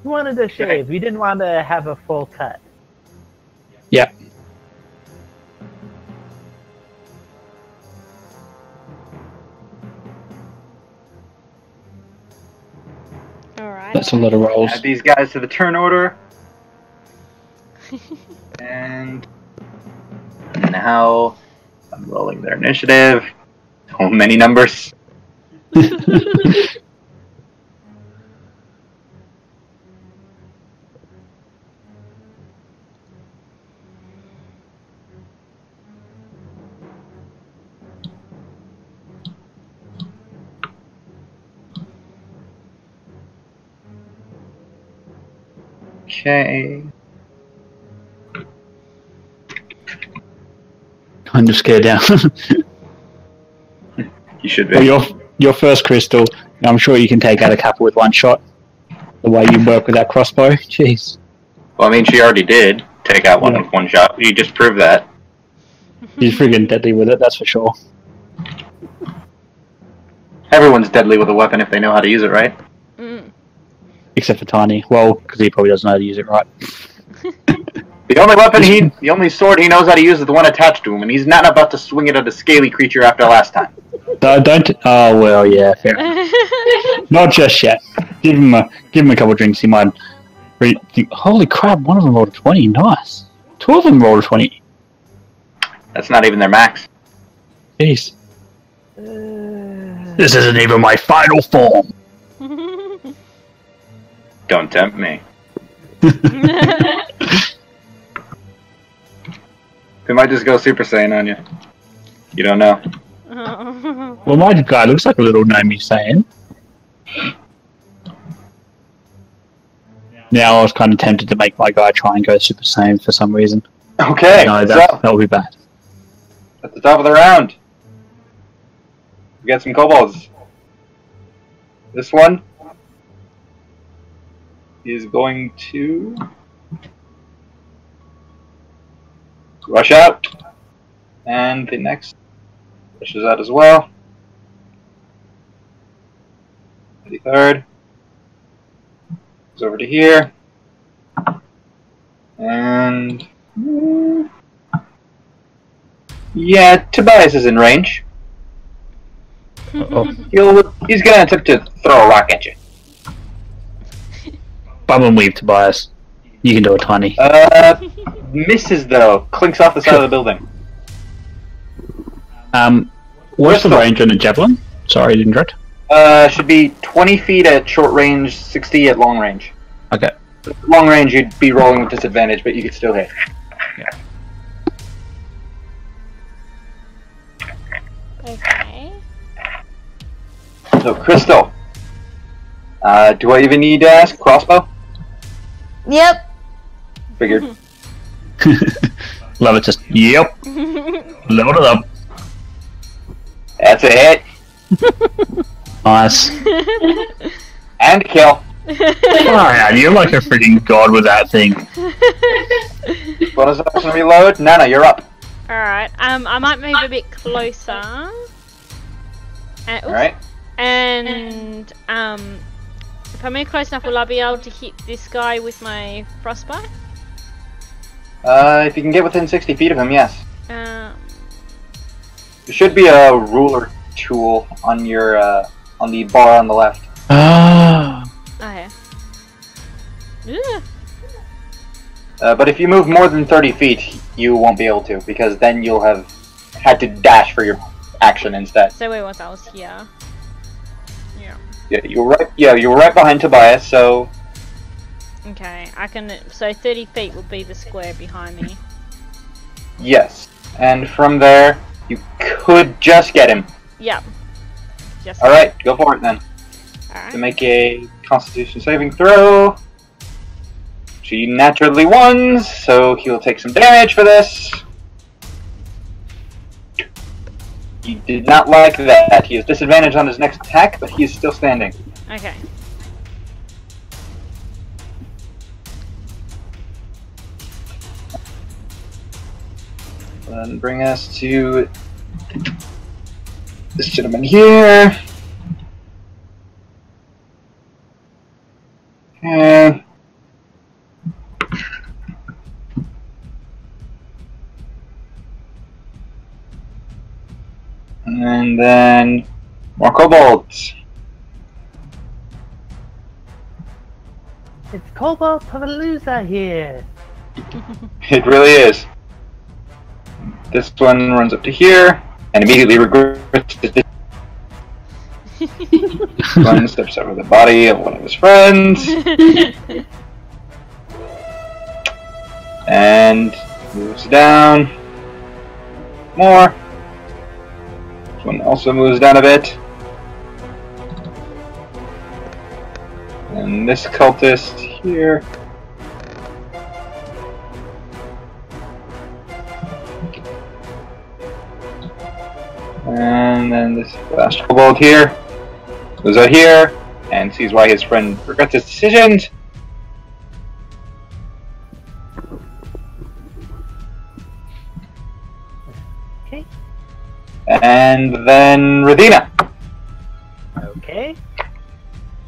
wanted to shave. You didn't want to have a full cut. Yeah. All right. That's a lot of rolls. Add these guys to the turn order. And now I'm rolling their initiative. Oh, many numbers. Okay. Kind of scared down. You should be. Well, you're, you're first, Crystal. I'm sure you can take out a couple with one shot. the way you work with that crossbow. Jeez. Well, I mean, she already did take out one yeah. with one shot. You just proved that. She's friggin' deadly with it, that's for sure. Everyone's deadly with a weapon if they know how to use it, right? Mm. Except for Tiny. Well, because he probably doesn't know how to use it right. The only weapon he, the only sword he knows how to use is the one attached to him, and he's not about to swing it at a scaly creature after last time. No, don't. Oh well, yeah. Fair. Not just yet. Give him a, give him a couple of drinks. He might. Re think, holy crap! One of them rolled a twenty. Nice. Two of them rolled a twenty. That's not even their max. Jeez. Uh... This isn't even my final form. Don't tempt me. They might just go Super Saiyan on you. You don't know. Well, my guy looks like a little Naomi Saiyan. Now I was kind of tempted to make my guy try and go Super Saiyan for some reason. Okay, no, that that'll be bad. At the top of the round, we got some kobolds. This one is going to rush out, and the next rushes out as well. The third goes over to here, and yeah, Tobias is in range. Uh-oh. He'll, he's gonna attempt to throw a rock at you. Bum and weave, Tobias. You can do it, Tiny. Uh, misses though. Clinks off the side of the building. Um, what's the range on a javelin? Sorry, I didn't correct. Uh, should be twenty feet at short range, sixty at long range. Okay. Long range, you'd be rolling with disadvantage, but you could still hit. Yeah. Okay. So, Crystal. Uh, do I even need to ask? Crossbow? Yep. Figured. Love it, just, yep. Load it up. That's a hit. Nice. And kill. Alright, you're like a freaking god with that thing. Bonus action reload. Nana, you're up. Alright, um, I might move a bit closer. Uh, Alright. And, um... if I move close enough, will I be able to hit this guy with my frostbite? Uh, if you can get within sixty feet of him, yes. Um, there should be a ruler tool on your uh, on the bar on the left. Ah. Okay. Yeah. Uh, but if you move more than thirty feet, you won't be able to, because then you'll have had to dash for your action instead. So wait, what else? Yeah. Yeah, you're right. Yeah, you're right behind Tobias. So. Okay, I can. So thirty feet will be the square behind me. Yes, and from there you could just get him. Yep. Just. All right, go for it then. All right. To make a Constitution saving throw. She naturally won, so he'll take some damage for this. He did not like that. He has disadvantage on his next attack, but he is still standing. Okay. And bring us to this gentleman here. And And then more kobolds. It's kobold for the loser here. It really is. This one runs up to here and immediately regrets the one steps over the body of one of his friends. And moves down. More. This one also moves down a bit. And this cultist here. And then this last kobold here. Goes out here. and sees why his friend regrets his decisions. Okay. And then Rathina. Okay.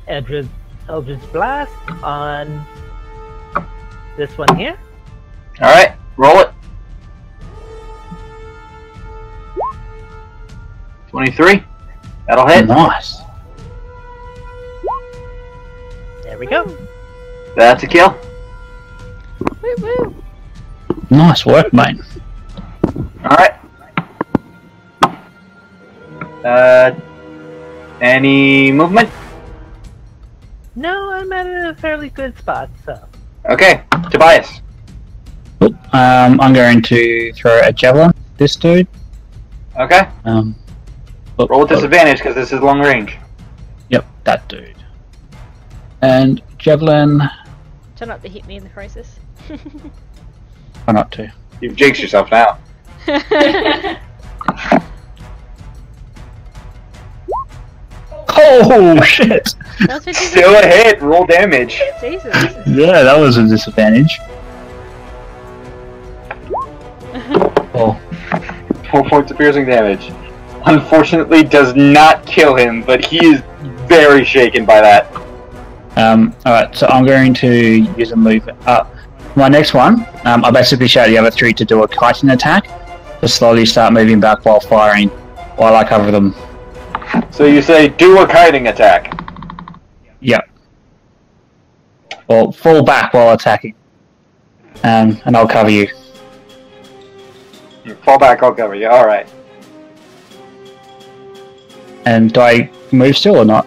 Eldritch, Eldritch Blast on this one here. Alright, roll it. twenty-three. That'll hit. Nice. There we go. That's a kill. Woo woo. Nice work, mate. Alright. Uh, any movement? No, I'm at a fairly good spot, so. Okay, Tobias. Um, I'm going to throw a javelin at this dude. Okay. Um, but, roll with disadvantage because this is long range. Yep, that dude. And javelin. Try not to hit me in the crisis. Try not to. You've jinxed yourself now. Oh shit! Still a hit. Roll damage. Jesus. Yeah, that was a disadvantage. Oh. Four points of piercing damage. Unfortunately, does not kill him, but he is very shaken by that. Um. All right. So I'm going to use a move up. My next one, um, I basically shout the other three to do a kiting attack. Just slowly start moving back while firing, while I cover them. So you say, do a kiting attack. Yep. Or fall back while attacking. Um, and I'll cover you. You fall back, I'll cover you. Alright. And do I move still or not?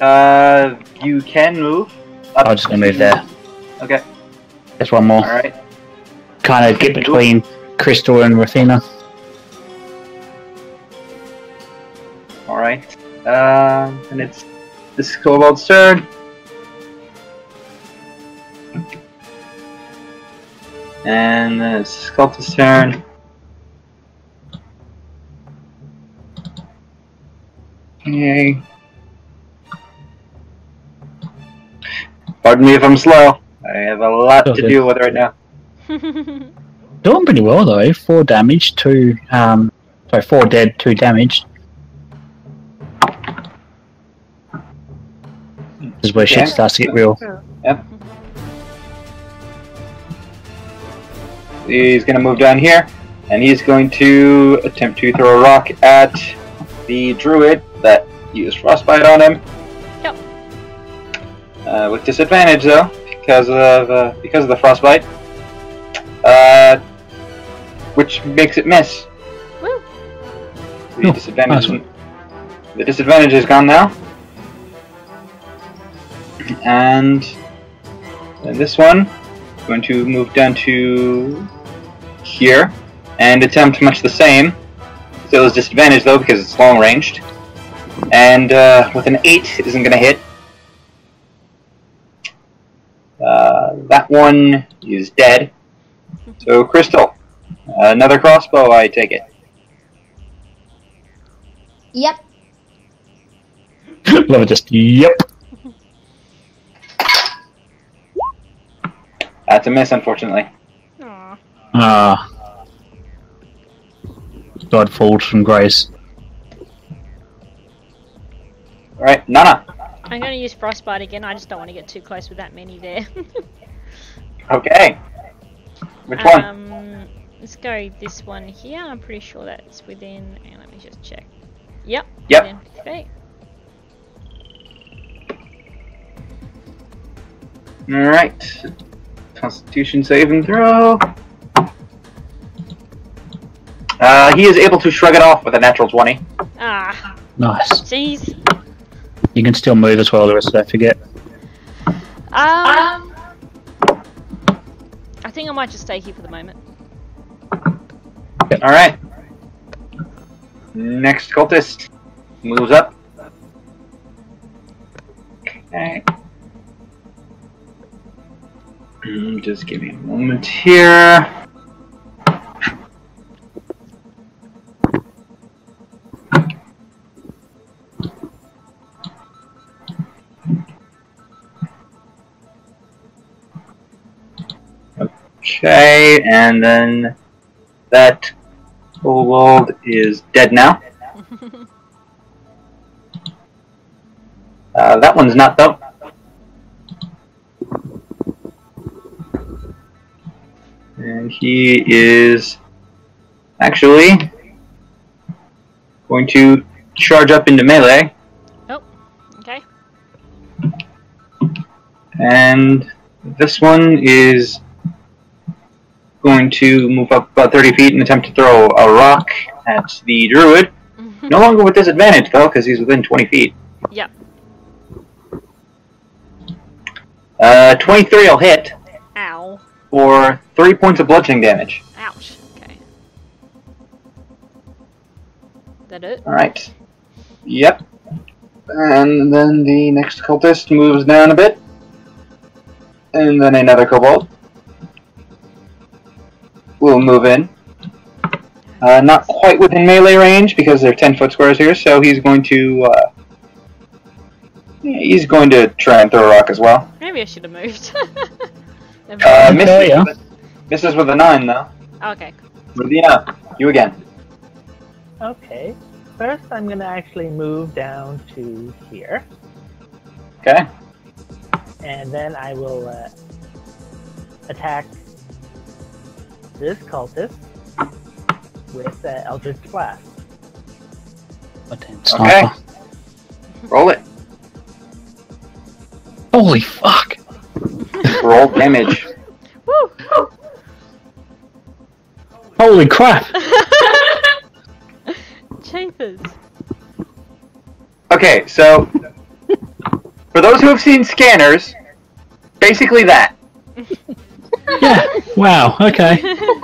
Uh, you can move. Up. I'm just going to move there. Okay. There's one more. Alright. Kind of get between Crystal and Rathina. Alright, uh, and it's this kobold's turn. And then it's Sculpt's turn. Yay. Pardon me if I'm slow. I have a lot Still to good. deal with right now. Doing pretty well though. Four damage, two, um, sorry, four dead, two damage. This is where shit yeah. starts to get real. Yep. He's going to move down here, and he's going to attempt to throw a rock at the druid that used frostbite on him. Yep. Uh, with disadvantage though, because of uh, because of the frostbite, uh, which makes it miss. Woo. The oh, disadvantage. Nice. The disadvantage is gone now. And then this one, going to move down to here and attempt much the same. Still is disadvantaged though because it's long ranged. And uh, with an eight, it isn't going to hit. Uh, that one is dead. So Crystal, another crossbow, I take it. Yep. Love it, just yep. That's a miss, unfortunately. Aww. Ah. God falls from grace. Alright, Nana. I'm going to use frostbite again. I just don't want to get too close with that many there. Okay. Which one? Um, let's go this one here. I'm pretty sure that's within... And let me just check. Yep. Yep. Okay. Alright. Constitution save and throw. Uh, he is able to shrug it off with a natural twenty. Ah. Nice. Jeez. You can still move as well, the rest of that, forget. Um, um. I think I might just stay here for the moment. Yep. Alright. Next cultist moves up. Okay. Just give me a moment here. Okay, and then that kobold is dead now. Uh, that one's not though. And he is actually going to charge up into melee. Oh, okay. And this one is going to move up about thirty feet and attempt to throw a rock at the druid. Mm-hmm. No longer with disadvantage, though, because he's within twenty feet. Yeah. Uh, twenty-three will hit. Ow. For three points of bludgeoning damage. Ouch. Okay. Is that it? Alright. Yep. And then the next cultist moves down a bit. And then another kobold will move in. Uh, not quite within melee range because they're ten foot squares here, so he's going to uh, he's going to try and throw a rock as well. Maybe I should have moved. uh, misses, oh, yeah. with, misses with a nine though. Oh, okay. Ravina, you again. Okay. First, I'm gonna actually move down to here. Okay. And then I will uh, attack this cultist with uh, Eldritch Blast. Okay. Roll it. Holy fuck! Roll damage. Woo! Holy crap! Chafers. Okay, so for those who have seen Scanners, basically that. Yeah. Wow. Okay.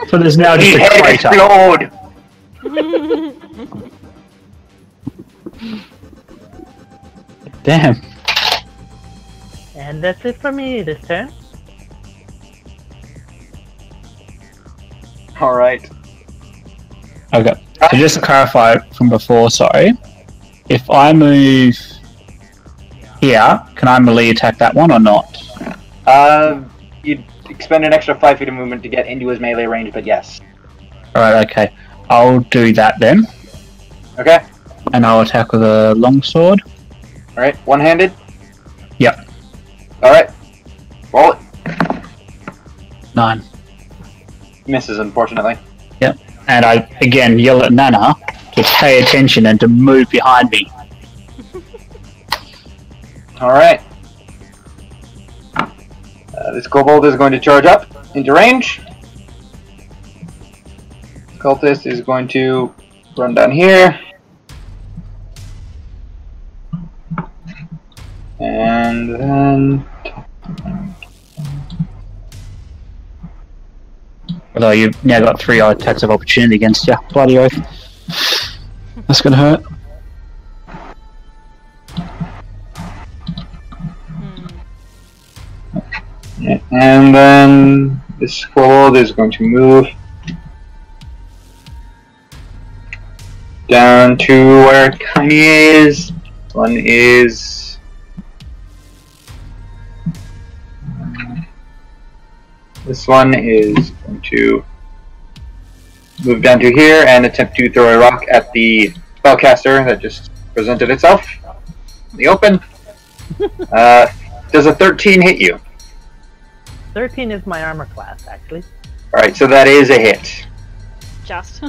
So there's now just a crater. Explode. Damn. And that's it for me this turn. All right. Okay. So just to clarify from before, sorry. If I move here, can I melee attack that one or not? Uh, you'd expend an extra five feet of movement to get into his melee range, but yes. Alright, okay. I'll do that then. Okay. And I'll attack with a longsword. Alright, one-handed? Yep. Alright. Roll it. Nine. Misses, unfortunately. Yep. And I, again, yell at Nana to pay attention and to move behind me. Alright. Uh, this kobold is going to charge up into range. This cultist is going to run down here. And then... although you've now got three attacks of opportunity against you. Bloody oath. That's gonna hurt. And then this kobold is going to move down to where Tiny is. One is this one is going to move down to here and attempt to throw a rock at the spellcaster that just presented itself in the open. Uh, does a thirteen hit you? thirteen is my armor class, actually. Alright, so that is a hit. Just.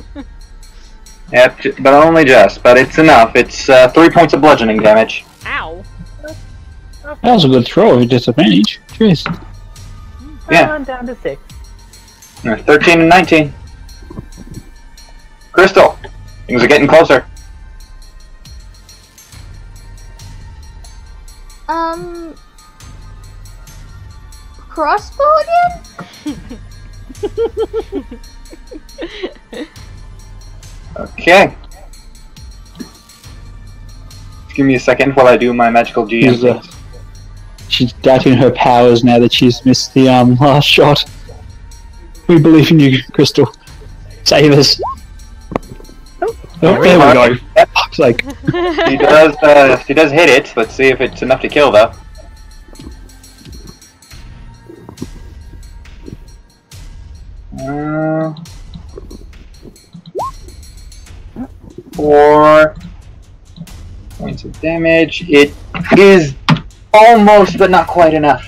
Yep, but only just, but it's enough. It's uh, three points of bludgeoning damage. Ow. That was a good throw with disadvantage. Jeez. Yeah. I'm down to six. thirteen and nineteen. Crystal, things are getting closer. Um... Crossbow again? Okay. Just give me a second while I do my magical G M. She's, uh, she's doubting her powers now that she's missed the um last shot. We believe in you, Crystal. Save us. Oh, oh there we go. For fuck's sake. She does, uh, she does hit it. Let's see if it's enough to kill, though. four points of damage. It is almost, but not quite enough.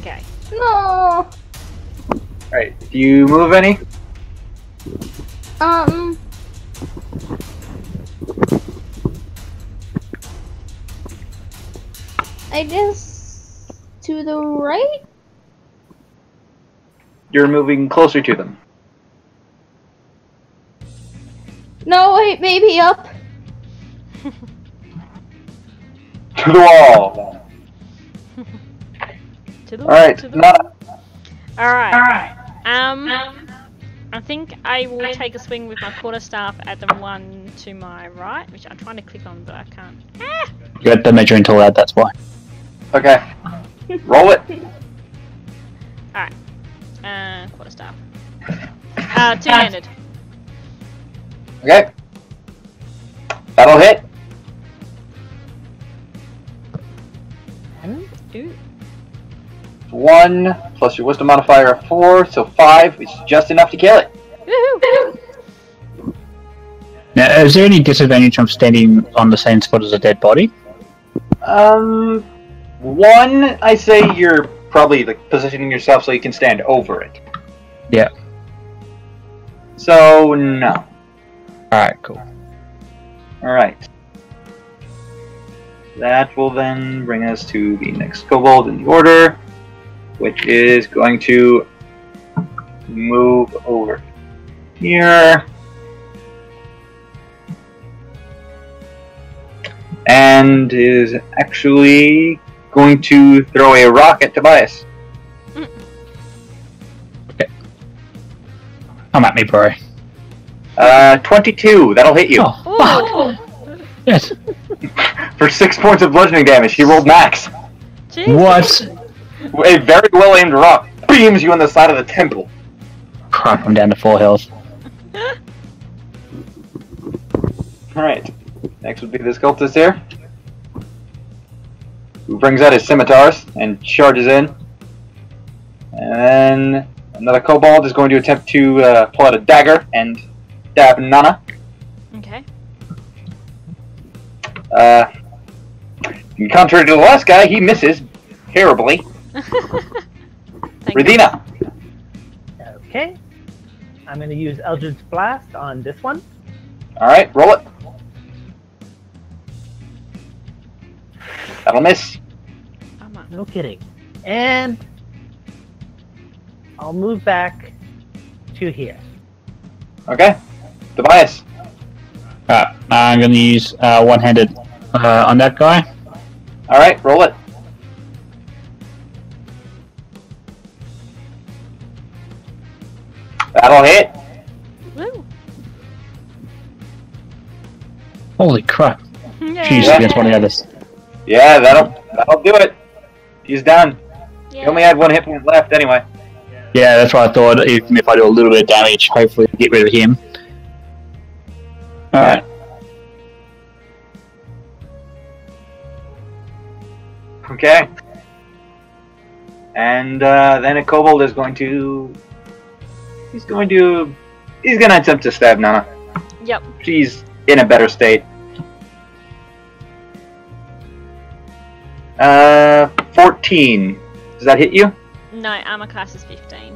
Okay. No. Alright, do you move any? Um. I guess to the right? You're moving closer to them. No, wait, maybe up. To the wall. To the wall. Alright, Nana. Alright. Alright. Um, um, I think I will take a swing with my quarterstaff at the one to my right, which I'm trying to click on, but I can't. Ah! You're at the measuring tool out, that's why. Okay. Roll it. Alright. Uh, quarterstaff. Uh, two-handed. Okay. That'll hit. One, two. One plus your wisdom modifier of four, so five, which is just enough to kill it. Woohoo! Now, is there any disadvantage from standing on the same spot as a dead body? Um, one, I say you're probably like positioning yourself so you can stand over it. Yeah. So no. Alright, cool. Alright. That will then bring us to the next kobold in the order, which is going to move over here and is actually going to throw a rock at Tobias. Mm. Okay. Come at me, bro. Uh, twenty-two. That'll hit you. Oh, fuck. Yes. For six points of bludgeoning damage. He rolled max. Jesus. What? A very well aimed rock beams you on the side of the temple. Crap, I'm down to four health. Alright. Next would be this cultist here, who brings out his scimitars and charges in. And then another kobold is going to attempt to uh, pull out a dagger and stab Nana. Okay. Uh, contrary to the last guy, he misses terribly. Rathina. Okay. I'm going to use Eldritch Blast on this one. Alright, roll it. That'll miss. No kidding. And I'll move back to here. Okay. Tobias. Alright, I'm going to use uh, one-handed uh, on that guy. Alright, roll it. That'll hit. Woo. Holy crap. Yeah. She's against one of the others. Yeah, that'll that'll do it. He's done. Yeah. He only had one hit point left anyway. Yeah, that's what I thought. Even if I do a little bit of damage, hopefully get rid of him. Alright. Okay. And uh, then a kobold is going to... He's going to... He's going to attempt to stab Nana. Yep. She's in a better state. Uh, fourteen. Does that hit you? No, armor class is fifteen.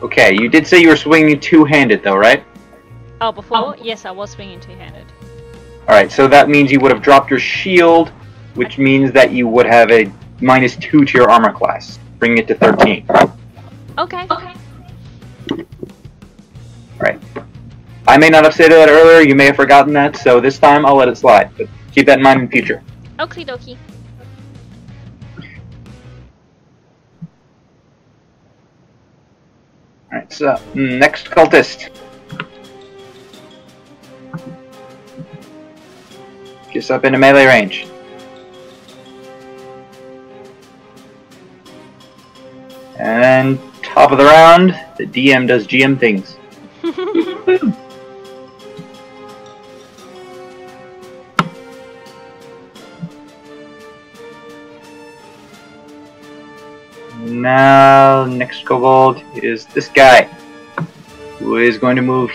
Okay, you did say you were swinging two-handed though, right? Oh, before? Oh. Yes, I was swinging two-handed. Alright, so that means you would have dropped your shield, which means that you would have a minus two to your armor class, bringing it to thirteen. Okay. Okay. Alright. I may not have said that earlier, you may have forgotten that, so this time I'll let it slide, but keep that in mind in future. Okie dokie. Alright, so, next cultist. Gets up into melee range. And top of the round, the D M does G M things. Now, next kobold is this guy, who is going to move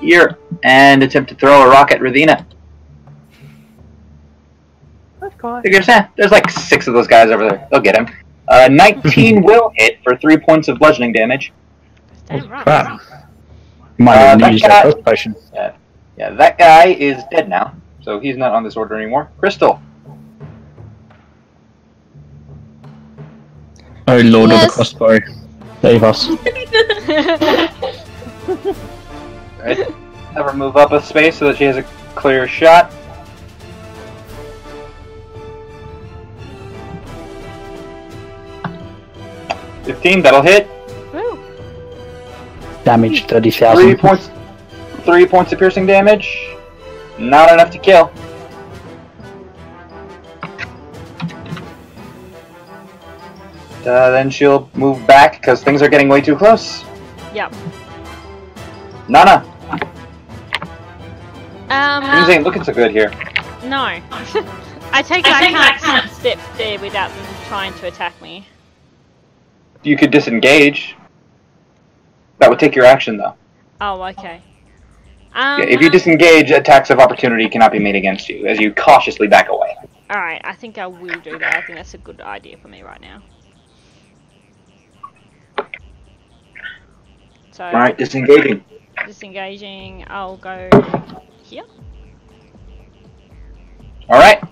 here and attempt to throw a rock at Rathina. That's cool. Figures, eh, there's like six of those guys over there. They'll get him. Uh, nineteen will hit for three points of bludgeoning damage. That's right. Wow. Might have uh, needed that health potion. Yeah, yeah, that guy is dead now, so he's not on this order anymore. Crystal. Oh, Lord yes. of the Crossbow. Save us. Alright. Have her move up a space so that she has a clear shot. fifteen, that'll hit. Woo. Damage thirty thousand. Three points, three points of piercing damage. Not enough to kill. Uh, then she'll move back because things are getting way too close. Yep. Nana. Um. Things ain't looking so good here. No. I take I, I can't, can't step there without them trying to attack me. You could disengage. That would take your action, though. Oh, okay. Um, yeah, if you disengage, attacks of opportunity cannot be made against you as you cautiously back away. All right. I think I will do that. I think that's a good idea for me right now. So, Alright, disengaging. Disengaging, I'll go here. Alright.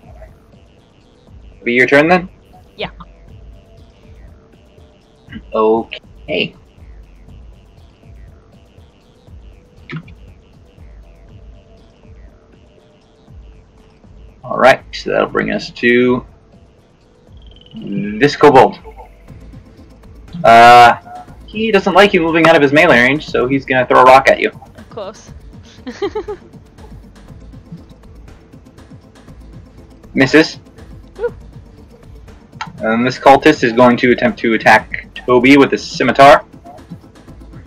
Be your turn then? Yeah. Okay. Alright, so that'll bring us to this kobold. Uh. He doesn't like you moving out of his melee range, so he's gonna throw a rock at you. Of course. Misses. Um, this cultist is going to attempt to attack Toby with a scimitar.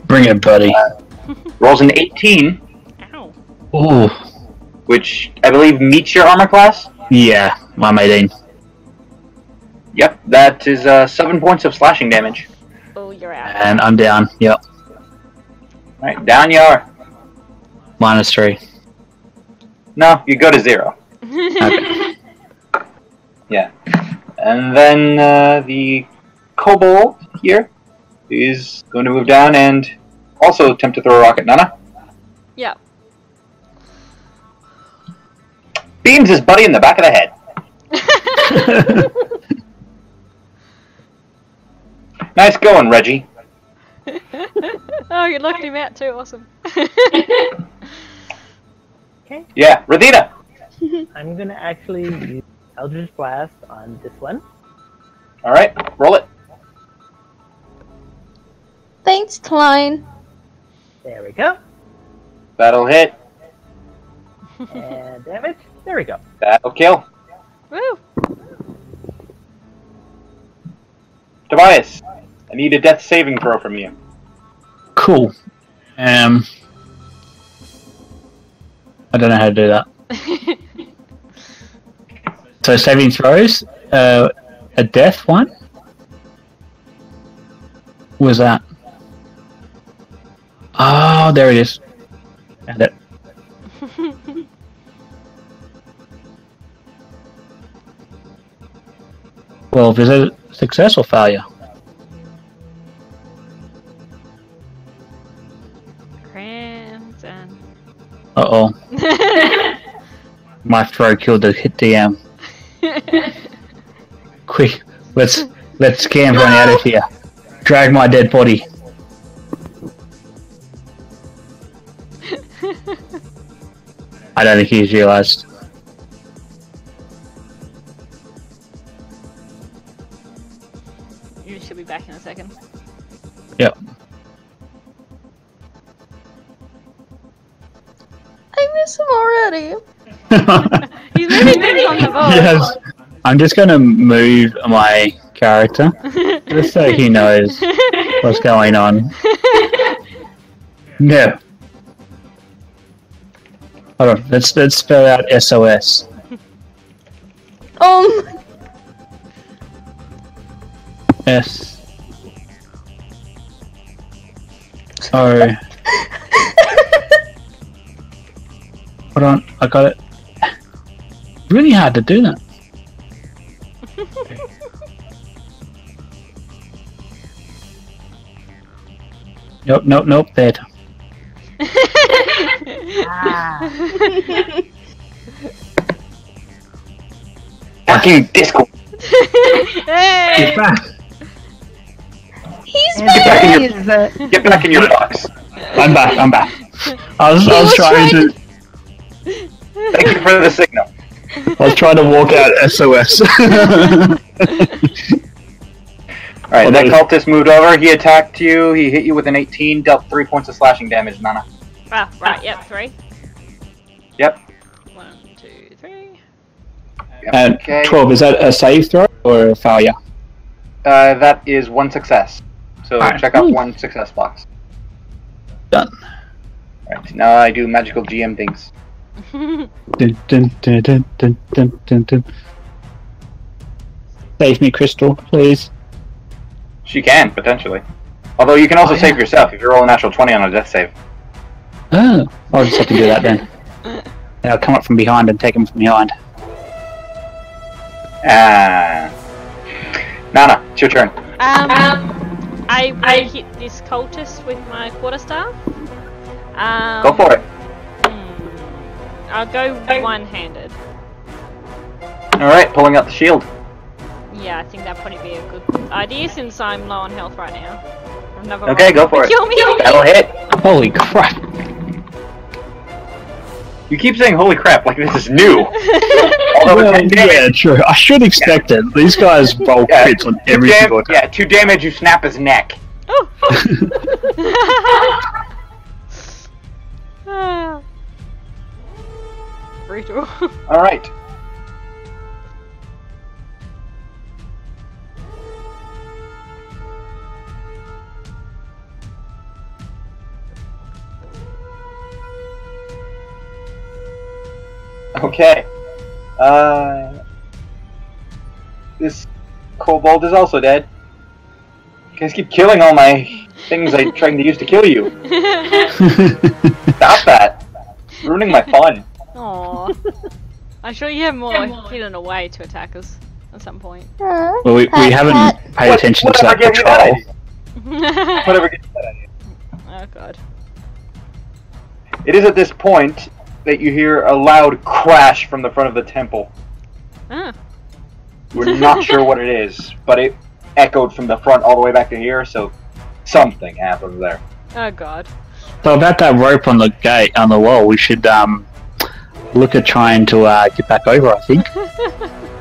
Bring it, buddy. Uh, rolls an eighteen. Ow. Ooh. Which I believe meets your armor class? Yeah, my eighteen. Yep, that is uh, seven points of slashing damage. Oh, you're out. And I'm down, yep. Alright, down you are. Minus three. No, you go to zero. Okay. Yeah. And then uh, the kobold here is going to move down and also attempt to throw a rock at Nana. Yeah. Beams his buddy in the back of the head. Nice going, Reggie. Oh, you knocked him out too. Awesome. Okay. Yeah, Rathina. I'm gonna actually use Eldritch Blast on this one. All right, roll it. Thanks, Klein. There we go. That'll hit. And damage. There we go. That'll kill. Woo. Tobias. I need a death saving throw from you. Cool. Um, I don't know how to do that. So saving throws, uh, a death one. What was that? Oh, there it is. Found it. Twelve. Is it success or failure? Uh oh. My throw killed the hit D M. Quick, let's let's scamper on out of here. Drag my dead body. I don't think he's realized. You should be back in a second. Yep. Him already. He's moving things on the board. Yes. I'm just going to move my character just so he knows what's going on. No. Hold on. Let's let's spell out S O S. Um. S. O. Hold on, I got it. Really hard to do that. Nope, nope, nope, dead. Ah. Fuck you, Discord! Hey. He's back! He's back! Get back in your, get back in your box! I'm back, I'm back. I was, I was trying, trying to... Thank you for the signal. I was trying to walk out S O S. Alright, well, that cultist moved over, he attacked you, he hit you with an eighteen, dealt three points of slashing damage, Nana. Ah, right, yep, three. Yep. One, two, three. And okay. twelve, is that a save throw or a failure? Uh, that is one success. So right. check out one success box. Done. Alright, now I do magical G M things. Dun, dun, dun, dun, dun, dun, dun, dun. Save me, Crystal, please. She can, potentially. Although you can also oh, save yeah. yourself if you roll a natural twenty on a death save. Oh, I'll just have to do that then. And I'll come up from behind and take him from behind. Ah. Uh, Nana, it's your turn. Um, um I will I... hit this cultist with my quarterstaff. Um, go for it. Hmm, I'll go one-handed. Alright, pulling out the shield. Yeah, I think that'd probably be a good idea since I'm low on health right now. Another okay, one. Go for it. Kill me, kill me. That'll hit. Holy crap. You keep saying holy crap like this is new. Although well, yeah, true. I should expect yeah. it. These guys roll yeah. crits on every single time. Yeah, two damage, you snap his neck. Oh. oh. Brutal. Alright. Okay, uh, this kobold is also dead. You guys keep killing all my things I'm trying to use to kill you. Stop that. You're ruining my fun. Aww. I'm sure you have more hidden away to attack us at some point. Well, we, we haven't paid what, attention to that patrol. That whatever gets that idea. Oh god. It is at this point that you hear a loud crash from the front of the temple. Ah. We're not sure what it is, but it echoed from the front all the way back to here, so something happened there. Oh god. So about that rope on the gate, on the wall, we should um, look at trying to uh, get back over, I think.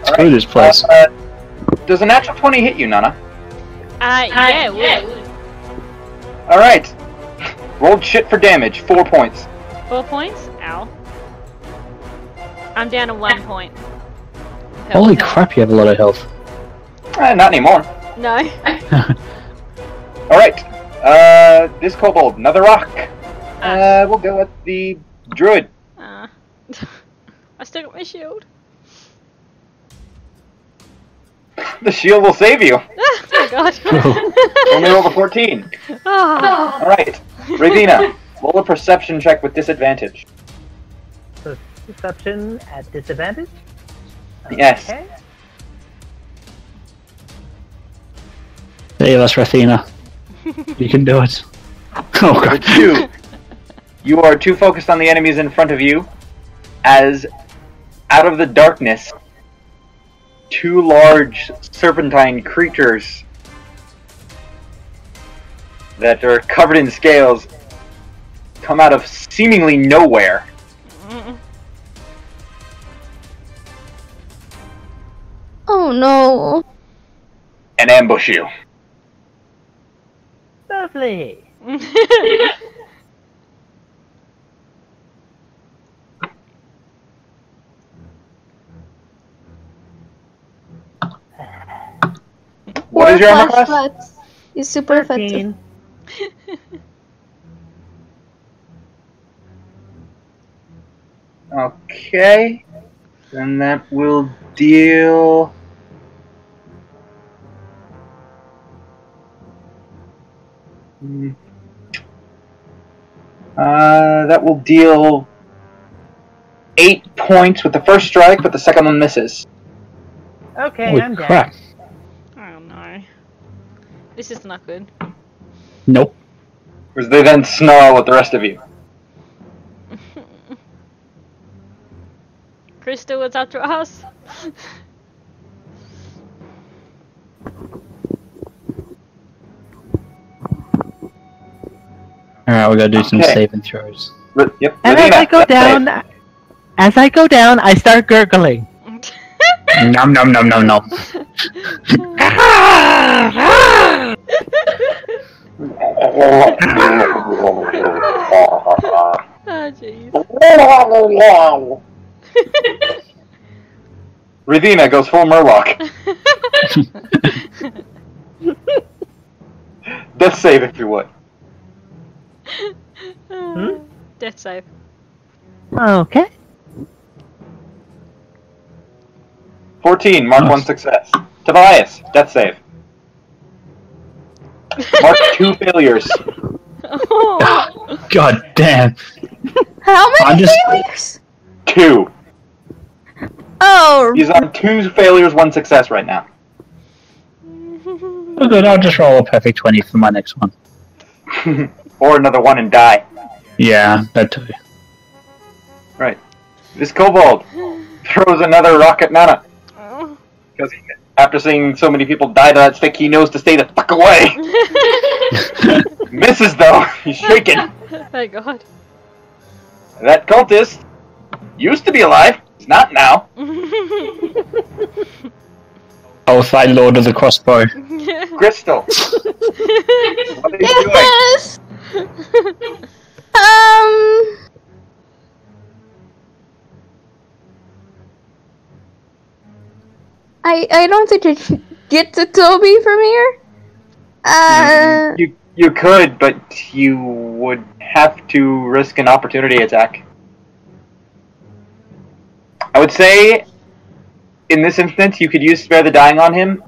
Screw this place. Uh, uh, does a natural twenty hit you, Nana? Uh, yeah, uh, it yeah. would. Alright. Rolled shit for damage, four points. Four points? Ow. I'm down to one point. Holy crap, you have a lot of health. Uh, not anymore. No. Alright. Uh, this kobold, another rock. Uh, we'll go with the druid. Uh, I still got my shield. The shield will save you. Oh my god. Only roll a fourteen. Oh. Alright. Ravina. Roll a perception check with disadvantage. Perception at disadvantage? Okay. Yes. Save us, Rathina. You can do it. Oh god. Two. You are too focused on the enemies in front of you as, out of the darkness, two large serpentine creatures that are covered in scales come out of seemingly nowhere. Oh no. And ambush you. Lovely. What is your armor class? It's super effective. Okay, then that will deal uh, that will deal eight points with the first strike, but the second one misses. Okay, holy I'm crap. Dead. Oh no. This is not good. Nope. Because they then snarl at the rest of you. Crystal, it's after us. Alright, we gotta do okay. some saving throws. R yep. And Ravina, as I go down, safe. as I go down, I start gurgling. Nom nom nom nom nom. Oh, jeez. Ravina goes full Murloc. Death save, if you would. Hmm? Death save. Okay. fourteen, mark nice. one success. Tobias, death save. Mark two failures. Oh. God damn. How many just... failures? Two. Oh. He's on two failures, one success right now. Oh, good. I'll just roll a perfect twenty for my next one. Or another one and die. Yeah, that too. Right. This kobold throws another rock at Nana. Oh. Because after seeing so many people die to that stick, he knows to stay the fuck away. Misses though. He's shaking. My God. That cultist used to be alive. He's not now. Oh, thy lord of the crossbow. Crystal. What are you yes. doing? Um. I I don't think I should get to Toby from here. Uh. You you could, but you would have to risk an opportunity attack. I would say, in this instance, you could use Spare the Dying on him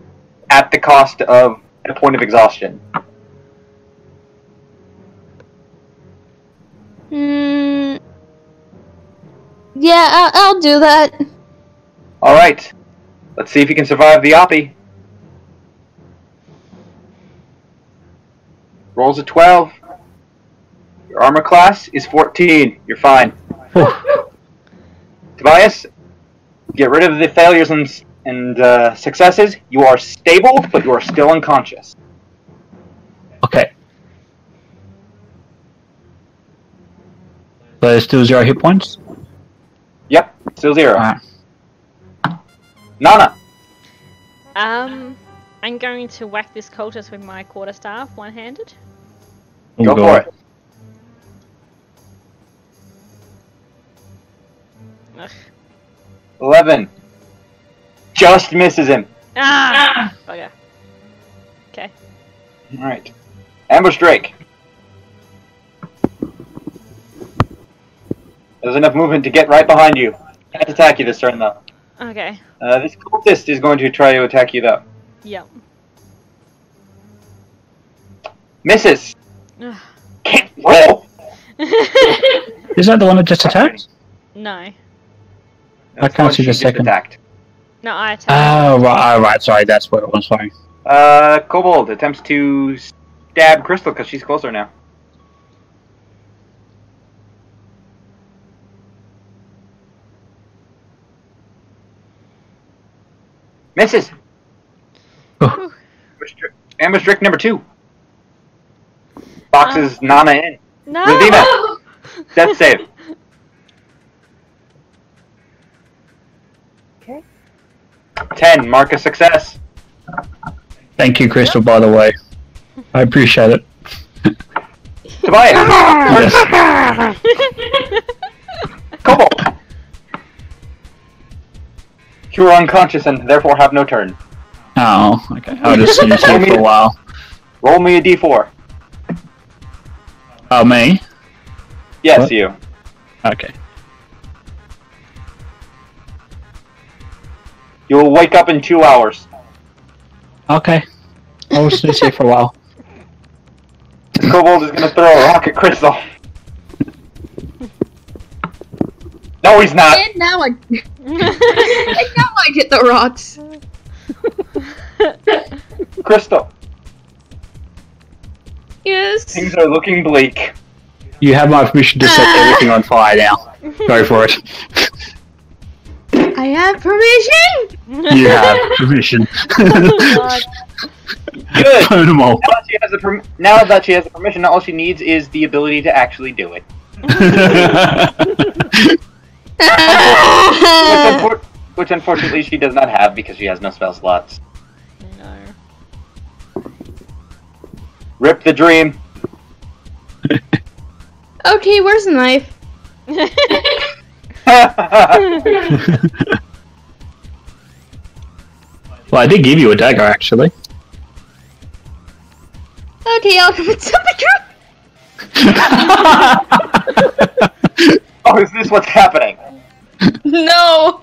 at the cost of a point of exhaustion. Mm. Yeah, I'll, I'll do that. Alright. Let's see if you can survive the Oppie. Rolls a twelve. Your armor class is fourteen. You're fine. Tobias? Get rid of the failures and, and uh, successes. You are stable, but you are still unconscious. Okay. So there's still zero hit points? Yep, still zero. Right. Nana! Um, I'm going to whack this cultist with my quarterstaff, one-handed. Go, Go for it. it. Ugh. eleven. Just misses him. Ah! ah. Okay. Okay. Alright. Ambush Drake. There's enough movement to get right behind you. Can't attack you this turn, though. Okay. Uh, this cultist is going to try to attack you, though. Yep. Misses! Ugh. Can't roll! Is that the one that just attacked? No. I can't see the second. Attacked. No, I attacked. Oh, right, oh, right, sorry, that's what it was, sorry. Uh, Kobold attempts to stab Crystal because she's closer now. Misses! Oh. Ambush trick number two. Boxes uh, Nana in. No! Ravina! Death save. ten, mark a success. Thank you, Crystal, by the way. I appreciate it. Tobias! Yes. Kobold! You are unconscious and therefore have no turn. Oh, okay. I'll just use it for a while. Roll me a d four. Oh, me? Yes, what? You. Okay. You will wake up in two hours. Okay. I was just here for a while. This kobold is going to throw a rock at Crystal. No, he's not. And now I, and now I get the rocks. Crystal. Yes. Things are looking bleak. You have my permission to set everything on fire now. Go for it. I have permission. You have permission. Oh, good. Them all. Now, that she has the now that she has the permission, all she needs is the ability to actually do it. which, unfor which unfortunately she does not have because she has no spell slots. No. Rip the dream. Okay, where's the knife? Well, I did give you a dagger, actually. Okay, I'll give it to the drum. Oh, is this what's happening? No.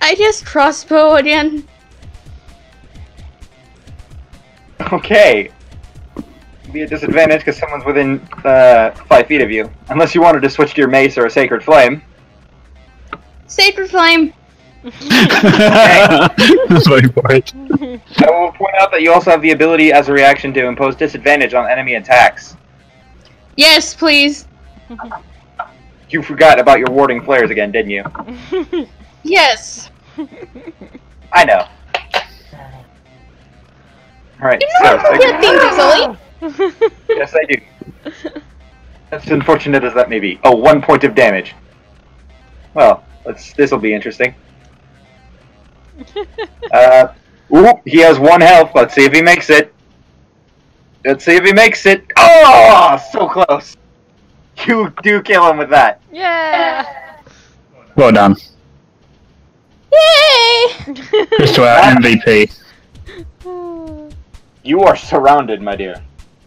I just crossbow again. Okay. Be a disadvantage because someone's within uh, five feet of you. Unless you wanted to switch to your mace or a sacred flame. Sacred flame. Okay. That's very important. I will point out that you also have the ability as a reaction to impose disadvantage on enemy attacks. Yes, please. You forgot about your warding flares again, didn't you? Yes. I know. Alright, so... That thing, yes, I do. As unfortunate as that may be. Oh, one point of damage. Well, this'll be interesting. Uh, ooh, he has one health. Let's see if he makes it. Let's see if he makes it. Oh, so close. You do kill him with that. Yeah. Well done. Yay! Crystal, our M V P. You are surrounded, my dear.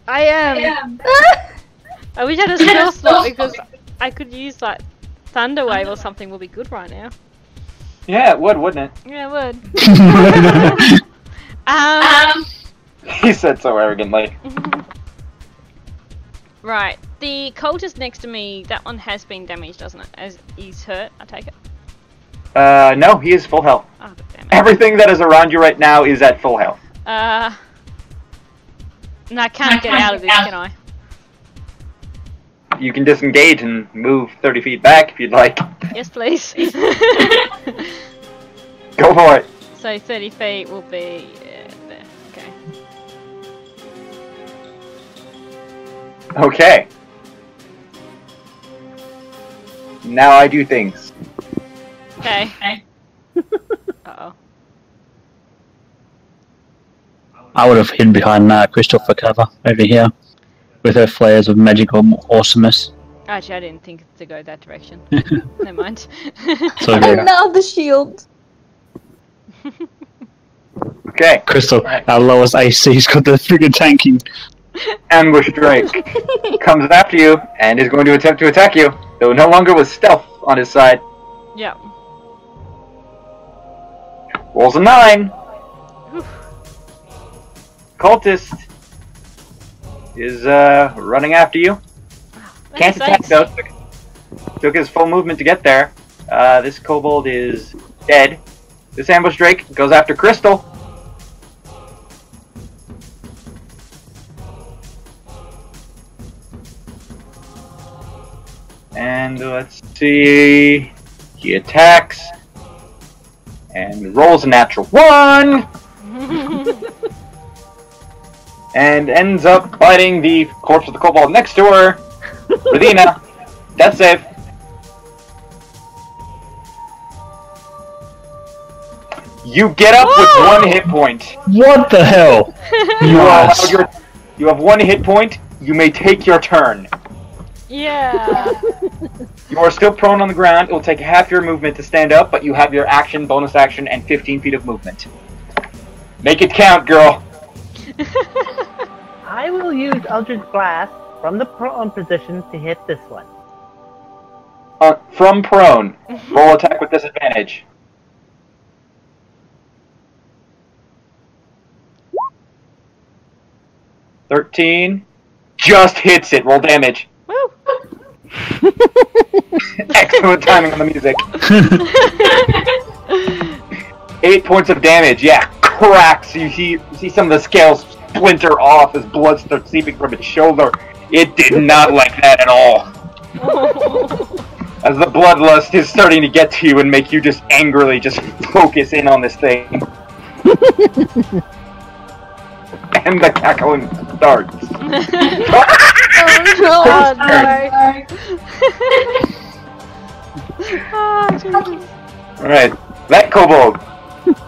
I am. I, am. I wish I had a skill slot because I could use like Thunder Wave or something. Will be good right now. Yeah, it would, wouldn't it? Yeah, it would. um, um. He said so arrogantly. Right, the cultist next to me. That one has been damaged, doesn't it? As he's hurt, I take it. Uh, no, he is full health. Oh, damn it. Everything that is around you right now is at full health. Uh, no, I can't get out of this, can I? You can disengage and move thirty feet back if you'd like. Yes, please. Go for it. So thirty feet will be uh, there. Okay. Okay. Now I do things. Okay. Okay. Uh oh. I would have hidden behind uh, Crystal for cover over here with her flares of magical awesomeness. Actually, I didn't think to go that direction. Never mind. And now the shield. Okay, Crystal, our lowest A C's got the friggin' tanking. Ambush Drake comes after you and is going to attempt to attack you, though no longer with stealth on his side. Yeah. Rolls a nine. Oof. Cultist is uh, running after you. Can't attack though. Took, took his full movement to get there. Uh, this kobold is dead. This ambush drake goes after Crystal. And let's see. He attacks. And rolls a natural one! And ends up biting the corpse of the kobold next to her! Rathina! Death save! You get up Whoa! With one hit point! What the hell? You, yes. are your, you have one hit point, you may take your turn. Yeah. You are still prone on the ground. It will take half your movement to stand up, but you have your action, bonus action, and fifteen feet of movement. Make it count, girl. I will use Eldritch Blast from the prone position to hit this one. Uh, from prone. Roll attack with disadvantage. thirteen. just hits it. Roll damage. Woo. Excellent timing on the music. Eight points of damage. Yeah, cracks. You see, you see some of the scales splinter off as blood starts seeping from its shoulder. It did not like that at all. As the bloodlust is starting to get to you and make you just angrily just focus in on this thing. And the cackling starts. Oh no! Oh, no. Oh, Jesus. All right, that kobold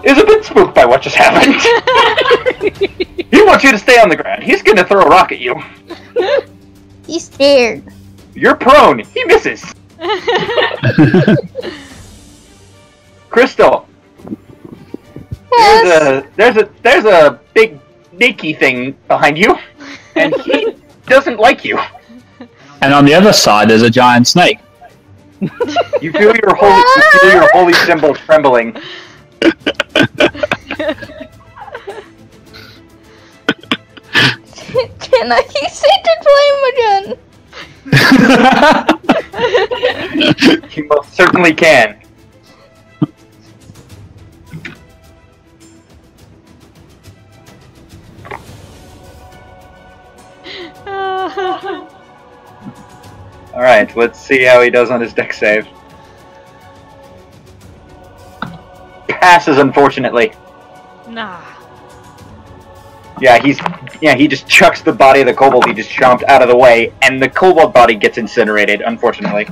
is a bit spooked by what just happened. He wants you to stay on the ground. He's gonna throw a rock at you. He's scared. You're prone. He misses. Crystal. Yes. There's a there's a there's a big nakey thing behind you, and he doesn't like you. And on the other side, there's a giant snake. You feel your holy you feel your holy symbol trembling. Can I say to flame again? You most certainly can. Alright, let's see how he does on his deck save. Passes, unfortunately. Nah. Yeah, he's yeah, he just chucks the body of the kobold he just chomped out of the way, and the kobold body gets incinerated, unfortunately.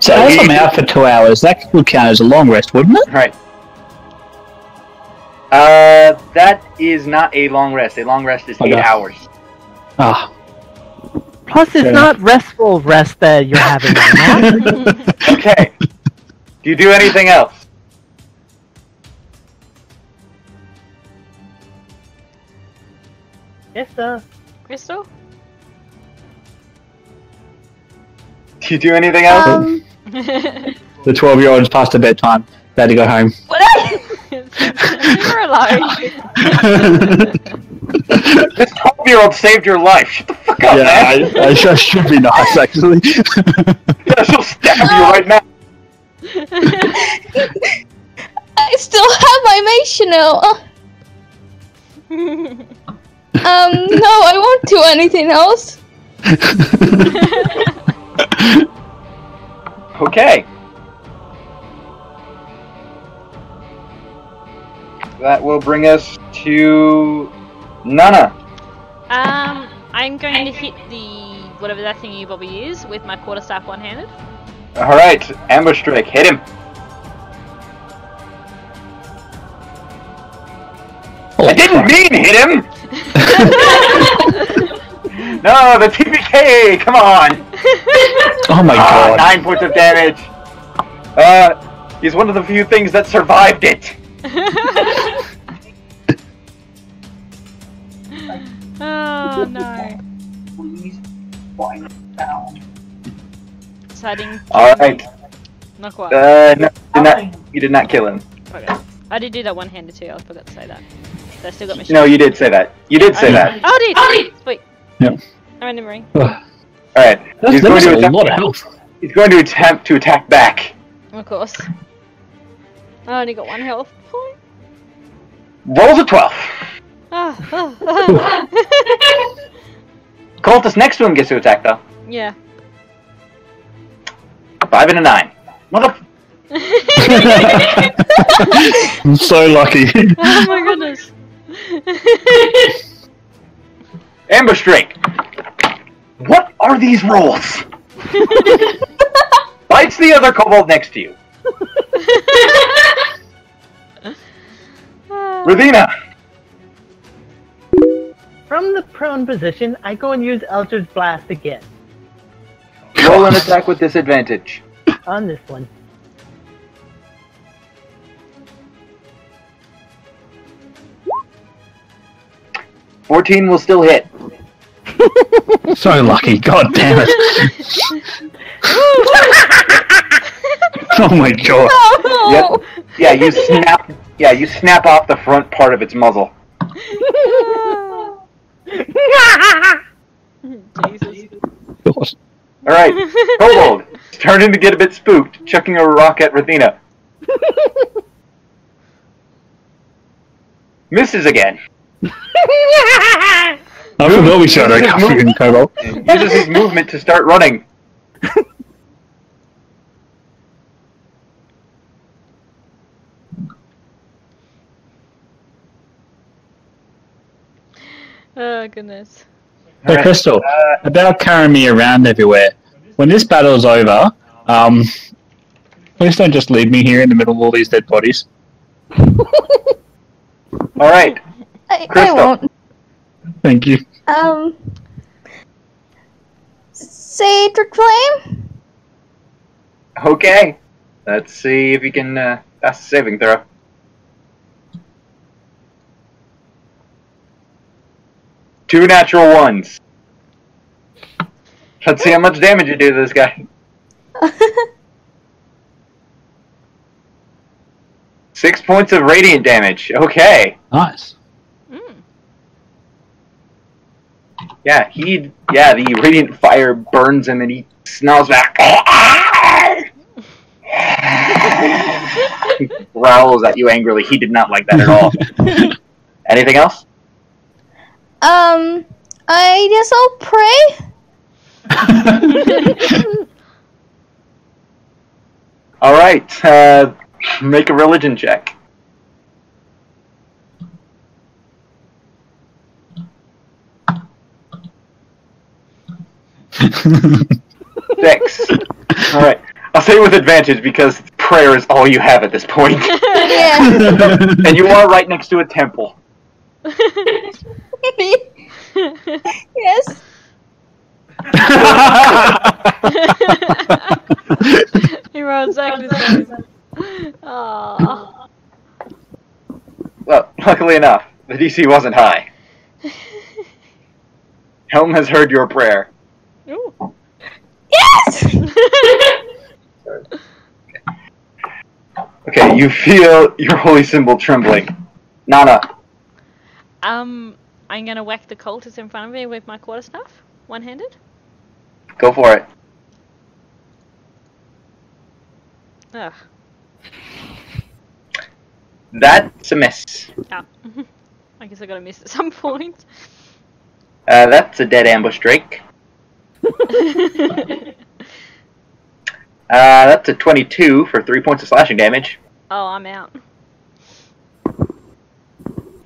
So that's him out for two hours. That would count as a long rest, wouldn't it? Right. Uh that is not a long rest. A long rest is oh, eight gosh. hours. Ah. Plus it's Fair not enough. restful rest that you're having right now. Okay. Do you do anything else? Yes, sir. Crystal? Did you do anything else? Um. The twelve-year-old's past their bedtime. They had to go home. What? You're alive. This twelve-year-old saved your life. Shut the fuck up, yeah, man. Yeah, I, I sure should be nice, actually. She'll stab um. you right now. I still have my mace, you know. Um, no, I won't do anything else. Okay. That will bring us to Nana. Um, I'm going to hit the whatever that thingy Bobby is with my quarterstaff one-handed. Alright, ambush strike, hit him. I didn't mean hit him! No, the T P K! Come on! Oh my ah, god. Nine points of damage. Uh, he's one of the few things that survived it. Oh no. Please wind down. It's hiding. Alright. Not quite. Uh, no, did not, you did not kill him. Okay. I did do that one-handed too, I forgot to say that. I still got my no, you did say that. You did say I that. Oh, did. Oh, did. Wait. Yep. I'm in the ring. All right. He's going to attempt. A lot of health. He's going to attempt to attack back. Of course. I only got one health point. Rolls a twelve. Oh, oh, oh. Cultist next to him gets to attack though. Yeah. Five and a nine. Mother. I'm so lucky. Oh my goodness. Ambush Drake! What are these rolls? Bites the other kobold next to you. Ravina! From the prone position, I go and use Eldritch Blast again. Roll an attack with disadvantage. On this one. fourteen will still hit. So lucky, god damn it. Oh my god. No. Yep. Yeah, you snap yeah, you snap off the front part of its muzzle. Jesus. God. All right, Kobold, starting to get a bit spooked, chucking a rock at Rathina. Misses again. I don't know we shot a freaking Kobold. Uses his movement to start running. Oh, goodness. So, Crystal, uh, about carrying me around everywhere. When this battle's over, um, please don't just leave me here in the middle of all these dead bodies. Alright. I, I won't. Thank you. Um, say Trick Flame? Okay. Let's see if you can uh, pass the saving throw. Two natural ones. Let's see how much damage you do to this guy. Six points of radiant damage. Okay. Nice. Mm. Yeah, he. Yeah, the radiant fire burns him, and he snarls back. He growls at you angrily. He did not like that at all. Anything else? Um, I guess I'll pray. All right, uh, make a religion check. Six. All right, I'll say with advantage because prayer is all you have at this point. Yeah. And you are right next to a temple. Yes. He rolls back to the Aww. Well, luckily enough, the D C wasn't high. Helm has heard your prayer. Ooh. Yes. Okay, you feel your holy symbol trembling. Nana. Um. I'm going to whack the cultists in front of me with my quarterstaff, one-handed. Go for it. Ugh. That's a miss. Oh. I guess I got a miss at some point. Uh, that's a dead ambush, Drake. uh, that's a twenty-two for three points of slashing damage. Oh, I'm out.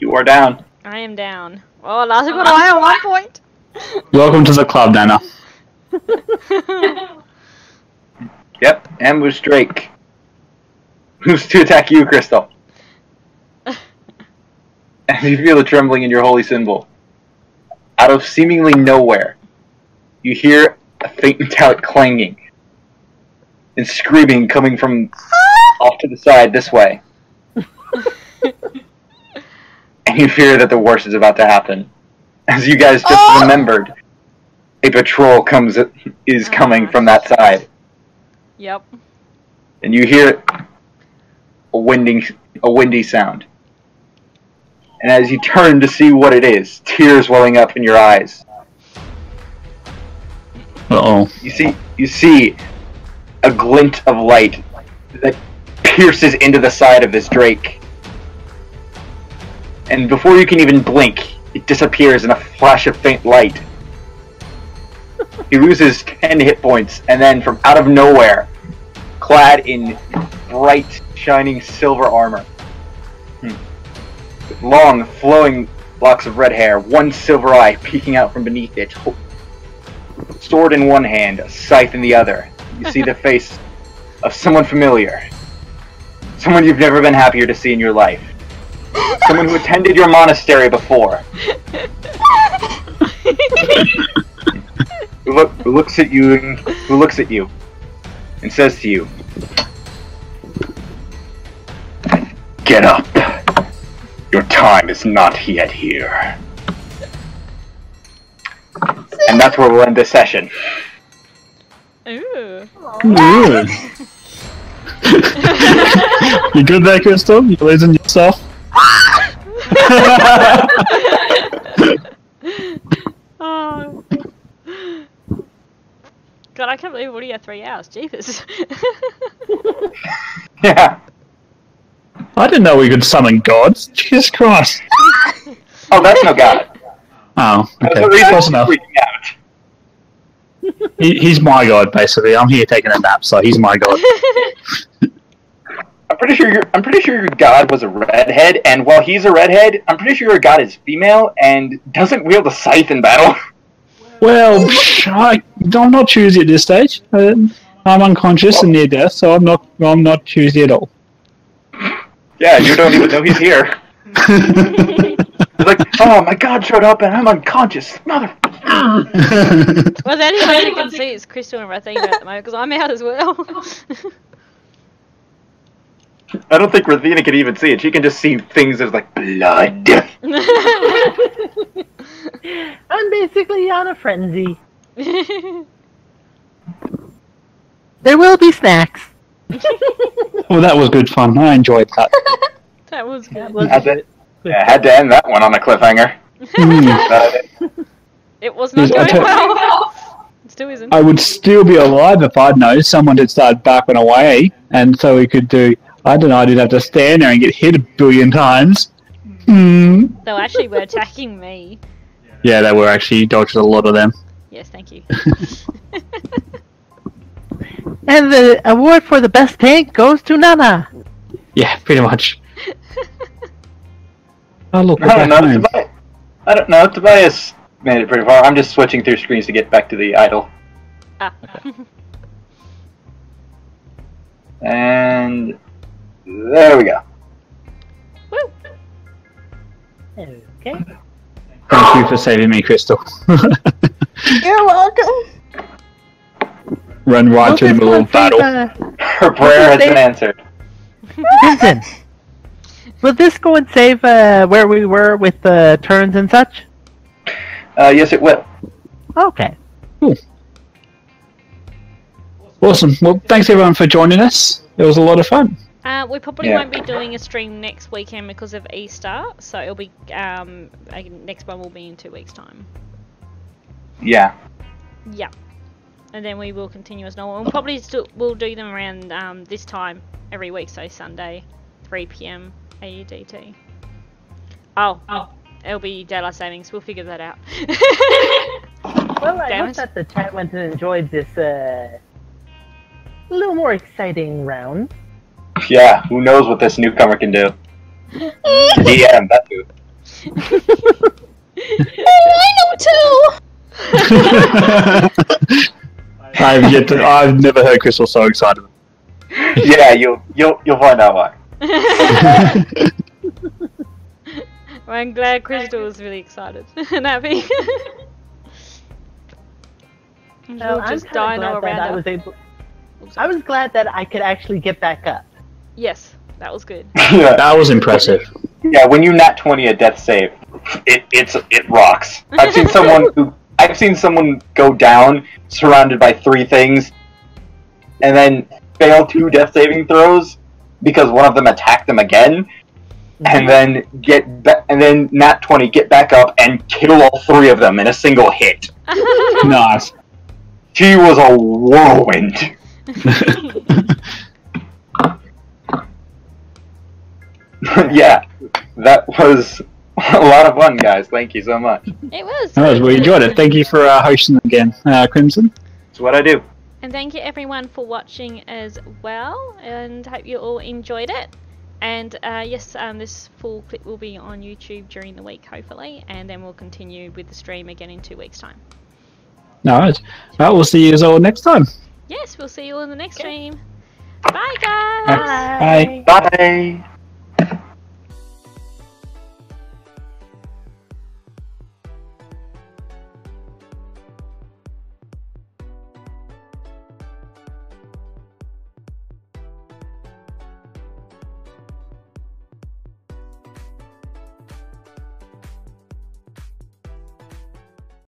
You are down. I am down. Oh, last got I on one point. Welcome to the club, Nana. Yep, ambush Drake. Who's to attack you, Crystal? And you feel the trembling in your holy symbol. Out of seemingly nowhere, you hear a faint metallic clanging and screaming coming from off to the side this way. And you fear that the worst is about to happen. As you guys just oh! remembered, a patrol comes is coming from that side. Yep. And you hear a winding a windy sound. And as you turn to see what it is, tears welling up in your eyes. Uh-oh. You see you see a glint of light that pierces into the side of this Drake. And before you can even blink, it disappears in a flash of faint light. He loses ten hit points, and then from out of nowhere, clad in bright, shining silver armor, with long, flowing locks of red hair, one silver eye peeking out from beneath it, sword in one hand, a scythe in the other, you see the face of someone familiar. Someone you've never been happier to see in your life. Someone who attended your monastery before. who, look, who looks at you and, who looks at you and says to you, "Get up. Your time is not yet here." And that's where we'll end this session. Ooh. Ooh. You good there, Crystal? You losing yourself? Oh. God, I can't believe what are you three hours, jeepers. Yeah. I didn't know we could summon gods. Jesus Christ. Oh, that's no god. Oh, okay. Close enough. He, he's my god, basically. I'm here taking a nap, so he's my god. I'm pretty sure your I'm pretty sure your god was a redhead, and while he's a redhead, I'm pretty sure your god is female and doesn't wield a scythe in battle. Well, I, I'm not choosy at this stage. I'm unconscious well, and near death, so I'm not I'm not choosy at all. Yeah, you don't even know he's here. It's like, oh, my god showed up and I'm unconscious. Mother. Well, the only one I can see is Crystal and Rathina at the moment, because I'm out as well. I don't think Rathina can even see it. She can just see things as, like, blood. I'm basically on a frenzy. There will be snacks. Well, that was good fun. I enjoyed that. That was good. I had, yeah, had to end that one on a cliffhanger. Mm. It was not going well. It still isn't. I would still be alive if I'd known someone had started barking away, and so we could do... I don't know, I didn't have to stand there and get hit a billion times. Mm. They actually were attacking me. Yeah, they were actually. You dodged a lot of them. Yes, thank you. And the award for the best tank goes to Nana. Yeah, pretty much. Oh, look, I don't know, Tobias, I don't know, Tobias made it pretty far. I'm just switching through screens to get back to the idol. Ah. Okay. And... there we go. Woo. Okay. Thank you for saving me, Crystal. You're welcome. Run right through the middle of battle. Her prayer has been answered. Listen. Will this go and save uh, where we were with the uh, turns and such? Uh, yes, it will. Okay. Cool. Awesome. Well, thanks everyone for joining us. It was a lot of fun. Uh, we probably yeah. won't be doing a stream next weekend because of Easter, so it'll be um, next one will be in two weeks' time. Yeah. Yeah, and then we will continue as normal. We'll probably still, we'll do them around um, this time every week, so Sunday, three P M A U D T. Oh, oh, it'll be daylight savings. We'll figure that out. Well, I hope that the chat went and enjoyed this uh, little more exciting round. Yeah, who knows what this newcomer can do? D M, that dude. Oh, I know too. I've yet to, I've never heard Crystal so excited. Yeah, you'll you'll you'll find out why. Well, I'm glad Crystal was really excited and happy. And well, just I'm dying all around. I was able. I was glad that I could actually get back up. Yes, that was good. Yeah, that was impressive. Yeah, when you nat twenty a death save, it it's it rocks. I've seen someone who I've seen someone go down surrounded by three things, and then fail two death saving throws because one of them attacked them again, mm-hmm. and then get ba and then nat twenty get back up and kill all three of them in a single hit. Nice. She was a whirlwind. Yeah, that was a lot of fun, guys. Thank you so much. It was. It was. We enjoyed it. Thank you for uh, hosting again, uh, Crimson. It's what I do. And thank you everyone for watching as well, and hope you all enjoyed it. And uh, yes, um, this full clip will be on YouTube during the week, hopefully, and then we'll continue with the stream again in two weeks' time. All right. Well, we'll see you all next time. Yes, we'll see you all in the next okay. stream. Bye, guys. Bye. Bye. Bye.